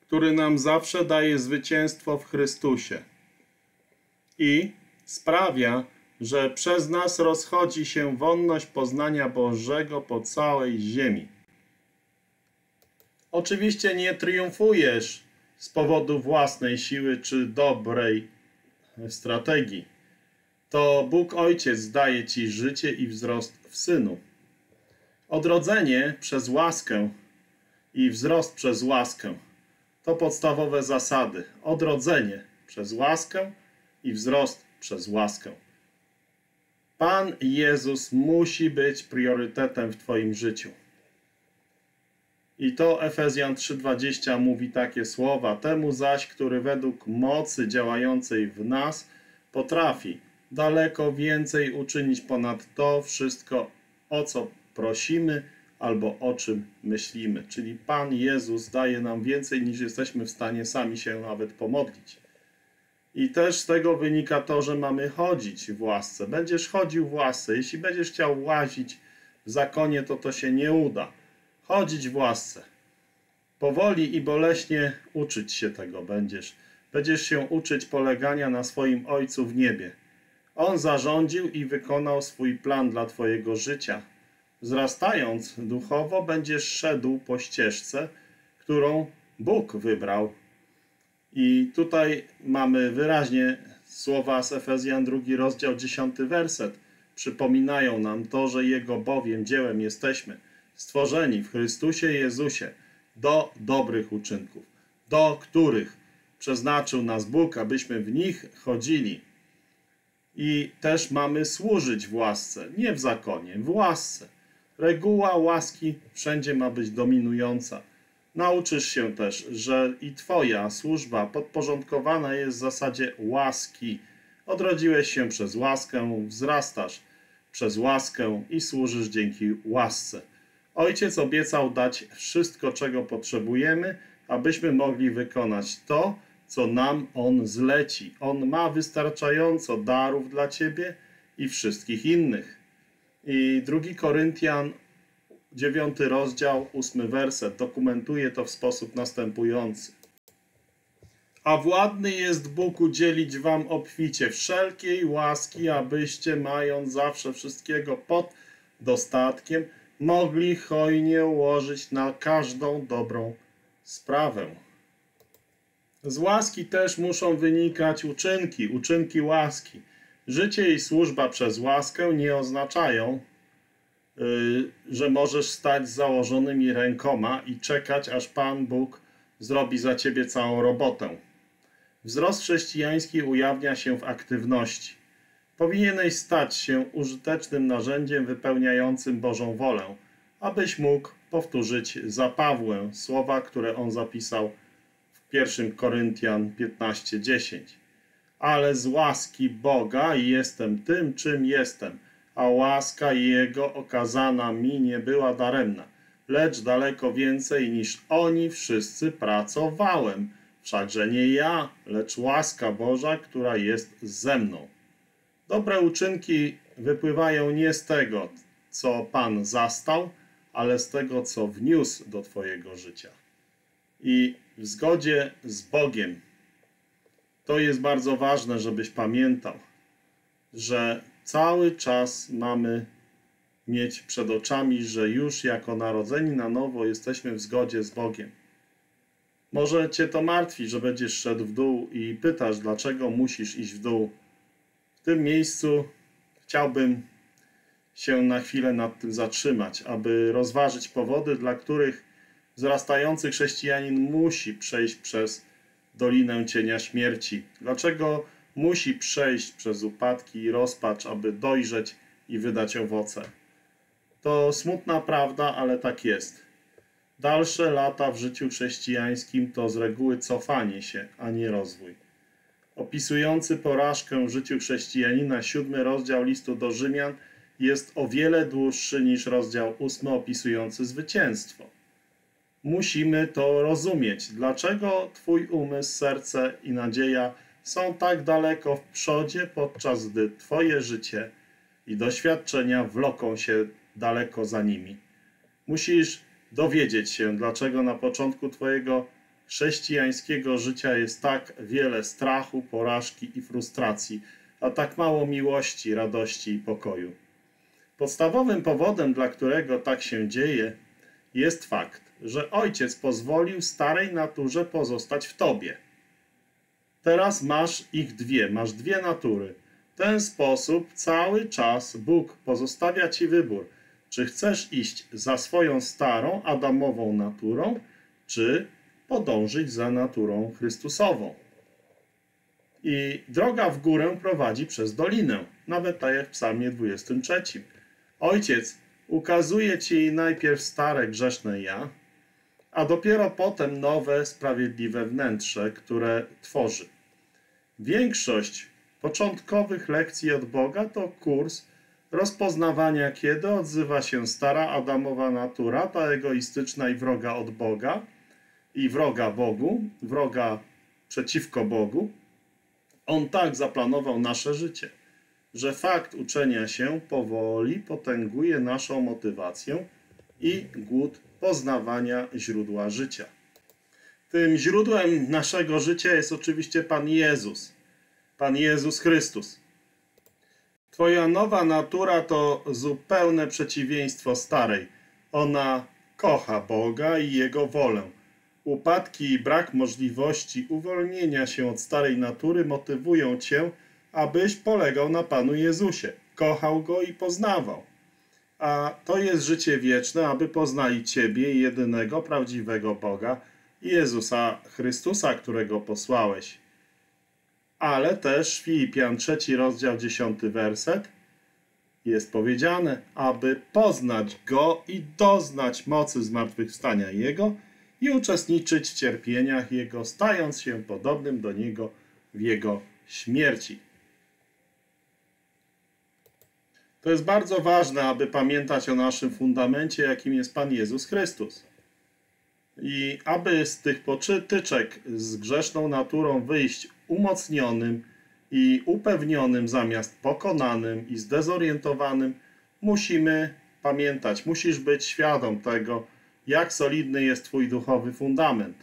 który nam zawsze daje zwycięstwo w Chrystusie i sprawia, że przez nas rozchodzi się wolność poznania Bożego po całej ziemi. Oczywiście nie triumfujesz z powodu własnej siły czy dobrej strategii. To Bóg Ojciec daje ci życie i wzrost w Synu. Odrodzenie przez łaskę i wzrost przez łaskę to podstawowe zasady. Odrodzenie przez łaskę i wzrost przez łaskę. Pan Jezus musi być priorytetem w twoim życiu. I to Efezjan 3:20 mówi takie słowa. Temu zaś, który według mocy działającej w nas potrafi daleko więcej uczynić ponad to wszystko, o co prosimy albo o czym myślimy. Czyli Pan Jezus daje nam więcej, niż jesteśmy w stanie sami się nawet pomodlić. I też z tego wynika to, że mamy chodzić w łasce. Będziesz chodził w łasce. Jeśli będziesz chciał łazić w zakonie, to się nie uda. Chodzić w łasce. Powoli i boleśnie uczyć się tego będziesz. Będziesz się uczyć polegania na swoim Ojcu w niebie. On zarządził i wykonał swój plan dla twojego życia. Wzrastając duchowo, będziesz szedł po ścieżce, którą Bóg wybrał. I tutaj mamy wyraźnie słowa z Efezjan 2 rozdział 10 werset. Przypominają nam to, że Jego bowiem dziełem jesteśmy stworzeni w Chrystusie Jezusie do dobrych uczynków, do których przeznaczył nas Bóg, abyśmy w nich chodzili. I też mamy służyć w łasce, nie w zakonie, w łasce. Reguła łaski wszędzie ma być dominująca. Nauczysz się też, że i twoja służba podporządkowana jest w zasadzie łaski, Odrodziłeś się przez łaskę, wzrastasz przez łaskę i służysz dzięki łasce. Ojciec obiecał dać wszystko, czego potrzebujemy, abyśmy mogli wykonać to, co nam On zleci. On ma wystarczająco darów dla Ciebie i wszystkich innych. I 2 Koryntian, 9 rozdział, 8 werset, dokumentuje to w sposób następujący. A władny jest Bóg udzielić wam obficie wszelkiej łaski, abyście, mając zawsze wszystkiego pod dostatkiem, mogli hojnie ułożyć na każdą dobrą sprawę. Z łaski też muszą wynikać uczynki łaski. Życie i służba przez łaskę nie oznaczają, że możesz stać z założonymi rękoma i czekać, aż Pan Bóg zrobi za ciebie całą robotę. Wzrost chrześcijański ujawnia się w aktywności. Powinieneś stać się użytecznym narzędziem wypełniającym Bożą wolę, abyś mógł powtórzyć za Pawłem słowa, które on zapisał w 1 Koryntian 15:10. Ale z łaski Boga jestem tym, czym jestem, a łaska Jego okazana mi nie była daremna, lecz daleko więcej niż oni wszyscy pracowałem. Wszakże nie ja, lecz łaska Boża, która jest ze mną. Dobre uczynki wypływają nie z tego, co Pan zastał, ale z tego, co wniósł do Twojego życia. I w zgodzie z Bogiem. To jest bardzo ważne, żebyś pamiętał, że cały czas mamy mieć przed oczami, że już jako narodzeni na nowo jesteśmy w zgodzie z Bogiem. Może Cię to martwi, że będziesz szedł w dół i pytasz, dlaczego musisz iść w dół. W tym miejscu chciałbym się na chwilę nad tym zatrzymać, aby rozważyć powody, dla których wzrastający chrześcijanin musi przejść przez dolinę cienia śmierci. Dlaczego musi przejść przez upadki i rozpacz, aby dojrzeć i wydać owoce. To smutna prawda, ale tak jest. Dalsze lata w życiu chrześcijańskim to z reguły cofanie się, a nie rozwój. Opisujący porażkę w życiu chrześcijanina 7 rozdział listu do Rzymian jest o wiele dłuższy niż rozdział 8 opisujący zwycięstwo. Musimy to rozumieć. Dlaczego Twój umysł, serce i nadzieja są tak daleko w przodzie, podczas gdy Twoje życie i doświadczenia wloką się daleko za nimi. Musisz dowiedzieć się, dlaczego na początku Twojego chrześcijańskiego życia jest tak wiele strachu, porażki i frustracji, a tak mało miłości, radości i pokoju. Podstawowym powodem, dla którego tak się dzieje, jest fakt, że Ojciec pozwolił starej naturze pozostać w Tobie. Teraz masz ich dwie, masz dwie natury. W ten sposób cały czas Bóg pozostawia Ci wybór, czy chcesz iść za swoją starą, adamową naturą, czy podążyć za naturą Chrystusową. I droga w górę prowadzi przez dolinę, nawet tak jak w psalmie 23. Ojciec ukazuje Ci najpierw stare, grzeszne ja, a dopiero potem nowe, sprawiedliwe wnętrze, które tworzy. Większość początkowych lekcji od Boga to kurs rozpoznawania, kiedy odzywa się stara adamowa natura, ta egoistyczna i wroga od Boga, i wroga Bogu, wroga przeciwko Bogu. On tak zaplanował nasze życie, że fakt uczenia się powoli potęguje naszą motywację i głód poznawania źródła życia. Tym źródłem naszego życia jest oczywiście Pan Jezus Chrystus. Twoja nowa natura to zupełne przeciwieństwo starej. Ona kocha Boga i Jego wolę. Upadki i brak możliwości uwolnienia się od starej natury motywują Cię, abyś polegał na Panu Jezusie, kochał Go i poznawał. A to jest życie wieczne, aby poznali Ciebie, jedynego prawdziwego Boga, Jezusa Chrystusa, którego posłałeś. Ale też Filipian 3 rozdział 10 werset jest powiedziane, aby poznać Go i doznać mocy zmartwychwstania Jego i uczestniczyć w cierpieniach Jego, stając się podobnym do Niego w Jego śmierci. To jest bardzo ważne, aby pamiętać o naszym fundamencie, jakim jest Pan Jezus Chrystus. I aby z tych potyczek z grzeszną naturą wyjść umocnionym i upewnionym zamiast pokonanym i zdezorientowanym, musimy pamiętać, musisz być świadom tego, jak solidny jest twój duchowy fundament.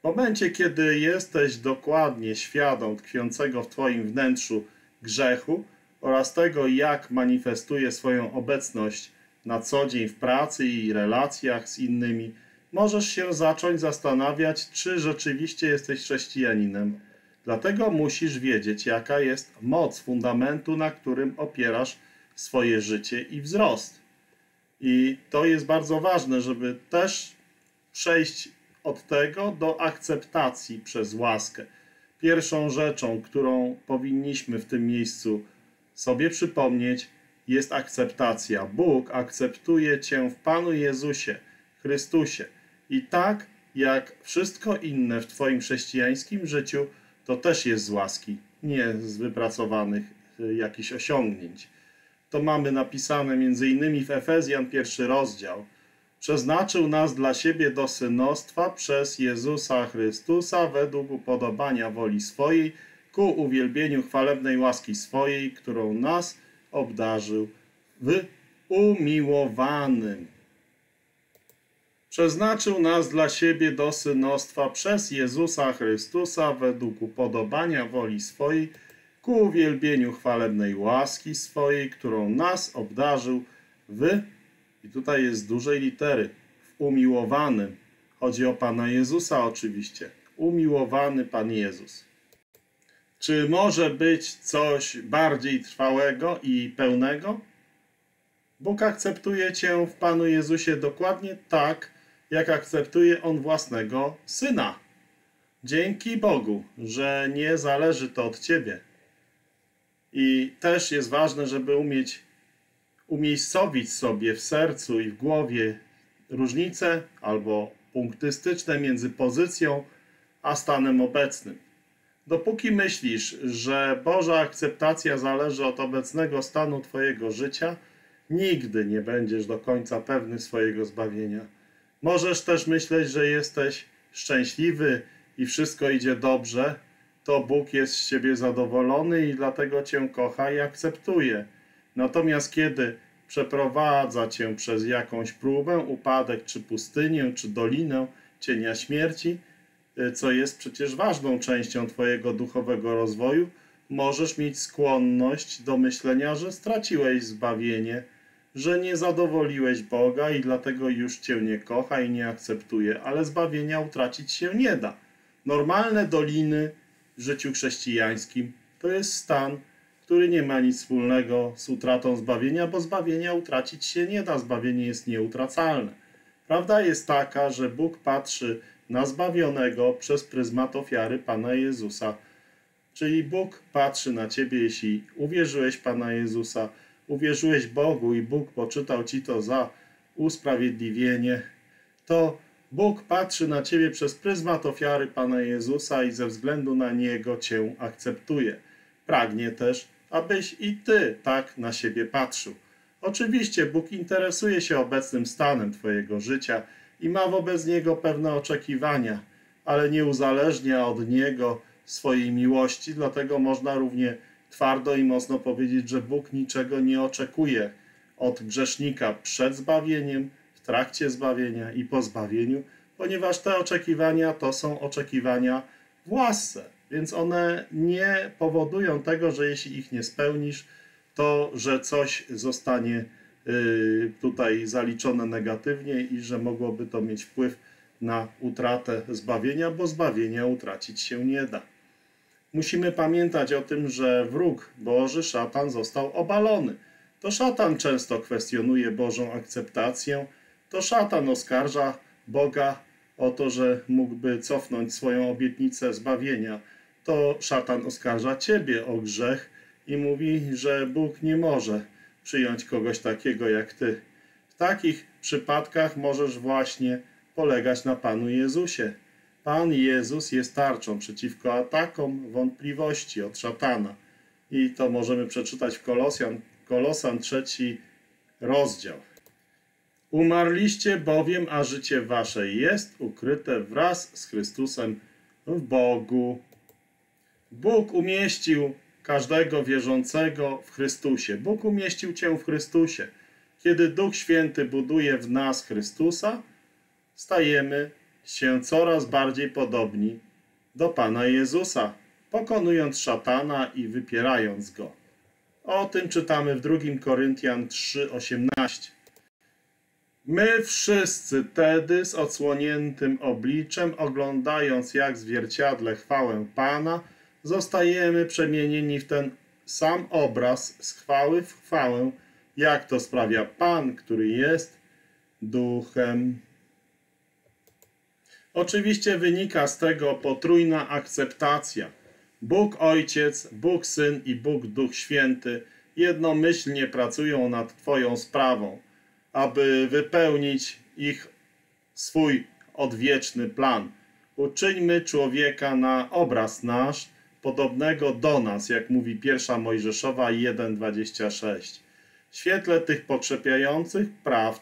W momencie, kiedy jesteś dokładnie świadom tkwiącego w twoim wnętrzu grzechu oraz tego, jak manifestuje swoją obecność na co dzień w pracy i relacjach z innymi, możesz się zacząć zastanawiać, czy rzeczywiście jesteś chrześcijaninem. Dlatego musisz wiedzieć, jaka jest moc fundamentu, na którym opierasz swoje życie i wzrost. I to jest bardzo ważne, żeby też przejść od tego do akceptacji przez łaskę. Pierwszą rzeczą, którą powinniśmy w tym miejscu sobie przypomnieć, jest akceptacja. Bóg akceptuje cię w Panu Jezusie Chrystusie. I tak jak wszystko inne w twoim chrześcijańskim życiu, to też jest z łaski, nie z wypracowanych jakichś osiągnięć. To mamy napisane m.in. w Efezjan 1 rozdział. Przeznaczył nas dla siebie do synostwa przez Jezusa Chrystusa według upodobania woli swojej ku uwielbieniu chwalebnej łaski swojej, którą nas obdarzył w umiłowanym. Przeznaczył nas dla siebie do synostwa przez Jezusa Chrystusa według upodobania woli swojej ku uwielbieniu chwalebnej łaski swojej, którą nas obdarzył w, i tutaj jest z dużej litery, w umiłowanym. Chodzi o Pana Jezusa oczywiście. Umiłowany Pan Jezus. Czy może być coś bardziej trwałego i pełnego? Bóg akceptuje cię w Panu Jezusie dokładnie tak, jak akceptuje On własnego Syna. Dzięki Bogu, że nie zależy to od ciebie. I też jest ważne, żeby umieć umiejscowić sobie w sercu i w głowie różnice albo punktystyczne między pozycją a stanem obecnym. Dopóki myślisz, że Boża akceptacja zależy od obecnego stanu twojego życia, nigdy nie będziesz do końca pewny swojego zbawienia. Możesz też myśleć, że jesteś szczęśliwy i wszystko idzie dobrze, to Bóg jest z ciebie zadowolony i dlatego cię kocha i akceptuje. Natomiast kiedy przeprowadza cię przez jakąś próbę, upadek, czy pustynię, czy dolinę cienia śmierci, co jest przecież ważną częścią twojego duchowego rozwoju, możesz mieć skłonność do myślenia, że straciłeś zbawienie, że nie zadowoliłeś Boga i dlatego już cię nie kocha i nie akceptuje, ale zbawienia utracić się nie da. Normalne doliny w życiu chrześcijańskim to jest stan, który nie ma nic wspólnego z utratą zbawienia, bo zbawienia utracić się nie da, zbawienie jest nieutracalne. Prawda jest taka, że Bóg patrzy na zbawionego przez pryzmat ofiary Pana Jezusa. Czyli Bóg patrzy na ciebie, jeśli uwierzyłeś Pana Jezusa, uwierzyłeś Bogu i Bóg poczytał ci to za usprawiedliwienie, to Bóg patrzy na ciebie przez pryzmat ofiary Pana Jezusa i ze względu na Niego cię akceptuje. Pragnie też, abyś i ty tak na siebie patrzył. Oczywiście Bóg interesuje się obecnym stanem twojego życia i ma wobec Niego pewne oczekiwania, ale nie uzależnia od Niego swojej miłości, dlatego można równie twardo i mocno powiedzieć, że Bóg niczego nie oczekuje od grzesznika przed zbawieniem, w trakcie zbawienia i po zbawieniu, ponieważ te oczekiwania to są oczekiwania w łasce, więc one nie powodują tego, że jeśli ich nie spełnisz, to że coś zostanie tutaj zaliczone negatywnie i że mogłoby to mieć wpływ na utratę zbawienia, bo zbawienia utracić się nie da. Musimy pamiętać o tym, że wróg Boży, szatan, został obalony. To szatan często kwestionuje Bożą akceptację. To szatan oskarża Boga o to, że mógłby cofnąć swoją obietnicę zbawienia. To szatan oskarża ciebie o grzech i mówi, że Bóg nie może przyjąć kogoś takiego jak ty. W takich przypadkach możesz właśnie polegać na Panu Jezusie. Pan Jezus jest tarczą przeciwko atakom wątpliwości od szatana. I to możemy przeczytać w Kolosjan, Kolosan 3 rozdział. Umarliście bowiem, a życie wasze jest ukryte wraz z Chrystusem w Bogu. Bóg umieścił każdego wierzącego w Chrystusie. Bóg umieścił cię w Chrystusie. Kiedy Duch Święty buduje w nas Chrystusa, stajemy się coraz bardziej podobni do Pana Jezusa, pokonując szatana i wypierając go. O tym czytamy w 2 Koryntian 3:18. My wszyscy tedy z odsłoniętym obliczem, oglądając jak w zwierciadle chwałę Pana, zostajemy przemienieni w ten sam obraz z chwały w chwałę, jak to sprawia Pan, który jest Duchem. Oczywiście wynika z tego potrójna akceptacja. Bóg Ojciec, Bóg Syn i Bóg Duch Święty jednomyślnie pracują nad Twoją sprawą, aby wypełnić ich swój odwieczny plan. Uczyńmy człowieka na obraz nasz, podobnego do nas, jak mówi 1 Mojżeszowa 1:26. W świetle tych pokrzepiających prawd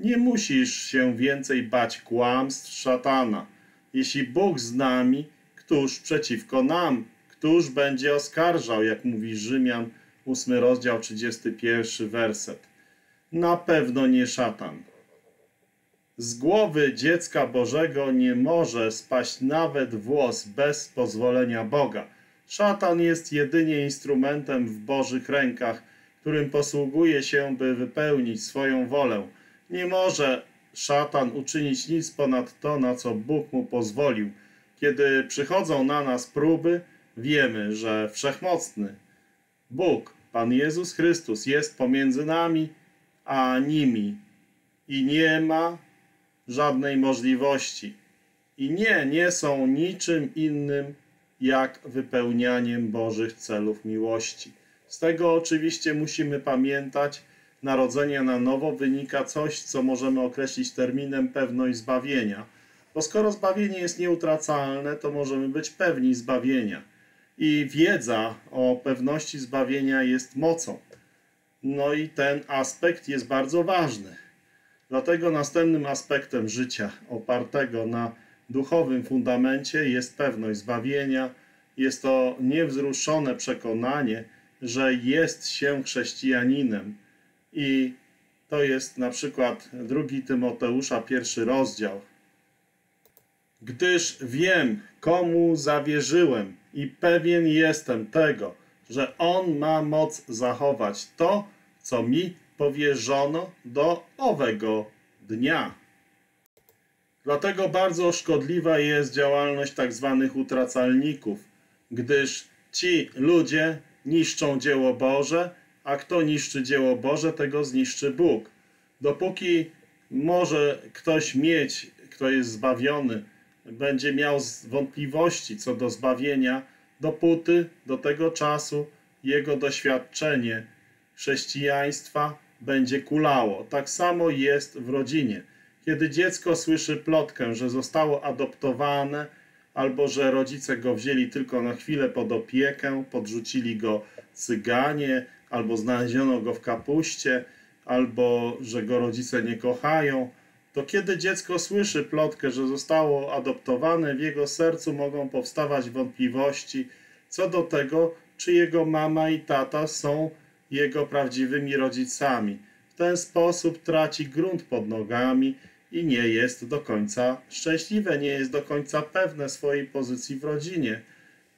nie musisz się więcej bać kłamstw szatana. Jeśli Bóg z nami, któż przeciwko nam? Któż będzie oskarżał, jak mówi Rzymian 8 rozdział 31 werset. Na pewno nie szatan. Z głowy dziecka Bożego nie może spaść nawet włos bez pozwolenia Boga. Szatan jest jedynie instrumentem w Bożych rękach, którym posługuje się, by wypełnić swoją wolę. Nie może szatan uczynić nic ponad to, na co Bóg mu pozwolił. Kiedy przychodzą na nas próby, wiemy, że wszechmocny Bóg, Pan Jezus Chrystus, jest pomiędzy nami a nimi i nie ma żadnej możliwości. I nie są niczym innym jak wypełnianiem Bożych celów miłości. Z tego oczywiście musimy pamiętać, narodzenie na nowo wynika coś, co możemy określić terminem pewność zbawienia. Bo skoro zbawienie jest nieutracalne, to możemy być pewni zbawienia. I wiedza o pewności zbawienia jest mocą. No i ten aspekt jest bardzo ważny. Dlatego następnym aspektem życia opartego na duchowym fundamencie jest pewność zbawienia. Jest to niewzruszone przekonanie, że jest się chrześcijaninem. I to jest na przykład 2 Tymoteusza 1 rozdział. Gdyż wiem, komu zawierzyłem i pewien jestem tego, że On ma moc zachować to, co mi powierzono do owego dnia. Dlatego bardzo szkodliwa jest działalność tzw. utracalników, gdyż ci ludzie niszczą dzieło Boże, a kto niszczy dzieło Boże, tego zniszczy Bóg. Dopóki może ktoś mieć, kto jest zbawiony, będzie miał wątpliwości co do zbawienia, dopóty do tego czasu jego doświadczenie chrześcijaństwa będzie kulało. Tak samo jest w rodzinie. Kiedy dziecko słyszy plotkę, że zostało adoptowane albo że rodzice go wzięli tylko na chwilę pod opiekę, podrzucili go cyganie, albo znaleziono go w kapuście, albo że go rodzice nie kochają, to kiedy dziecko słyszy plotkę, że zostało adoptowane, w jego sercu mogą powstawać wątpliwości co do tego, czy jego mama i tata są jego prawdziwymi rodzicami. W ten sposób traci grunt pod nogami i nie jest do końca szczęśliwe, nie jest do końca pewne swojej pozycji w rodzinie.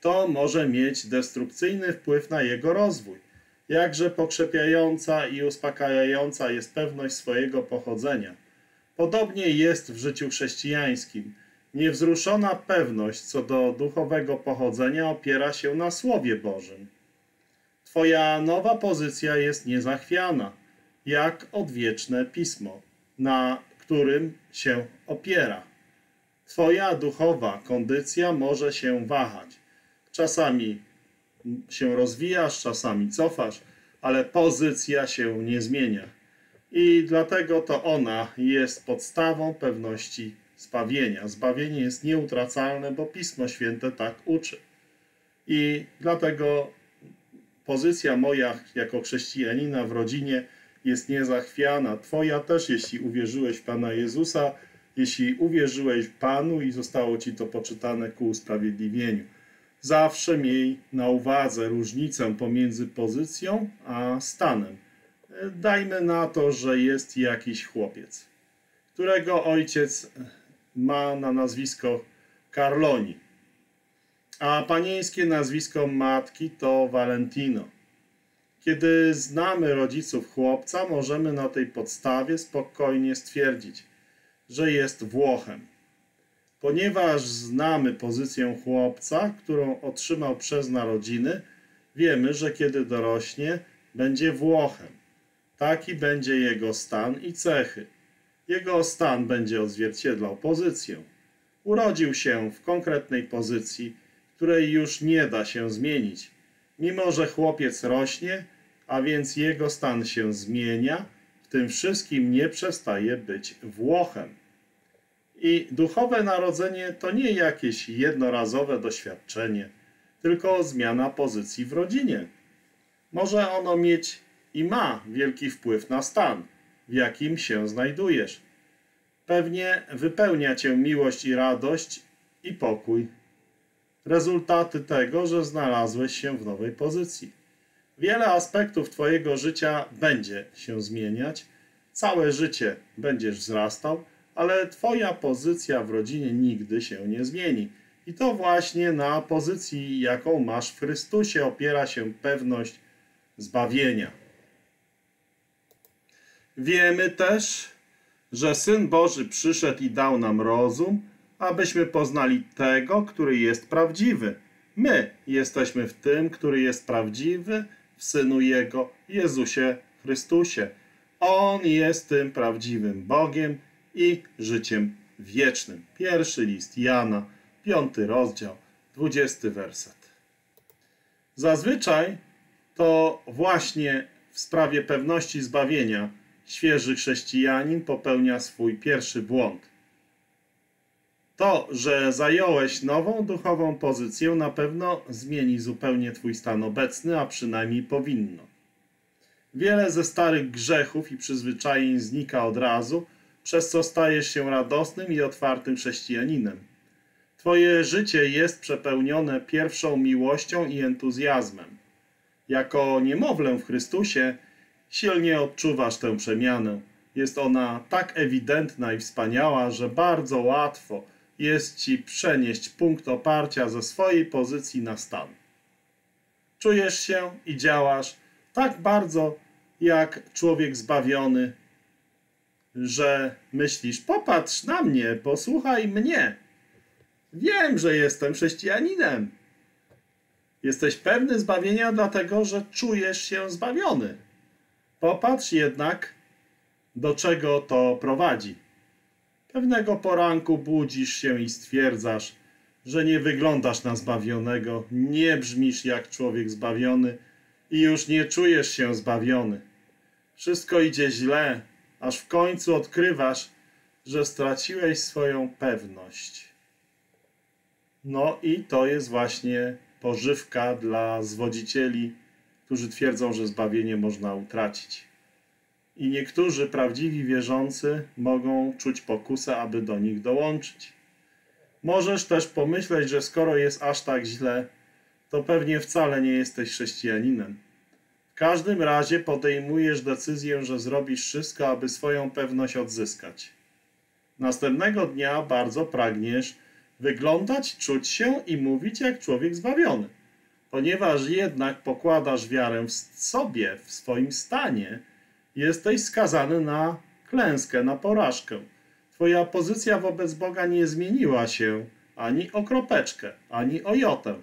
To może mieć destrukcyjny wpływ na jego rozwój. Jakże pokrzepiająca i uspokajająca jest pewność swojego pochodzenia. Podobnie jest w życiu chrześcijańskim. Niewzruszona pewność co do duchowego pochodzenia opiera się na Słowie Bożym. Twoja nowa pozycja jest niezachwiana, jak odwieczne pismo, na którym się opiera. Twoja duchowa kondycja może się wahać. Czasami się rozwijasz, czasami cofasz, ale pozycja się nie zmienia. I dlatego to ona jest podstawą pewności zbawienia. Zbawienie jest nieutracalne, bo Pismo Święte tak uczy. I dlatego Pozycja moja jako chrześcijanina w rodzinie jest niezachwiana. Twoja też, jeśli uwierzyłeś w Pana Jezusa, jeśli uwierzyłeś Panu i zostało ci to poczytane ku usprawiedliwieniu. Zawsze miej na uwadze różnicę pomiędzy pozycją a stanem. Dajmy na to, że jest jakiś chłopiec, którego ojciec ma na nazwisko Carloni, a panieńskie nazwisko matki to Valentino. Kiedy znamy rodziców chłopca, możemy na tej podstawie spokojnie stwierdzić, że jest Włochem. Ponieważ znamy pozycję chłopca, którą otrzymał przez narodziny, wiemy, że kiedy dorośnie, będzie Włochem. Taki będzie jego stan i cechy. Jego stan będzie odzwierciedlał pozycję. Urodził się w konkretnej pozycji, której już nie da się zmienić. Mimo że chłopiec rośnie, a więc jego stan się zmienia, w tym wszystkim nie przestaje być Włochem. I duchowe narodzenie to nie jakieś jednorazowe doświadczenie, tylko zmiana pozycji w rodzinie. Może ono mieć i ma wielki wpływ na stan, w jakim się znajdujesz. Pewnie wypełnia cię miłość i radość i pokój. Rezultaty tego, że znalazłeś się w nowej pozycji. Wiele aspektów twojego życia będzie się zmieniać, całe życie będziesz wzrastał, ale twoja pozycja w rodzinie nigdy się nie zmieni. I to właśnie na pozycji, jaką masz w Chrystusie, opiera się pewność zbawienia. Wiemy też, że Syn Boży przyszedł i dał nam rozum, abyśmy poznali tego, który jest prawdziwy. My jesteśmy w tym, który jest prawdziwy, w Synu Jego, Jezusie Chrystusie. On jest tym prawdziwym Bogiem i życiem wiecznym. Pierwszy list Jana, 5 rozdział, 20 werset. Zazwyczaj to właśnie w sprawie pewności zbawienia świeży chrześcijanin popełnia swój pierwszy błąd. To, że zająłeś nową duchową pozycję, na pewno zmieni zupełnie twój stan obecny, a przynajmniej powinno. Wiele ze starych grzechów i przyzwyczajeń znika od razu, przez co stajesz się radosnym i otwartym chrześcijaninem. Twoje życie jest przepełnione pierwszą miłością i entuzjazmem. Jako niemowlę w Chrystusie silnie odczuwasz tę przemianę. Jest ona tak ewidentna i wspaniała, że bardzo łatwo jest ci przenieść punkt oparcia ze swojej pozycji na stan. Czujesz się i działasz tak bardzo jak człowiek zbawiony, że myślisz, popatrz na mnie, posłuchaj mnie. Wiem, że jestem chrześcijaninem. Jesteś pewny zbawienia dlatego, że czujesz się zbawiony. Popatrz jednak, do czego to prowadzi. Pewnego poranku budzisz się i stwierdzasz, że nie wyglądasz na zbawionego, nie brzmisz jak człowiek zbawiony i już nie czujesz się zbawiony. Wszystko idzie źle, aż w końcu odkrywasz, że straciłeś swoją pewność. No i to jest właśnie pożywka dla zwodzicieli, którzy twierdzą, że zbawienie można utracić. I niektórzy prawdziwi wierzący mogą czuć pokusę, aby do nich dołączyć. Możesz też pomyśleć, że skoro jest aż tak źle, to pewnie wcale nie jesteś chrześcijaninem. W każdym razie podejmujesz decyzję, że zrobisz wszystko, aby swoją pewność odzyskać. Następnego dnia bardzo pragniesz wyglądać, czuć się i mówić jak człowiek zbawiony. Ponieważ jednak pokładasz wiarę w sobie, w swoim stanie, jesteś skazany na klęskę, na porażkę. Twoja pozycja wobec Boga nie zmieniła się ani o kropeczkę, ani o jotę.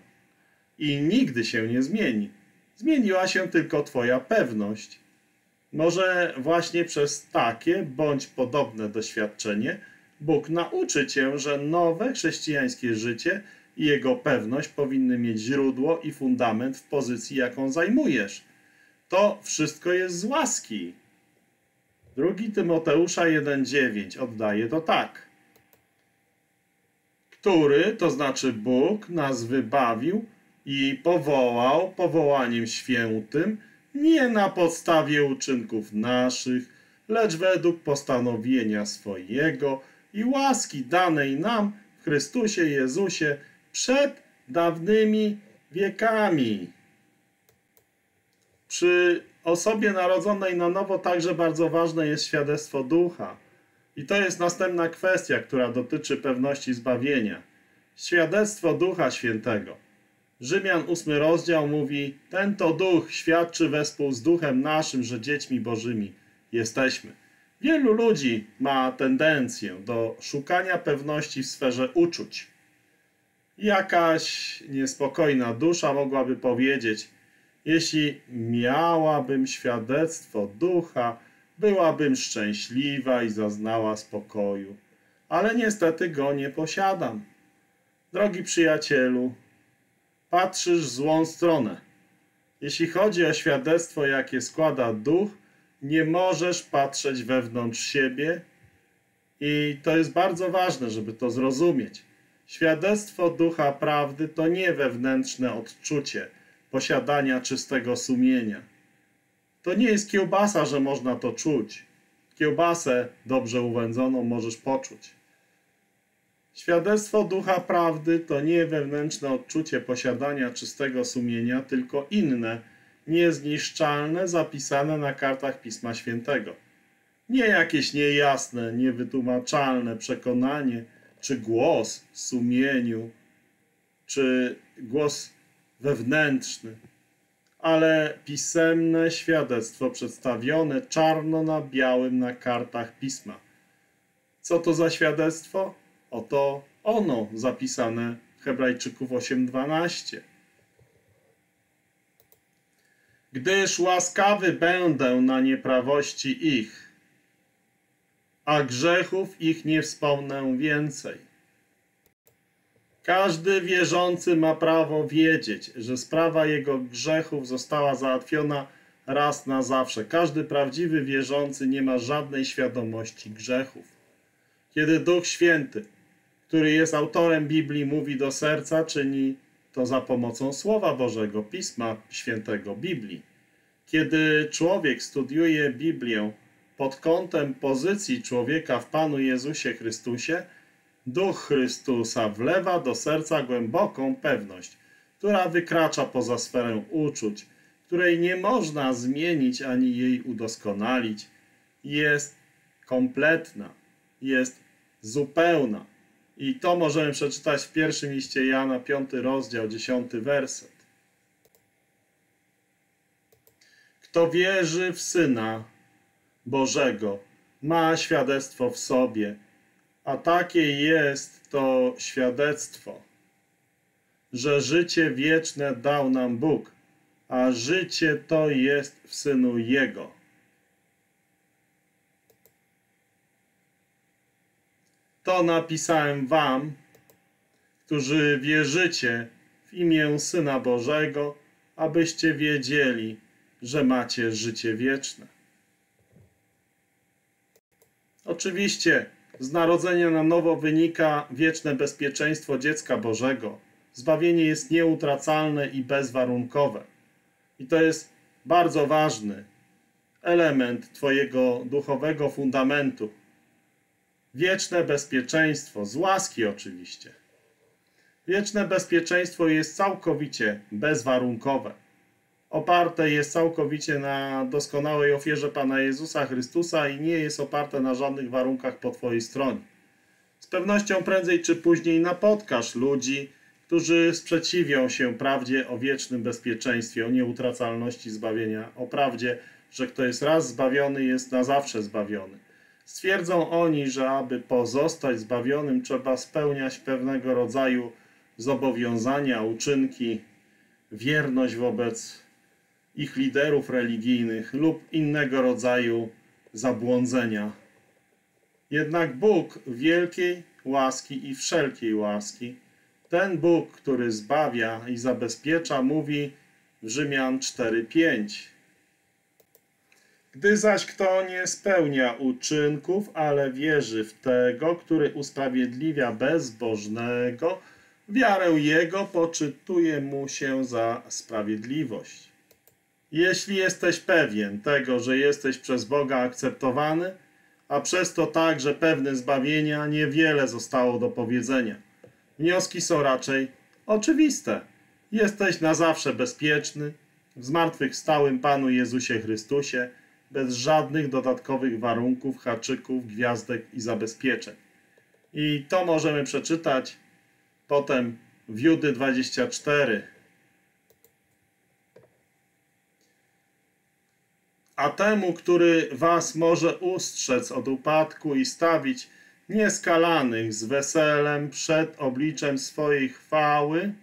I nigdy się nie zmieni. Zmieniła się tylko twoja pewność. Może właśnie przez takie bądź podobne doświadczenie Bóg nauczy cię, że nowe chrześcijańskie życie i jego pewność powinny mieć źródło i fundament w pozycji, jaką zajmujesz. To wszystko jest z łaski. 2 Tymoteusza 1,9 oddaje to tak. Który, to znaczy Bóg, nas wybawił i powołał powołaniem świętym nie na podstawie uczynków naszych, lecz według postanowienia swojego i łaski danej nam w Chrystusie Jezusie przed dawnymi wiekami. Przy osobie narodzonej na nowo także bardzo ważne jest świadectwo ducha. I to jest następna kwestia, która dotyczy pewności zbawienia. Świadectwo Ducha Świętego. Rzymian 8 rozdział mówi: ten to Duch świadczy wespół z Duchem naszym, że dziećmi Bożymi jesteśmy. Wielu ludzi ma tendencję do szukania pewności w sferze uczuć. Jakaś niespokojna dusza mogłaby powiedzieć: jeśli miałabym świadectwo Ducha, byłabym szczęśliwa i zaznała spokoju, ale niestety go nie posiadam. Drogi przyjacielu, patrzysz w złą stronę. Jeśli chodzi o świadectwo, jakie składa duch, nie możesz patrzeć wewnątrz siebie i to jest bardzo ważne, żeby to zrozumieć. Świadectwo ducha prawdy to nie wewnętrzne odczucie posiadania czystego sumienia. To nie jest kiełbasa, że można to czuć. Kiełbasę dobrze uwędzoną możesz poczuć. Świadectwo ducha prawdy to nie wewnętrzne odczucie posiadania czystego sumienia, tylko inne, niezniszczalne, zapisane na kartach Pisma Świętego. Nie jakieś niejasne, niewytłumaczalne przekonanie, czy głos w sumieniu, czy głos wewnętrzny, ale pisemne świadectwo przedstawione czarno na białym na kartach Pisma. Co to za świadectwo? Oto ono zapisane w Hebrajczyków 8:12. Gdyż łaskawy będę na nieprawości ich, a grzechów ich nie wspomnę więcej. Każdy wierzący ma prawo wiedzieć, że sprawa jego grzechów została załatwiona raz na zawsze. Każdy prawdziwy wierzący nie ma żadnej świadomości grzechów. Kiedy Duch Święty, który jest autorem Biblii, mówi do serca, czyni to za pomocą Słowa Bożego, Pisma Świętego, Biblii. Kiedy człowiek studiuje Biblię pod kątem pozycji człowieka w Panu Jezusie Chrystusie, Duch Chrystusa wlewa do serca głęboką pewność, która wykracza poza sferę uczuć, której nie można zmienić ani jej udoskonalić. Jest kompletna, jest zupełna. I to możemy przeczytać w pierwszym liście Jana, 5 rozdział, 10 werset. Kto wierzy w Syna Bożego, ma świadectwo w sobie, a takie jest to świadectwo, że życie wieczne dał nam Bóg, a życie to jest w Synu Jego. To napisałem wam, którzy wierzycie w imię Syna Bożego, abyście wiedzieli, że macie życie wieczne. Oczywiście z narodzenia na nowo wynika wieczne bezpieczeństwo dziecka Bożego. Zbawienie jest nieutracalne i bezwarunkowe. I to jest bardzo ważny element twojego duchowego fundamentu. Wieczne bezpieczeństwo, z łaski oczywiście. Wieczne bezpieczeństwo jest całkowicie bezwarunkowe. Oparte jest całkowicie na doskonałej ofierze Pana Jezusa Chrystusa i nie jest oparte na żadnych warunkach po twojej stronie. Z pewnością prędzej czy później napotkasz ludzi, którzy sprzeciwią się prawdzie o wiecznym bezpieczeństwie, o nieutracalności zbawienia, o prawdzie, że kto jest raz zbawiony, jest na zawsze zbawiony. Stwierdzą oni, że aby pozostać zbawionym, trzeba spełniać pewnego rodzaju zobowiązania, uczynki, wierność wobec ich liderów religijnych lub innego rodzaju zabłądzenia. Jednak Bóg wielkiej łaski i wszelkiej łaski, ten Bóg, który zbawia i zabezpiecza, mówi w Rzymian 4:5. Gdy zaś kto nie spełnia uczynków, ale wierzy w Tego, który usprawiedliwia bezbożnego, wiarę jego poczytuje mu się za sprawiedliwość. Jeśli jesteś pewien tego, że jesteś przez Boga akceptowany, a przez to także pewny zbawienia, niewiele zostało do powiedzenia. Wnioski są raczej oczywiste. Jesteś na zawsze bezpieczny w zmartwychwstałym Panu Jezusie Chrystusie, bez żadnych dodatkowych warunków, haczyków, gwiazdek i zabezpieczeń. I to możemy przeczytać potem w Judy 24. A temu, który was może ustrzec od upadku i stawić nieskalanych z weselem przed obliczem swojej chwały,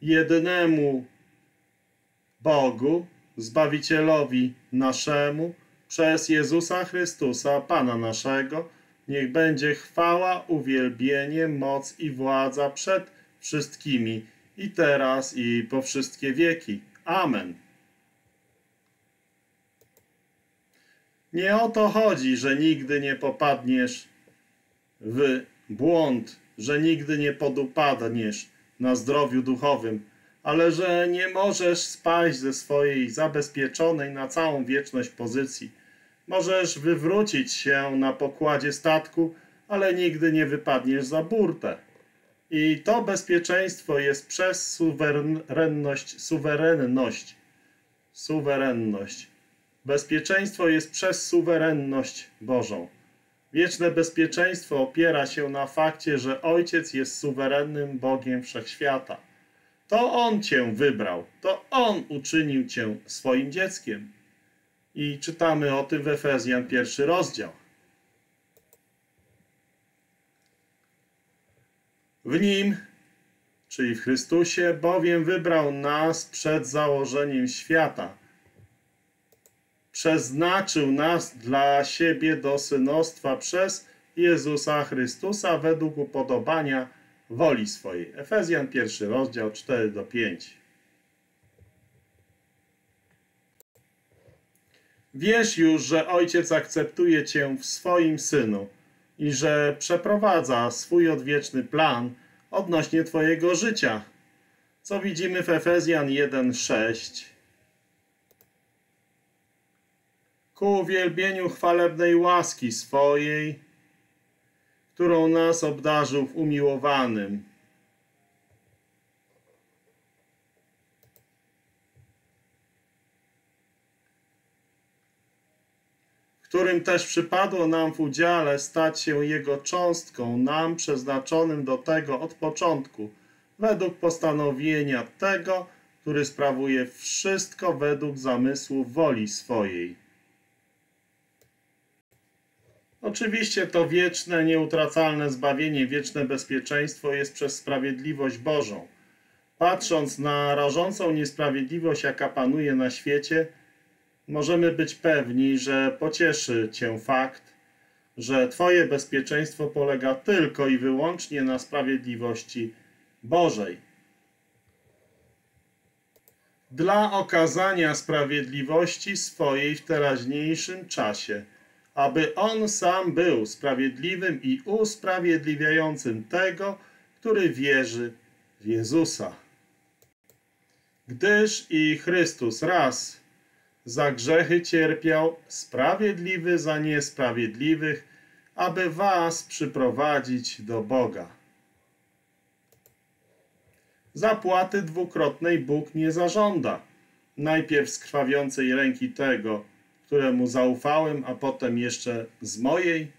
jedynemu Bogu, Zbawicielowi naszemu, przez Jezusa Chrystusa, Pana naszego, niech będzie chwała, uwielbienie, moc i władza przed wszystkimi, i teraz, i po wszystkie wieki. Amen. Nie o to chodzi, że nigdy nie popadniesz w błąd, że nigdy nie podupadniesz na zdrowiu duchowym, ale że nie możesz spaść ze swojej zabezpieczonej na całą wieczność pozycji. Możesz wywrócić się na pokładzie statku, ale nigdy nie wypadniesz za burtę. I to bezpieczeństwo jest przez suwerenność. Bezpieczeństwo jest przez suwerenność Bożą. Wieczne bezpieczeństwo opiera się na fakcie, że Ojciec jest suwerennym Bogiem Wszechświata. To On cię wybrał, to On uczynił cię swoim dzieckiem. I czytamy o tym w Efezjan 1 rozdział. W Nim, czyli w Chrystusie, bowiem wybrał nas przed założeniem świata. Przeznaczył nas dla siebie do synostwa przez Jezusa Chrystusa według upodobania woli swojej. Efezjan 1 rozdział 4-5. Wiesz już, że Ojciec akceptuje cię w swoim Synu i że przeprowadza swój odwieczny plan odnośnie twojego życia, co widzimy w Efezjan 1:6. Ku uwielbieniu chwalebnej łaski swojej, którą nas obdarzył w umiłowanym. Którym też przypadło nam w udziale stać się Jego cząstką, nam przeznaczonym do tego od początku, według postanowienia tego, który sprawuje wszystko według zamysłu woli swojej. Oczywiście to wieczne, nieutracalne zbawienie, wieczne bezpieczeństwo jest przez sprawiedliwość Bożą. Patrząc na rażącą niesprawiedliwość, jaka panuje na świecie, możemy być pewni, że pocieszy cię fakt, że twoje bezpieczeństwo polega tylko i wyłącznie na sprawiedliwości Bożej. Dla okazania sprawiedliwości swojej w teraźniejszym czasie, aby On sam był sprawiedliwym i usprawiedliwiającym tego, który wierzy w Jezusa. Gdyż i Chrystus raz za grzechy cierpiał, sprawiedliwy za niesprawiedliwych, aby was przyprowadzić do Boga. Zapłaty dwukrotnej Bóg nie zażąda. Najpierw z krwawiącej ręki tego, któremu zaufałem, a potem jeszcze z mojej.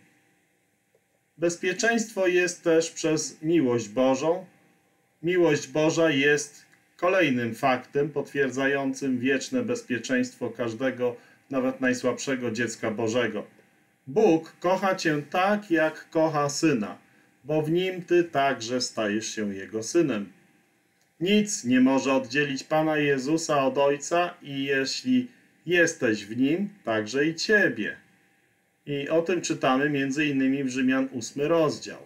Bezpieczeństwo jest też przez miłość Bożą. Miłość Boża jest kolejnym faktem potwierdzającym wieczne bezpieczeństwo każdego, nawet najsłabszego dziecka Bożego. Bóg kocha cię tak, jak kocha Syna, bo w Nim ty także stajesz się Jego Synem. Nic nie może oddzielić Pana Jezusa od Ojca i jeśli jesteś w Nim, także i ciebie. I o tym czytamy m.in. w Rzymian 8 rozdział.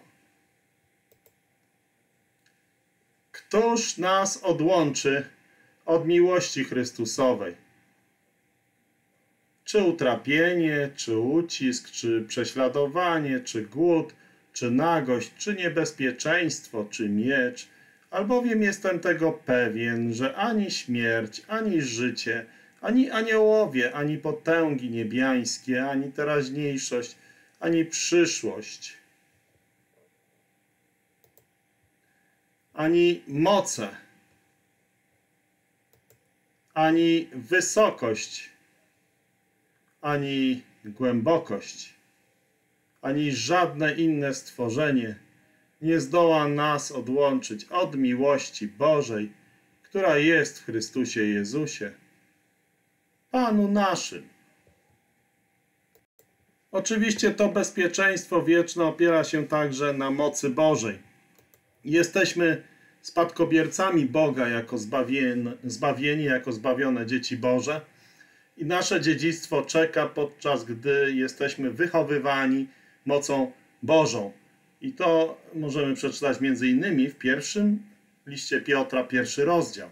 Któż nas odłączy od miłości Chrystusowej? Czy utrapienie, czy ucisk, czy prześladowanie, czy głód, czy nagość, czy niebezpieczeństwo, czy miecz, albowiem jestem tego pewien, że ani śmierć, ani życie, ani aniołowie, ani potęgi niebiańskie, ani teraźniejszość, ani przyszłość, ani moce, ani wysokość, ani głębokość, ani żadne inne stworzenie nie zdoła nas odłączyć od miłości Bożej, która jest w Chrystusie Jezusie, Panu naszym. Oczywiście to bezpieczeństwo wieczne opiera się także na mocy Bożej. Jesteśmy spadkobiercami Boga jako zbawieni, jako zbawione dzieci Boże i nasze dziedzictwo czeka, podczas gdy jesteśmy wychowywani mocą Bożą. I to możemy przeczytać m.in. w pierwszym liście Piotra, 1 rozdział.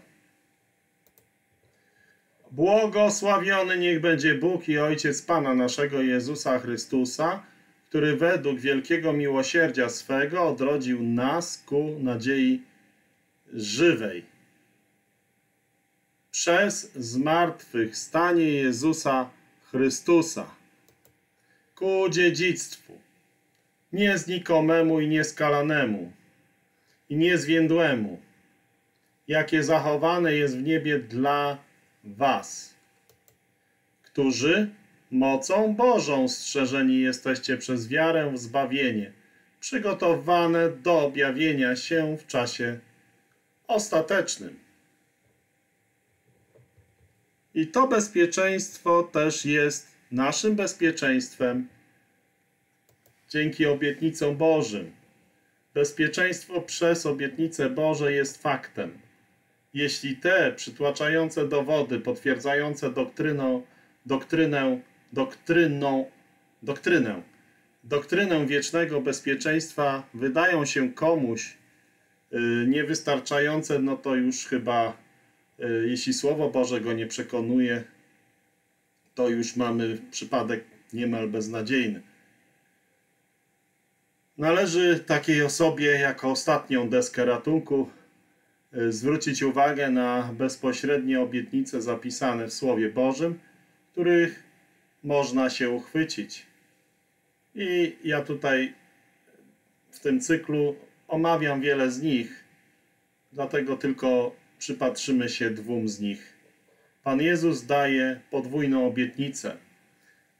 Błogosławiony niech będzie Bóg i Ojciec Pana naszego Jezusa Chrystusa, który według wielkiego miłosierdzia swego odrodził nas ku nadziei żywej przez zmartwychwstanie Jezusa Chrystusa ku dziedzictwu nieznikomemu i nieskalanemu i niezwiędłemu, jakie zachowane jest w niebie dla was, którzy mocą Bożą strzeżeni jesteście przez wiarę w zbawienie, przygotowane do objawienia się w czasie ostatecznym. I to bezpieczeństwo też jest naszym bezpieczeństwem dzięki obietnicom Bożym. Bezpieczeństwo przez obietnice Boże jest faktem. Jeśli te przytłaczające dowody potwierdzające doktrynę wiecznego bezpieczeństwa wydają się komuś niewystarczające, no to już chyba, jeśli Słowo Boże go nie przekonuje, to już mamy przypadek niemal beznadziejny. Należy takiej osobie jako ostatnią deskę ratunku zwrócić uwagę na bezpośrednie obietnice zapisane w Słowie Bożym, których można się uchwycić. I ja tutaj w tym cyklu omawiam wiele z nich, dlatego tylko przypatrzymy się dwóm z nich. Pan Jezus daje podwójną obietnicę.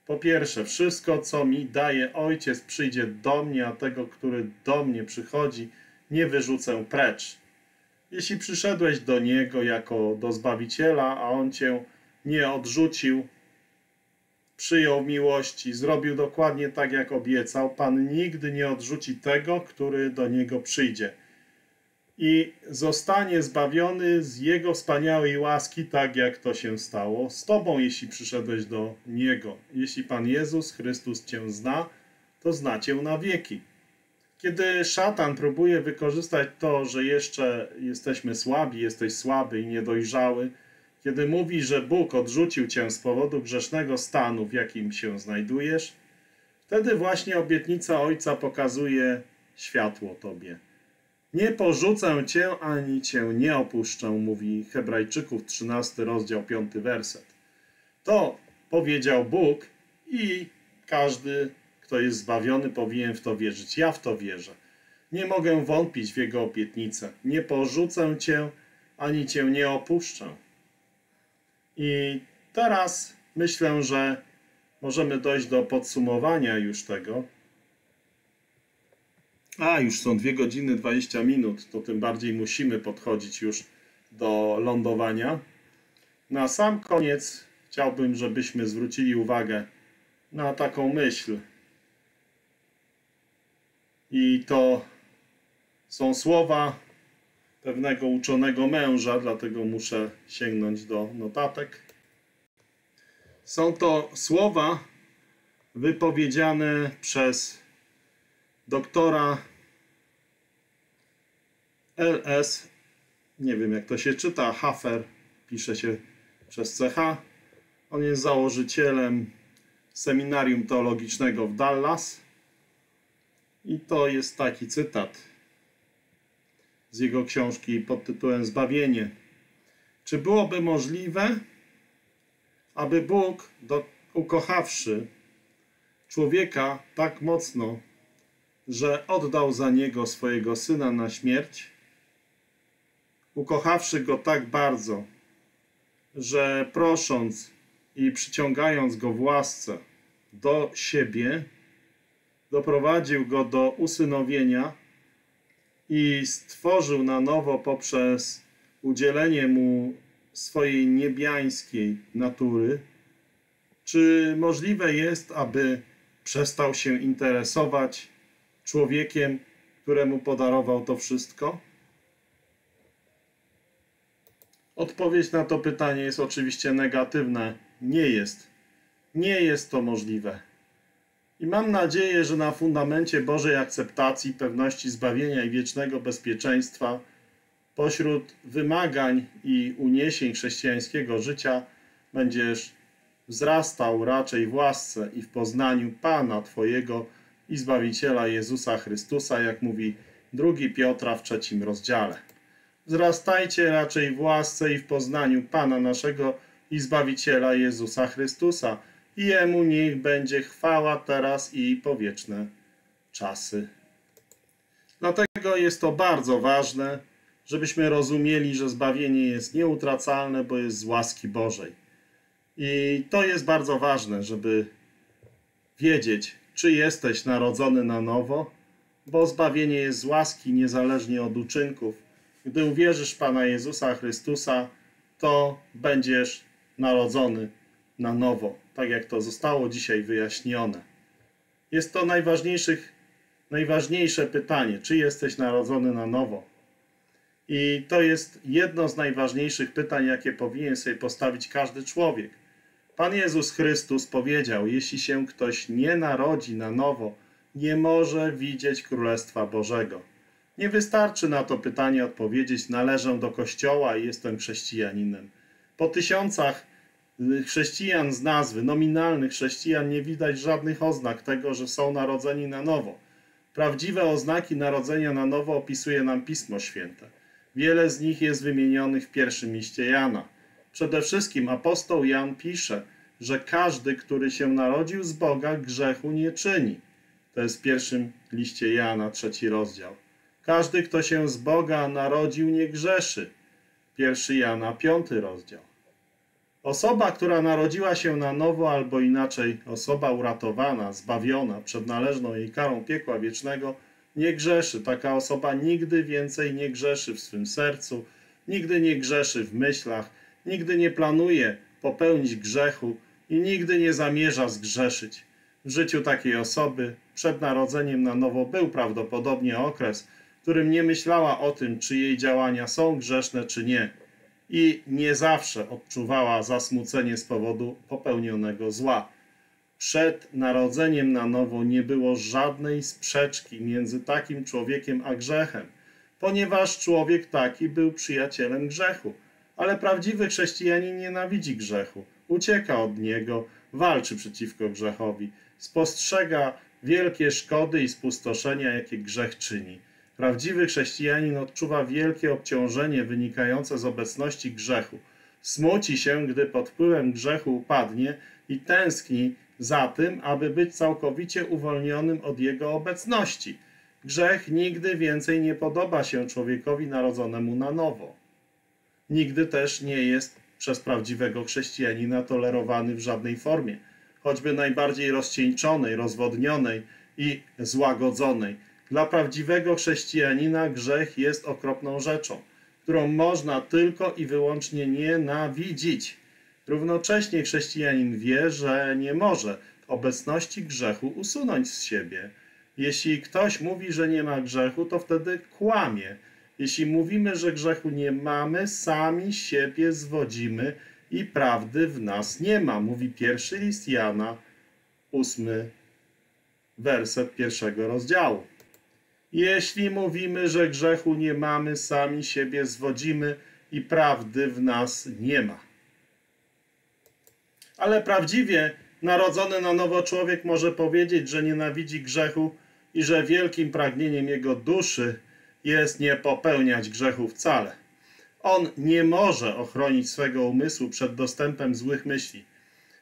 Po pierwsze, wszystko, co mi daje Ojciec, przyjdzie do mnie, a tego, który do mnie przychodzi, nie wyrzucę precz. Jeśli przyszedłeś do Niego jako do Zbawiciela, a On cię nie odrzucił, przyjął miłości, zrobił dokładnie tak, jak obiecał, Pan nigdy nie odrzuci tego, który do Niego przyjdzie i zostanie zbawiony z Jego wspaniałej łaski, tak jak to się stało z tobą, jeśli przyszedłeś do Niego. Jeśli Pan Jezus Chrystus cię zna, to zna cię na wieki. Kiedy szatan próbuje wykorzystać to, że jeszcze jesteśmy słabi, jesteś słaby i niedojrzały, kiedy mówi, że Bóg odrzucił cię z powodu grzesznego stanu, w jakim się znajdujesz, wtedy właśnie obietnica Ojca pokazuje światło tobie. Nie porzucę cię, ani cię nie opuszczę, mówi Hebrajczyków, 13 rozdział, 5 werset. To powiedział Bóg i każdy, kto jest zbawiony, powinien w to wierzyć. Ja w to wierzę. Nie mogę wątpić w Jego obietnicę. Nie porzucę cię, ani cię nie opuszczę. I teraz myślę, że możemy dojść do podsumowania już tego. A, już są 2 godziny 20 minut, to tym bardziej musimy podchodzić już do lądowania. Na sam koniec chciałbym, żebyśmy zwrócili uwagę na taką myśl. I to są słowa pewnego uczonego męża, dlatego muszę sięgnąć do notatek. Są to słowa wypowiedziane przez doktora L.S., nie wiem jak to się czyta, Hafer, pisze się przez CH. On jest założycielem seminarium teologicznego w Dallas I to jest taki cytat z jego książki pod tytułem Zbawienie. Czy byłoby możliwe, aby Bóg, ukochawszy człowieka tak mocno, że oddał za niego swojego Syna na śmierć, ukochawszy go tak bardzo, że prosząc i przyciągając go w łasce do siebie, doprowadził go do usynowienia i stworzył na nowo poprzez udzielenie mu swojej niebiańskiej natury? Czy możliwe jest, aby przestał się interesować człowiekiem, któremu podarował to wszystko? Odpowiedź na to pytanie jest oczywiście negatywna. Nie jest. Nie jest to możliwe. I mam nadzieję, że na fundamencie Bożej akceptacji, pewności zbawienia i wiecznego bezpieczeństwa pośród wymagań i uniesień chrześcijańskiego życia będziesz wzrastał raczej w łasce i w poznaniu Pana Twojego i Zbawiciela Jezusa Chrystusa, jak mówi 2 Piotra w 3 rozdziale. Wzrastajcie raczej w łasce i w poznaniu Pana naszego i Zbawiciela Jezusa Chrystusa, i Jemu niech będzie chwała teraz i po wieczne czasy. Dlatego jest to bardzo ważne, żebyśmy rozumieli, że zbawienie jest nieutracalne, bo jest z łaski Bożej. I to jest bardzo ważne, żeby wiedzieć, czy jesteś narodzony na nowo, bo zbawienie jest z łaski niezależnie od uczynków. Gdy uwierzysz w Pana Jezusa Chrystusa, to będziesz narodzony na nowo, tak jak to zostało dzisiaj wyjaśnione. Jest to najważniejsze pytanie, czy jesteś narodzony na nowo. I to jest jedno z najważniejszych pytań, jakie powinien sobie postawić każdy człowiek. Pan Jezus Chrystus powiedział, jeśli się ktoś nie narodzi na nowo, nie może widzieć Królestwa Bożego. Nie wystarczy na to pytanie odpowiedzieć, należę do Kościoła i jestem chrześcijaninem. Po tysiącach chrześcijan z nazwy, nominalnych chrześcijan, nie widać żadnych oznak tego, że są narodzeni na nowo. Prawdziwe oznaki narodzenia na nowo opisuje nam Pismo Święte. Wiele z nich jest wymienionych w pierwszym liście Jana. Przede wszystkim apostoł Jan pisze, że każdy, który się narodził z Boga, grzechu nie czyni. To jest w pierwszym liście Jana, 3 rozdział. Każdy, kto się z Boga narodził, nie grzeszy. 1 Jana, 5 rozdział. Osoba, która narodziła się na nowo, albo inaczej osoba uratowana, zbawiona przed należną jej karą piekła wiecznego, nie grzeszy. Taka osoba nigdy więcej nie grzeszy w swym sercu, nigdy nie grzeszy w myślach, nigdy nie planuje popełnić grzechu i nigdy nie zamierza zgrzeszyć. W życiu takiej osoby przed narodzeniem na nowo był prawdopodobnie okres, w którym nie myślała o tym, czy jej działania są grzeszne, czy nie. I nie zawsze odczuwała zasmucenie z powodu popełnionego zła. Przed narodzeniem na nowo nie było żadnej sprzeczki między takim człowiekiem a grzechem, ponieważ człowiek taki był przyjacielem grzechu. Ale prawdziwy chrześcijanin nienawidzi grzechu, ucieka od niego, walczy przeciwko grzechowi, spostrzega wielkie szkody i spustoszenia, jakie grzech czyni. Prawdziwy chrześcijanin odczuwa wielkie obciążenie wynikające z obecności grzechu. Smuci się, gdy pod wpływem grzechu upadnie i tęskni za tym, aby być całkowicie uwolnionym od jego obecności. Grzech nigdy więcej nie podoba się człowiekowi narodzonemu na nowo. Nigdy też nie jest przez prawdziwego chrześcijanina tolerowany w żadnej formie, choćby najbardziej rozcieńczonej, rozwodnionej i złagodzonej. Dla prawdziwego chrześcijanina grzech jest okropną rzeczą, którą można tylko i wyłącznie nienawidzić. Równocześnie chrześcijanin wie, że nie może obecności grzechu usunąć z siebie. Jeśli ktoś mówi, że nie ma grzechu, to wtedy kłamie. Jeśli mówimy, że grzechu nie mamy, sami siebie zwodzimy i prawdy w nas nie ma, mówi pierwszy list Jana, 8 werset 1 rozdziału. Jeśli mówimy, że grzechu nie mamy, sami siebie zwodzimy i prawdy w nas nie ma. Ale prawdziwie narodzony na nowo człowiek może powiedzieć, że nienawidzi grzechu i że wielkim pragnieniem jego duszy jest nie popełniać grzechu wcale. On nie może ochronić swego umysłu przed dostępem złych myśli,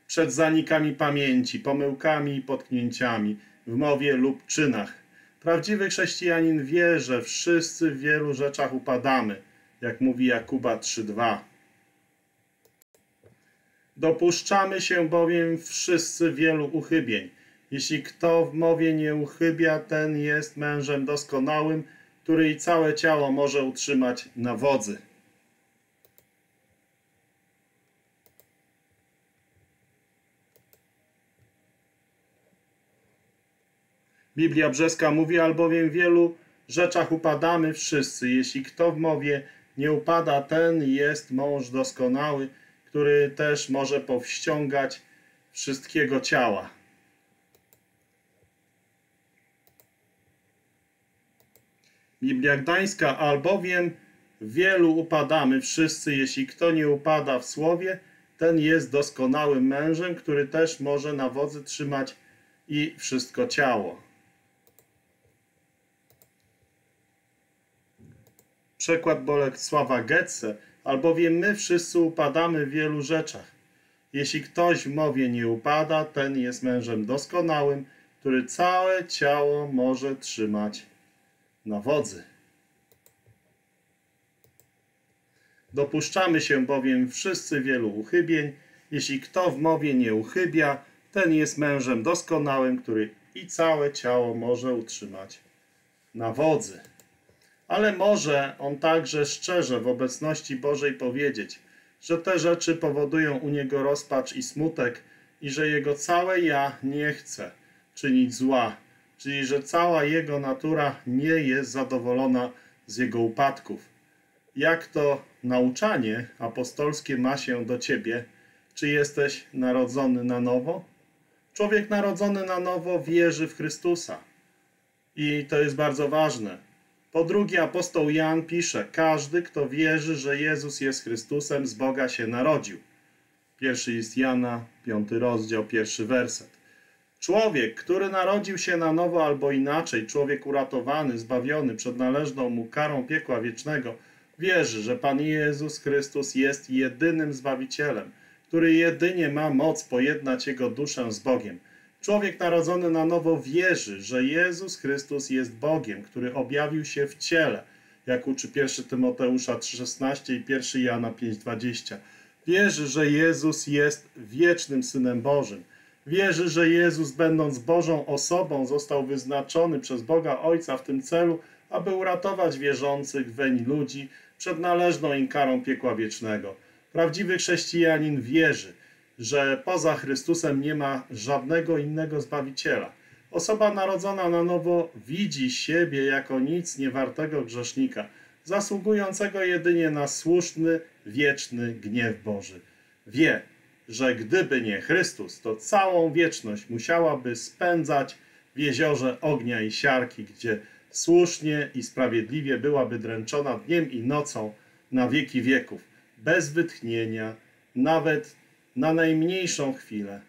przed zanikami pamięci, pomyłkami i potknięciami w mowie lub czynach. Prawdziwy chrześcijanin wie, że wszyscy w wielu rzeczach upadamy, jak mówi Jakuba 3:2. Dopuszczamy się bowiem wszyscy wielu uchybień. Jeśli kto w mowie nie uchybia, ten jest mężem doskonałym, który i całe ciało może utrzymać na wodzy. Biblia Brzeska mówi, albowiem w wielu rzeczach upadamy wszyscy. Jeśli kto w mowie nie upada, ten jest mąż doskonały, który też może powściągać wszystkiego ciała. Biblia Gdańska, albowiem w wielu upadamy wszyscy. Jeśli kto nie upada w słowie, ten jest doskonałym mężem, który też może na wodzy trzymać i wszystko ciało. Przekład Bolesława Goetze, albowiem my wszyscy upadamy w wielu rzeczach. Jeśli ktoś w mowie nie upada, ten jest mężem doskonałym, który całe ciało może trzymać na wodzy. Dopuszczamy się bowiem wszyscy wielu uchybień. Jeśli kto w mowie nie uchybia, ten jest mężem doskonałym, który i całe ciało może utrzymać na wodzy. Ale może on także szczerze w obecności Bożej powiedzieć, że te rzeczy powodują u niego rozpacz i smutek i że jego całe ja nie chce czynić zła, czyli że cała jego natura nie jest zadowolona z jego upadków. Jak to nauczanie apostolskie ma się do ciebie? Czy jesteś narodzony na nowo? Człowiek narodzony na nowo wierzy w Chrystusa. I to jest bardzo ważne. Po drugie, apostoł Jan pisze, każdy, kto wierzy, że Jezus jest Chrystusem, z Boga się narodził. Pierwszy list Jana, 5 rozdział, 1 werset. Człowiek, który narodził się na nowo albo inaczej, człowiek uratowany, zbawiony przed należną mu karą piekła wiecznego, wierzy, że Pan Jezus Chrystus jest jedynym Zbawicielem, który jedynie ma moc pojednać jego duszę z Bogiem. Człowiek narodzony na nowo wierzy, że Jezus Chrystus jest Bogiem, który objawił się w ciele, jak uczy 1 Tymoteusza 3,16 i 1 Jana 5,20. Wierzy, że Jezus jest wiecznym Synem Bożym. Wierzy, że Jezus, będąc Bożą osobą, został wyznaczony przez Boga Ojca w tym celu, aby uratować wierzących weń ludzi przed należną im karą piekła wiecznego. Prawdziwy chrześcijanin wierzy, że poza Chrystusem nie ma żadnego innego Zbawiciela. Osoba narodzona na nowo widzi siebie jako nic niewartego grzesznika, zasługującego jedynie na słuszny, wieczny gniew Boży. Wie, że gdyby nie Chrystus, to całą wieczność musiałaby spędzać w jeziorze ognia i siarki, gdzie słusznie i sprawiedliwie byłaby dręczona dniem i nocą na wieki wieków, bez wytchnienia, nawet na najmniejszą chwilę.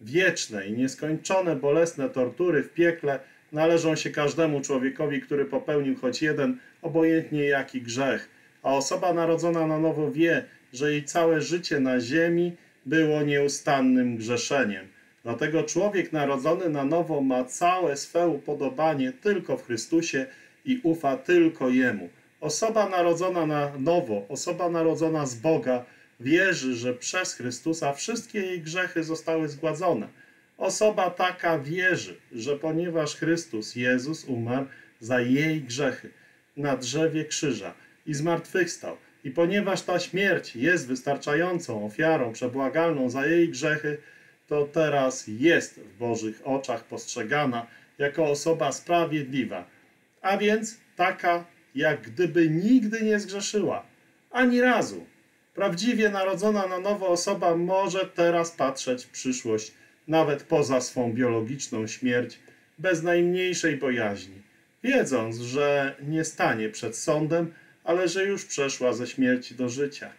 Wieczne i nieskończone bolesne tortury w piekle należą się każdemu człowiekowi, który popełnił choć jeden, obojętnie jaki grzech, a osoba narodzona na nowo wie, że jej całe życie na ziemi było nieustannym grzeszeniem. Dlatego człowiek narodzony na nowo ma całe swe upodobanie tylko w Chrystusie i ufa tylko Jemu. Osoba narodzona na nowo, osoba narodzona z Boga, wierzy, że przez Chrystusa wszystkie jej grzechy zostały zgładzone. Osoba taka wierzy, że ponieważ Chrystus, Jezus, umarł za jej grzechy na drzewie krzyża i zmartwychwstał, i ponieważ ta śmierć jest wystarczającą ofiarą przebłagalną za jej grzechy, to teraz jest w Bożych oczach postrzegana jako osoba sprawiedliwa, a więc taka, jak gdyby nigdy nie zgrzeszyła, ani razu. Prawdziwie narodzona na nowo osoba może teraz patrzeć w przyszłość, nawet poza swą biologiczną śmierć, bez najmniejszej bojaźni, wiedząc, że nie stanie przed sądem, ale że już przeszła ze śmierci do życia.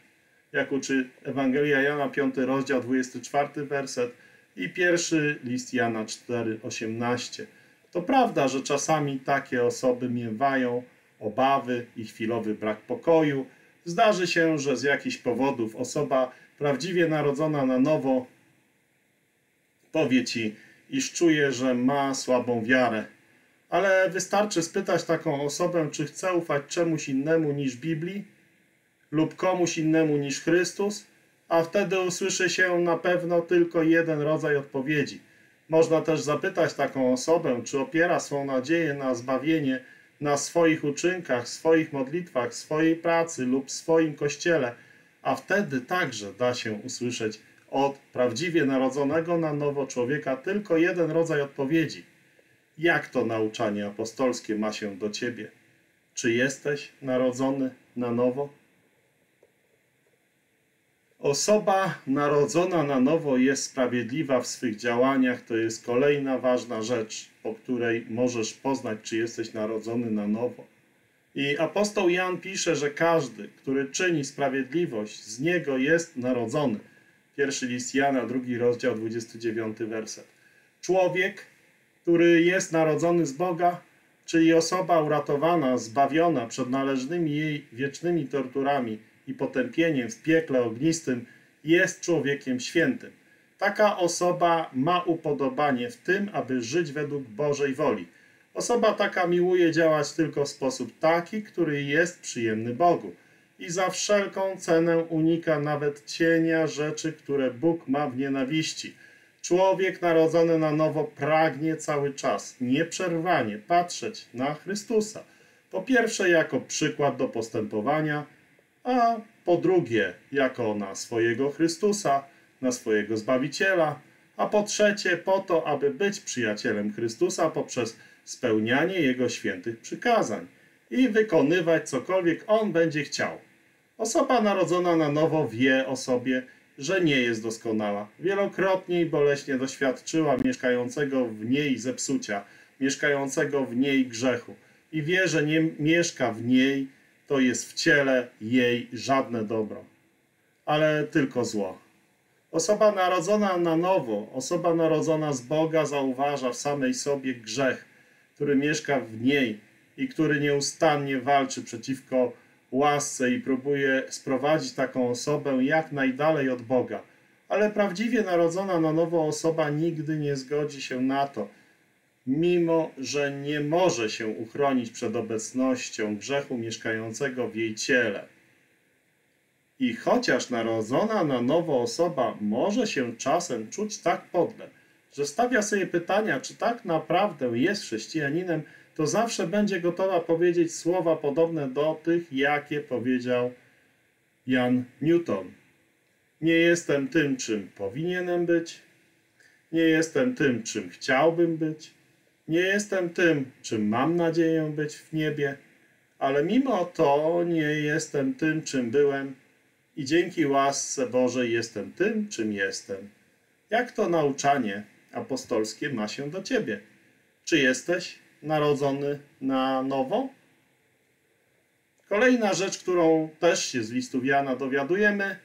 Jak uczy Ewangelia Jana 5 rozdział 24 werset i 1 list Jana 4,18. To prawda, że czasami takie osoby miewają obawy i chwilowy brak pokoju. Zdarzy się, że z jakichś powodów osoba prawdziwie narodzona na nowo powie ci, iż czuje, że ma słabą wiarę. Ale wystarczy spytać taką osobę, czy chce ufać czemuś innemu niż Biblii lub komuś innemu niż Chrystus, a wtedy usłyszy się na pewno tylko jeden rodzaj odpowiedzi. Można też zapytać taką osobę, czy opiera swą nadzieję na zbawienie na swoich uczynkach, swoich modlitwach, swojej pracy lub swoim kościele, a wtedy także da się usłyszeć od prawdziwie narodzonego na nowo człowieka tylko jeden rodzaj odpowiedzi. Jak to nauczanie apostolskie ma się do ciebie? Czy jesteś narodzony na nowo? Osoba narodzona na nowo jest sprawiedliwa w swych działaniach. To jest kolejna ważna rzecz, po której możesz poznać, czy jesteś narodzony na nowo. I apostoł Jan pisze, że każdy, który czyni sprawiedliwość, z niego jest narodzony. Pierwszy list Jana, 2 rozdział, 29 werset. Człowiek, który jest narodzony z Boga, czyli osoba uratowana, zbawiona przed należnymi jej wiecznymi torturami i potępieniem w piekle ognistym, jest człowiekiem świętym. Taka osoba ma upodobanie w tym, aby żyć według Bożej woli. Osoba taka miłuje działać tylko w sposób taki, który jest przyjemny Bogu i za wszelką cenę unika nawet cienia rzeczy, które Bóg ma w nienawiści. Człowiek narodzony na nowo pragnie cały czas, nieprzerwanie patrzeć na Chrystusa. Po pierwsze, jako przykład do postępowania, a po drugie, jako na swojego Chrystusa, na swojego Zbawiciela, a po trzecie, po to, aby być przyjacielem Chrystusa poprzez spełnianie Jego świętych przykazań i wykonywać cokolwiek On będzie chciał. Osoba narodzona na nowo wie o sobie, że nie jest doskonała. Wielokrotnie i boleśnie doświadczyła mieszkającego w niej zepsucia, mieszkającego w niej grzechu i wie, że nie mieszka w niej, to jest w ciele jej żadne dobro, ale tylko zło. Osoba narodzona na nowo, osoba narodzona z Boga zauważa w samej sobie grzech, który mieszka w niej i który nieustannie walczy przeciwko łasce i próbuje sprowadzić taką osobę jak najdalej od Boga. Ale prawdziwie narodzona na nowo osoba nigdy nie zgodzi się na to, mimo że nie może się uchronić przed obecnością grzechu mieszkającego w jej ciele. I chociaż narodzona na nowo osoba może się czasem czuć tak podle, że stawia sobie pytania, czy tak naprawdę jest chrześcijaninem, to zawsze będzie gotowa powiedzieć słowa podobne do tych, jakie powiedział John Newton. Nie jestem tym, czym powinienem być. Nie jestem tym, czym chciałbym być. Nie jestem tym, czym mam nadzieję być w niebie. Ale mimo to nie jestem tym, czym byłem. I dzięki łasce Bożej jestem tym, czym jestem. Jak to nauczanie apostolskie ma się do ciebie? Czy jesteś narodzony na nowo? Kolejna rzecz, którą też się z listów Jana dowiadujemy,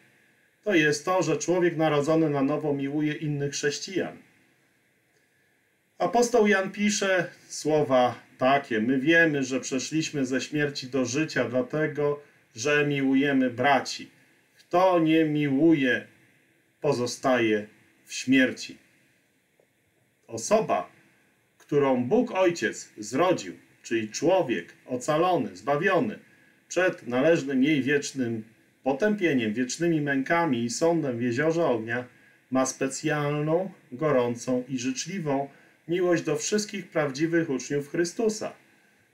to jest to, że człowiek narodzony na nowo miłuje innych chrześcijan. Apostoł Jan pisze słowa takie: my wiemy, że przeszliśmy ze śmierci do życia, dlatego że miłujemy braci. Kto nie miłuje, pozostaje w śmierci. Osoba, którą Bóg Ojciec zrodził, czyli człowiek ocalony, zbawiony przed należnym jej wiecznym potępieniem, wiecznymi mękami i sądem w jeziorze ognia, ma specjalną, gorącą i życzliwą miłość do wszystkich prawdziwych uczniów Chrystusa.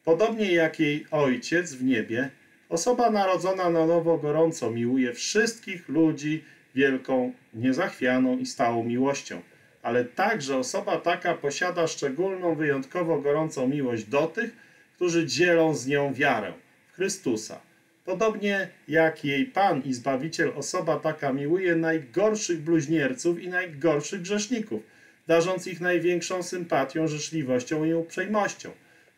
Podobnie jak jej Ojciec w niebie, osoba narodzona na nowo gorąco miłuje wszystkich ludzi wielką, niezachwianą i stałą miłością. Ale także osoba taka posiada szczególną, wyjątkowo gorącą miłość do tych, którzy dzielą z nią wiarę w Chrystusa. Podobnie jak jej Pan i Zbawiciel, osoba taka miłuje najgorszych bluźnierców i najgorszych grzeszników, darząc ich największą sympatią, życzliwością i uprzejmością.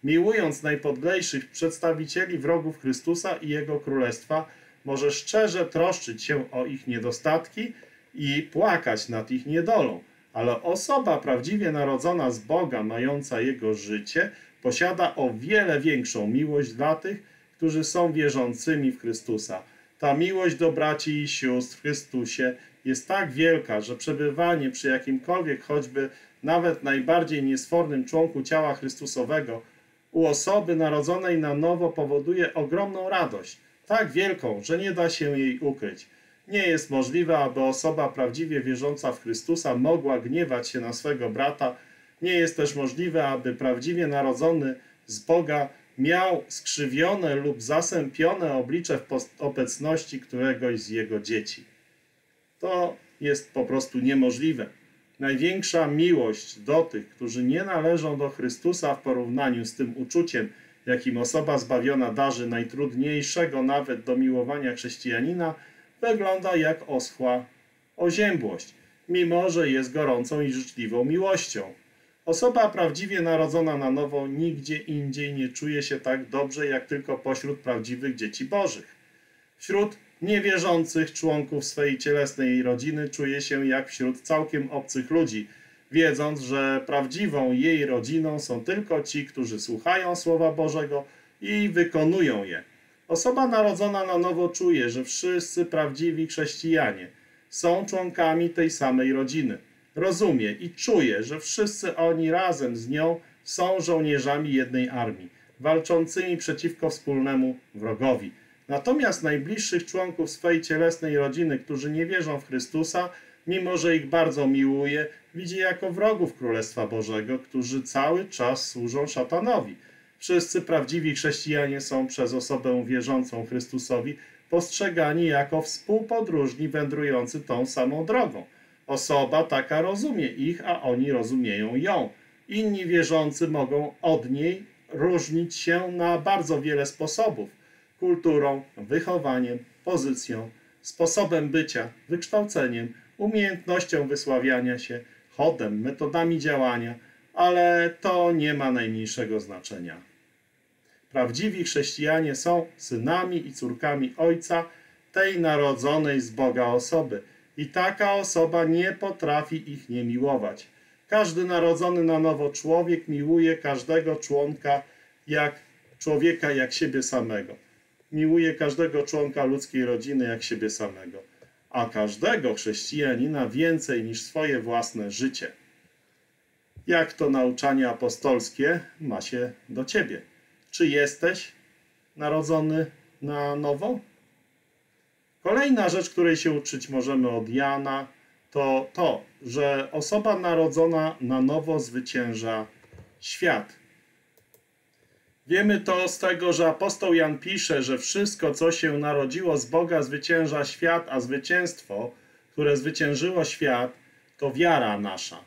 Miłując najpodlejszych przedstawicieli wrogów Chrystusa i Jego Królestwa, może szczerze troszczyć się o ich niedostatki i płakać nad ich niedolą. ale osoba prawdziwie narodzona z Boga, mająca Jego życie, posiada o wiele większą miłość dla tych, którzy są wierzącymi w Chrystusa. Ta miłość do braci i sióstr w Chrystusie jest tak wielka, że przebywanie przy jakimkolwiek, choćby nawet najbardziej niesfornym członku ciała Chrystusowego u osoby narodzonej na nowo powoduje ogromną radość, tak wielką, że nie da się jej ukryć. Nie jest możliwe, aby osoba prawdziwie wierząca w Chrystusa mogła gniewać się na swego brata. Nie jest też możliwe, aby prawdziwie narodzony z Boga miał skrzywione lub zasępione oblicze w obecności któregoś z jego dzieci. To jest po prostu niemożliwe. Największa miłość do tych, którzy nie należą do Chrystusa w porównaniu z tym uczuciem, jakim osoba zbawiona darzy najtrudniejszego nawet do miłowania chrześcijanina, wygląda jak oschła oziębłość, mimo że jest gorącą i życzliwą miłością. Osoba prawdziwie narodzona na nowo nigdzie indziej nie czuje się tak dobrze, jak tylko pośród prawdziwych dzieci bożych. Wśród niewierzących członków swej cielesnej rodziny czuje się jak wśród całkiem obcych ludzi, wiedząc, że prawdziwą jej rodziną są tylko ci, którzy słuchają Słowa Bożego i wykonują je. Osoba narodzona na nowo czuje, że wszyscy prawdziwi chrześcijanie są członkami tej samej rodziny. Rozumie i czuje, że wszyscy oni razem z nią są żołnierzami jednej armii, walczącymi przeciwko wspólnemu wrogowi. Natomiast najbliższych członków swej cielesnej rodziny, którzy nie wierzą w Chrystusa, mimo że ich bardzo miłuje, widzi jako wrogów Królestwa Bożego, którzy cały czas służą szatanowi. Wszyscy prawdziwi chrześcijanie są przez osobę wierzącą Chrystusowi postrzegani jako współpodróżni wędrujący tą samą drogą. Osoba taka rozumie ich, a oni rozumieją ją. Inni wierzący mogą od niej różnić się na bardzo wiele sposobów. Kulturą, wychowaniem, pozycją, sposobem bycia, wykształceniem, umiejętnością wysławiania się, chodem, metodami działania, ale to nie ma najmniejszego znaczenia. Prawdziwi chrześcijanie są synami i córkami Ojca, tej narodzonej z Boga osoby. I taka osoba nie potrafi ich nie miłować. Każdy narodzony na nowo człowiek miłuje każdego człowieka jak siebie samego. Miłuje każdego członka ludzkiej rodziny jak siebie samego. A każdego chrześcijanina więcej niż swoje własne życie. Jak to nauczanie apostolskie ma się do ciebie? Czy jesteś narodzony na nowo? Kolejna rzecz, której się uczyć możemy od Jana, to że osoba narodzona na nowo zwycięża świat. Wiemy to z tego, że apostoł Jan pisze, że wszystko, co się narodziło z Boga, zwycięża świat, a zwycięstwo, które zwyciężyło świat, to wiara nasza.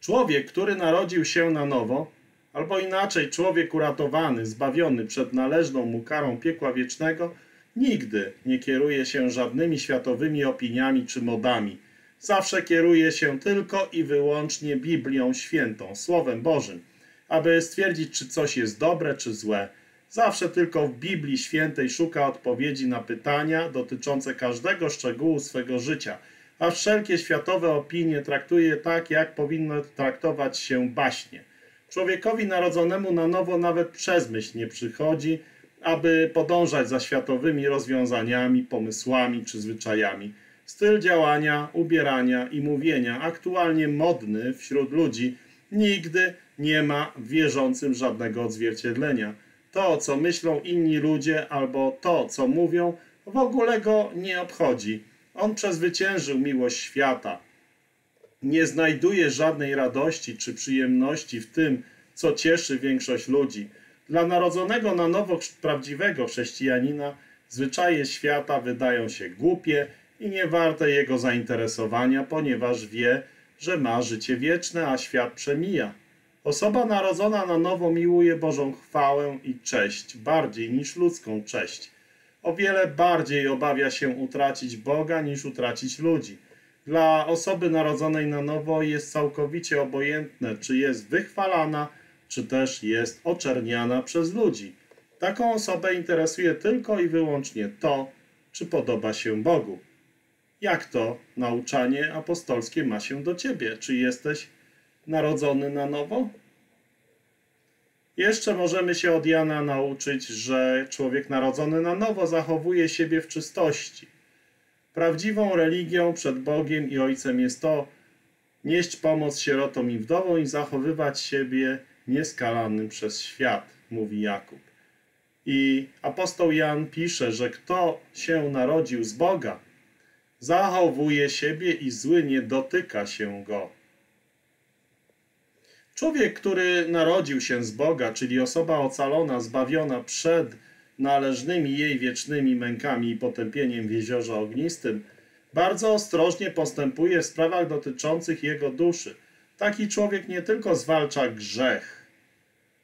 Człowiek, który narodził się na nowo, albo inaczej człowiek uratowany, zbawiony przed należną mu karą piekła wiecznego, nigdy nie kieruje się żadnymi światowymi opiniami czy modami. Zawsze kieruje się tylko i wyłącznie Biblią Świętą, Słowem Bożym, aby stwierdzić, czy coś jest dobre, czy złe. Zawsze tylko w Biblii Świętej szuka odpowiedzi na pytania dotyczące każdego szczegółu swego życia, a wszelkie światowe opinie traktuje tak, jak powinno traktować się baśnie. Człowiekowi narodzonemu na nowo nawet przez myśl nie przychodzi, aby podążać za światowymi rozwiązaniami, pomysłami czy zwyczajami. Styl działania, ubierania i mówienia, aktualnie modny wśród ludzi, nigdy nie ma w wierzącym żadnego odzwierciedlenia. To, co myślą inni ludzie albo to, co mówią, w ogóle go nie obchodzi. On przezwyciężył miłość świata. Nie znajduje żadnej radości czy przyjemności w tym, co cieszy większość ludzi. Dla narodzonego na nowo prawdziwego chrześcijanina zwyczaje świata wydają się głupie i niewarte jego zainteresowania, ponieważ wie, że ma życie wieczne, a świat przemija. Osoba narodzona na nowo miłuje Bożą chwałę i cześć bardziej niż ludzką cześć. O wiele bardziej obawia się utracić Boga niż utracić ludzi. Dla osoby narodzonej na nowo jest całkowicie obojętne, czy jest wychwalana, czy też jest oczerniana przez ludzi. Taką osobę interesuje tylko i wyłącznie to, czy podoba się Bogu. jak to nauczanie apostolskie ma się do ciebie? Czy jesteś narodzony na nowo? Jeszcze możemy się od Jana nauczyć, że człowiek narodzony na nowo zachowuje siebie w czystości. Prawdziwą religią przed Bogiem i Ojcem jest to nieść pomoc sierotom i wdowom i zachowywać siebie nieskalanym przez świat, mówi Jakub. I apostoł Jan pisze, że kto się narodził z Boga, zachowuje siebie i zły nie dotyka się go. Człowiek, który narodził się z Boga, czyli osoba ocalona, zbawiona przed należnymi jej wiecznymi mękami i potępieniem w jeziorze ognistym, bardzo ostrożnie postępuje w sprawach dotyczących jego duszy. Taki człowiek nie tylko zwalcza grzech,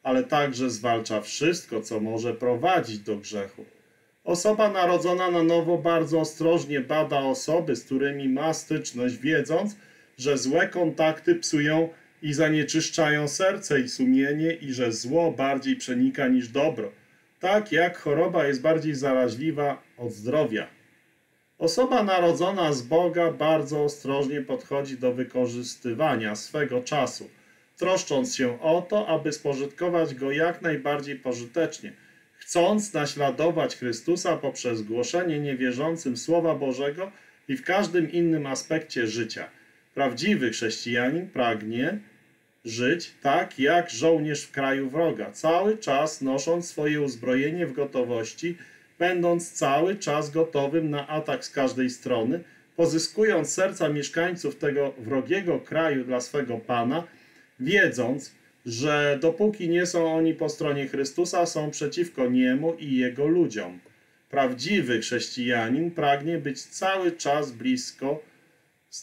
ale także zwalcza wszystko, co może prowadzić do grzechu. Osoba narodzona na nowo bardzo ostrożnie bada osoby, z którymi ma styczność, wiedząc, że złe kontakty psują i zanieczyszczają serce i sumienie i że zło bardziej przenika niż dobro, tak jak choroba jest bardziej zaraźliwa od zdrowia. Osoba narodzona z Boga bardzo ostrożnie podchodzi do wykorzystywania swego czasu, troszcząc się o to, aby spożytkować go jak najbardziej pożytecznie, chcąc naśladować Chrystusa poprzez głoszenie niewierzącym Słowa Bożego i w każdym innym aspekcie życia. Prawdziwy chrześcijanin pragnie żyć tak jak żołnierz w kraju wroga, cały czas nosząc swoje uzbrojenie w gotowości, będąc cały czas gotowym na atak z każdej strony, pozyskując serca mieszkańców tego wrogiego kraju dla swego Pana, wiedząc, że dopóki nie są oni po stronie Chrystusa, są przeciwko Niemu i Jego ludziom. Prawdziwy chrześcijanin pragnie być cały czas blisko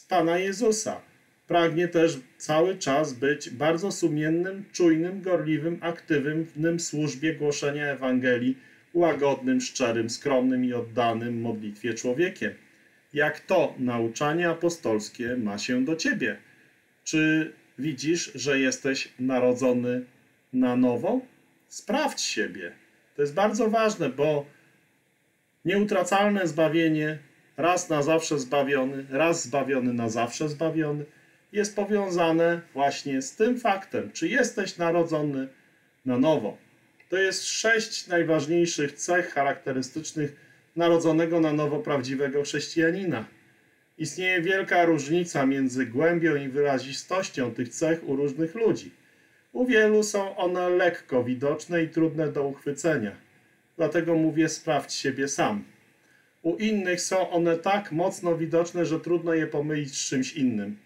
Pana Jezusa. Pragnie też cały czas być bardzo sumiennym, czujnym, gorliwym, aktywnym w służbie głoszenia Ewangelii, łagodnym, szczerym, skromnym i oddanym modlitwie człowiekiem. Jak to nauczanie apostolskie ma się do ciebie? Czy widzisz, że jesteś narodzony na nowo? Sprawdź siebie. To jest bardzo ważne, bo nieutracalne zbawienie, raz na zawsze zbawiony, raz zbawiony na zawsze zbawiony, jest powiązane właśnie z tym faktem, czy jesteś narodzony na nowo. To jest 6 najważniejszych cech charakterystycznych narodzonego na nowo prawdziwego chrześcijanina. Istnieje wielka różnica między głębią i wyrazistością tych cech u różnych ludzi. U wielu są one lekko widoczne i trudne do uchwycenia. Dlatego mówię, sprawdź siebie sam. U innych są one tak mocno widoczne, że trudno je pomylić z czymś innym.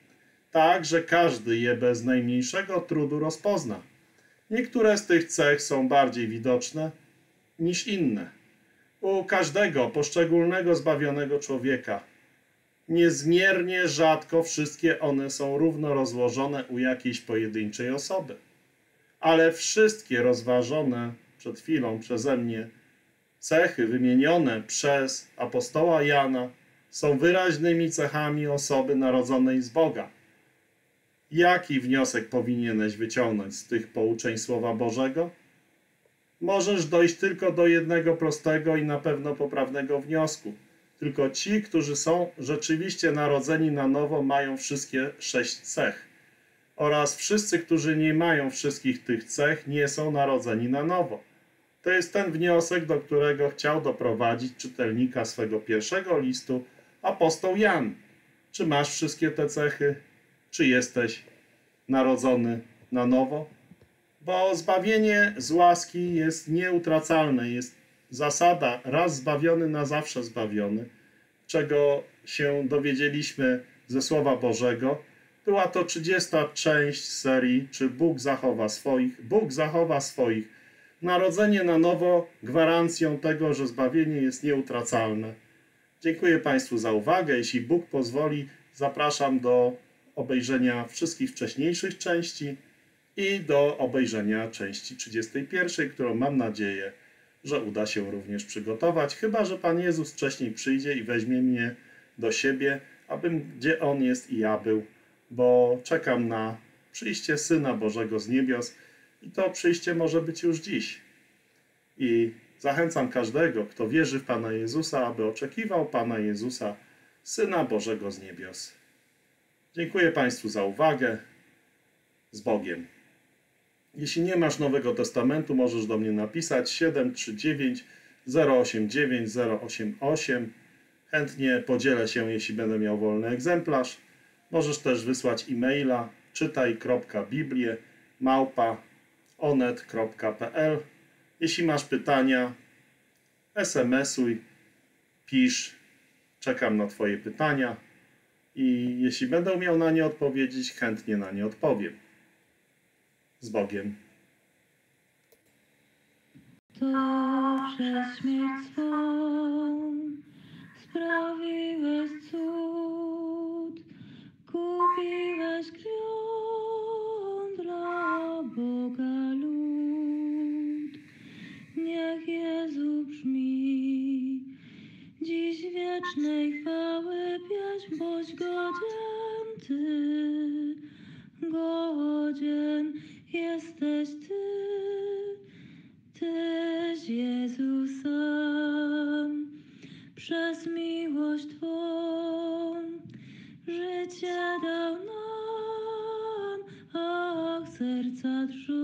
Tak, że każdy je bez najmniejszego trudu rozpozna. Niektóre z tych cech są bardziej widoczne niż inne. U każdego poszczególnego zbawionego człowieka niezmiernie rzadko wszystkie one są równo rozłożone u jakiejś pojedynczej osoby. Ale wszystkie rozważone przed chwilą przeze mnie cechy wymienione przez apostoła Jana są wyraźnymi cechami osoby narodzonej z Boga. Jaki wniosek powinieneś wyciągnąć z tych pouczeń Słowa Bożego? Możesz dojść tylko do jednego prostego i na pewno poprawnego wniosku. Tylko ci, którzy są rzeczywiście narodzeni na nowo, mają wszystkie 6 cech. Oraz wszyscy, którzy nie mają wszystkich tych cech, nie są narodzeni na nowo. To jest ten wniosek, do którego chciał doprowadzić czytelnika swego pierwszego listu apostoł Jan. Czy masz wszystkie te cechy? Czy jesteś narodzony na nowo? Bo zbawienie z łaski jest nieutracalne, jest zasada raz zbawiony, na zawsze zbawiony, czego się dowiedzieliśmy ze Słowa Bożego. Była to 30. część serii Czy Bóg zachowa swoich? Bóg zachowa swoich. Narodzenie na nowo gwarancją tego, że zbawienie jest nieutracalne. Dziękuję Państwu za uwagę. Jeśli Bóg pozwoli, zapraszam do obejrzenia wszystkich wcześniejszych części i do obejrzenia części 31, którą mam nadzieję, że uda się również przygotować, chyba że Pan Jezus wcześniej przyjdzie i weźmie mnie do siebie, abym gdzie On jest i ja był, bo czekam na przyjście Syna Bożego z niebios i to przyjście może być już dziś. I zachęcam każdego, kto wierzy w Pana Jezusa, aby oczekiwał Pana Jezusa Syna Bożego z niebios. Dziękuję Państwu za uwagę. Z Bogiem. Jeśli nie masz Nowego Testamentu, możesz do mnie napisać 739 089 088. Chętnie podzielę się, jeśli będę miał wolny egzemplarz. Możesz też wysłać e-maila czytaj.biblię@onet.pl. Jeśli masz pytania, SMS-uj, pisz, czekam na Twoje pytania i jeśli będę miał na nie odpowiedzieć, chętnie na nie odpowiem. Z Bogiem. To przez śmierć swą sprawiłeś cud, kupiłeś krwią dla Boga lud. Niech Jezu brzmi dziś wiecznej chwały pieśń, boś godzien Ty, godzien jesteś Ty, Tyś Jezus sam. Przez miłość Twą życie dał nam, ach serca trzu.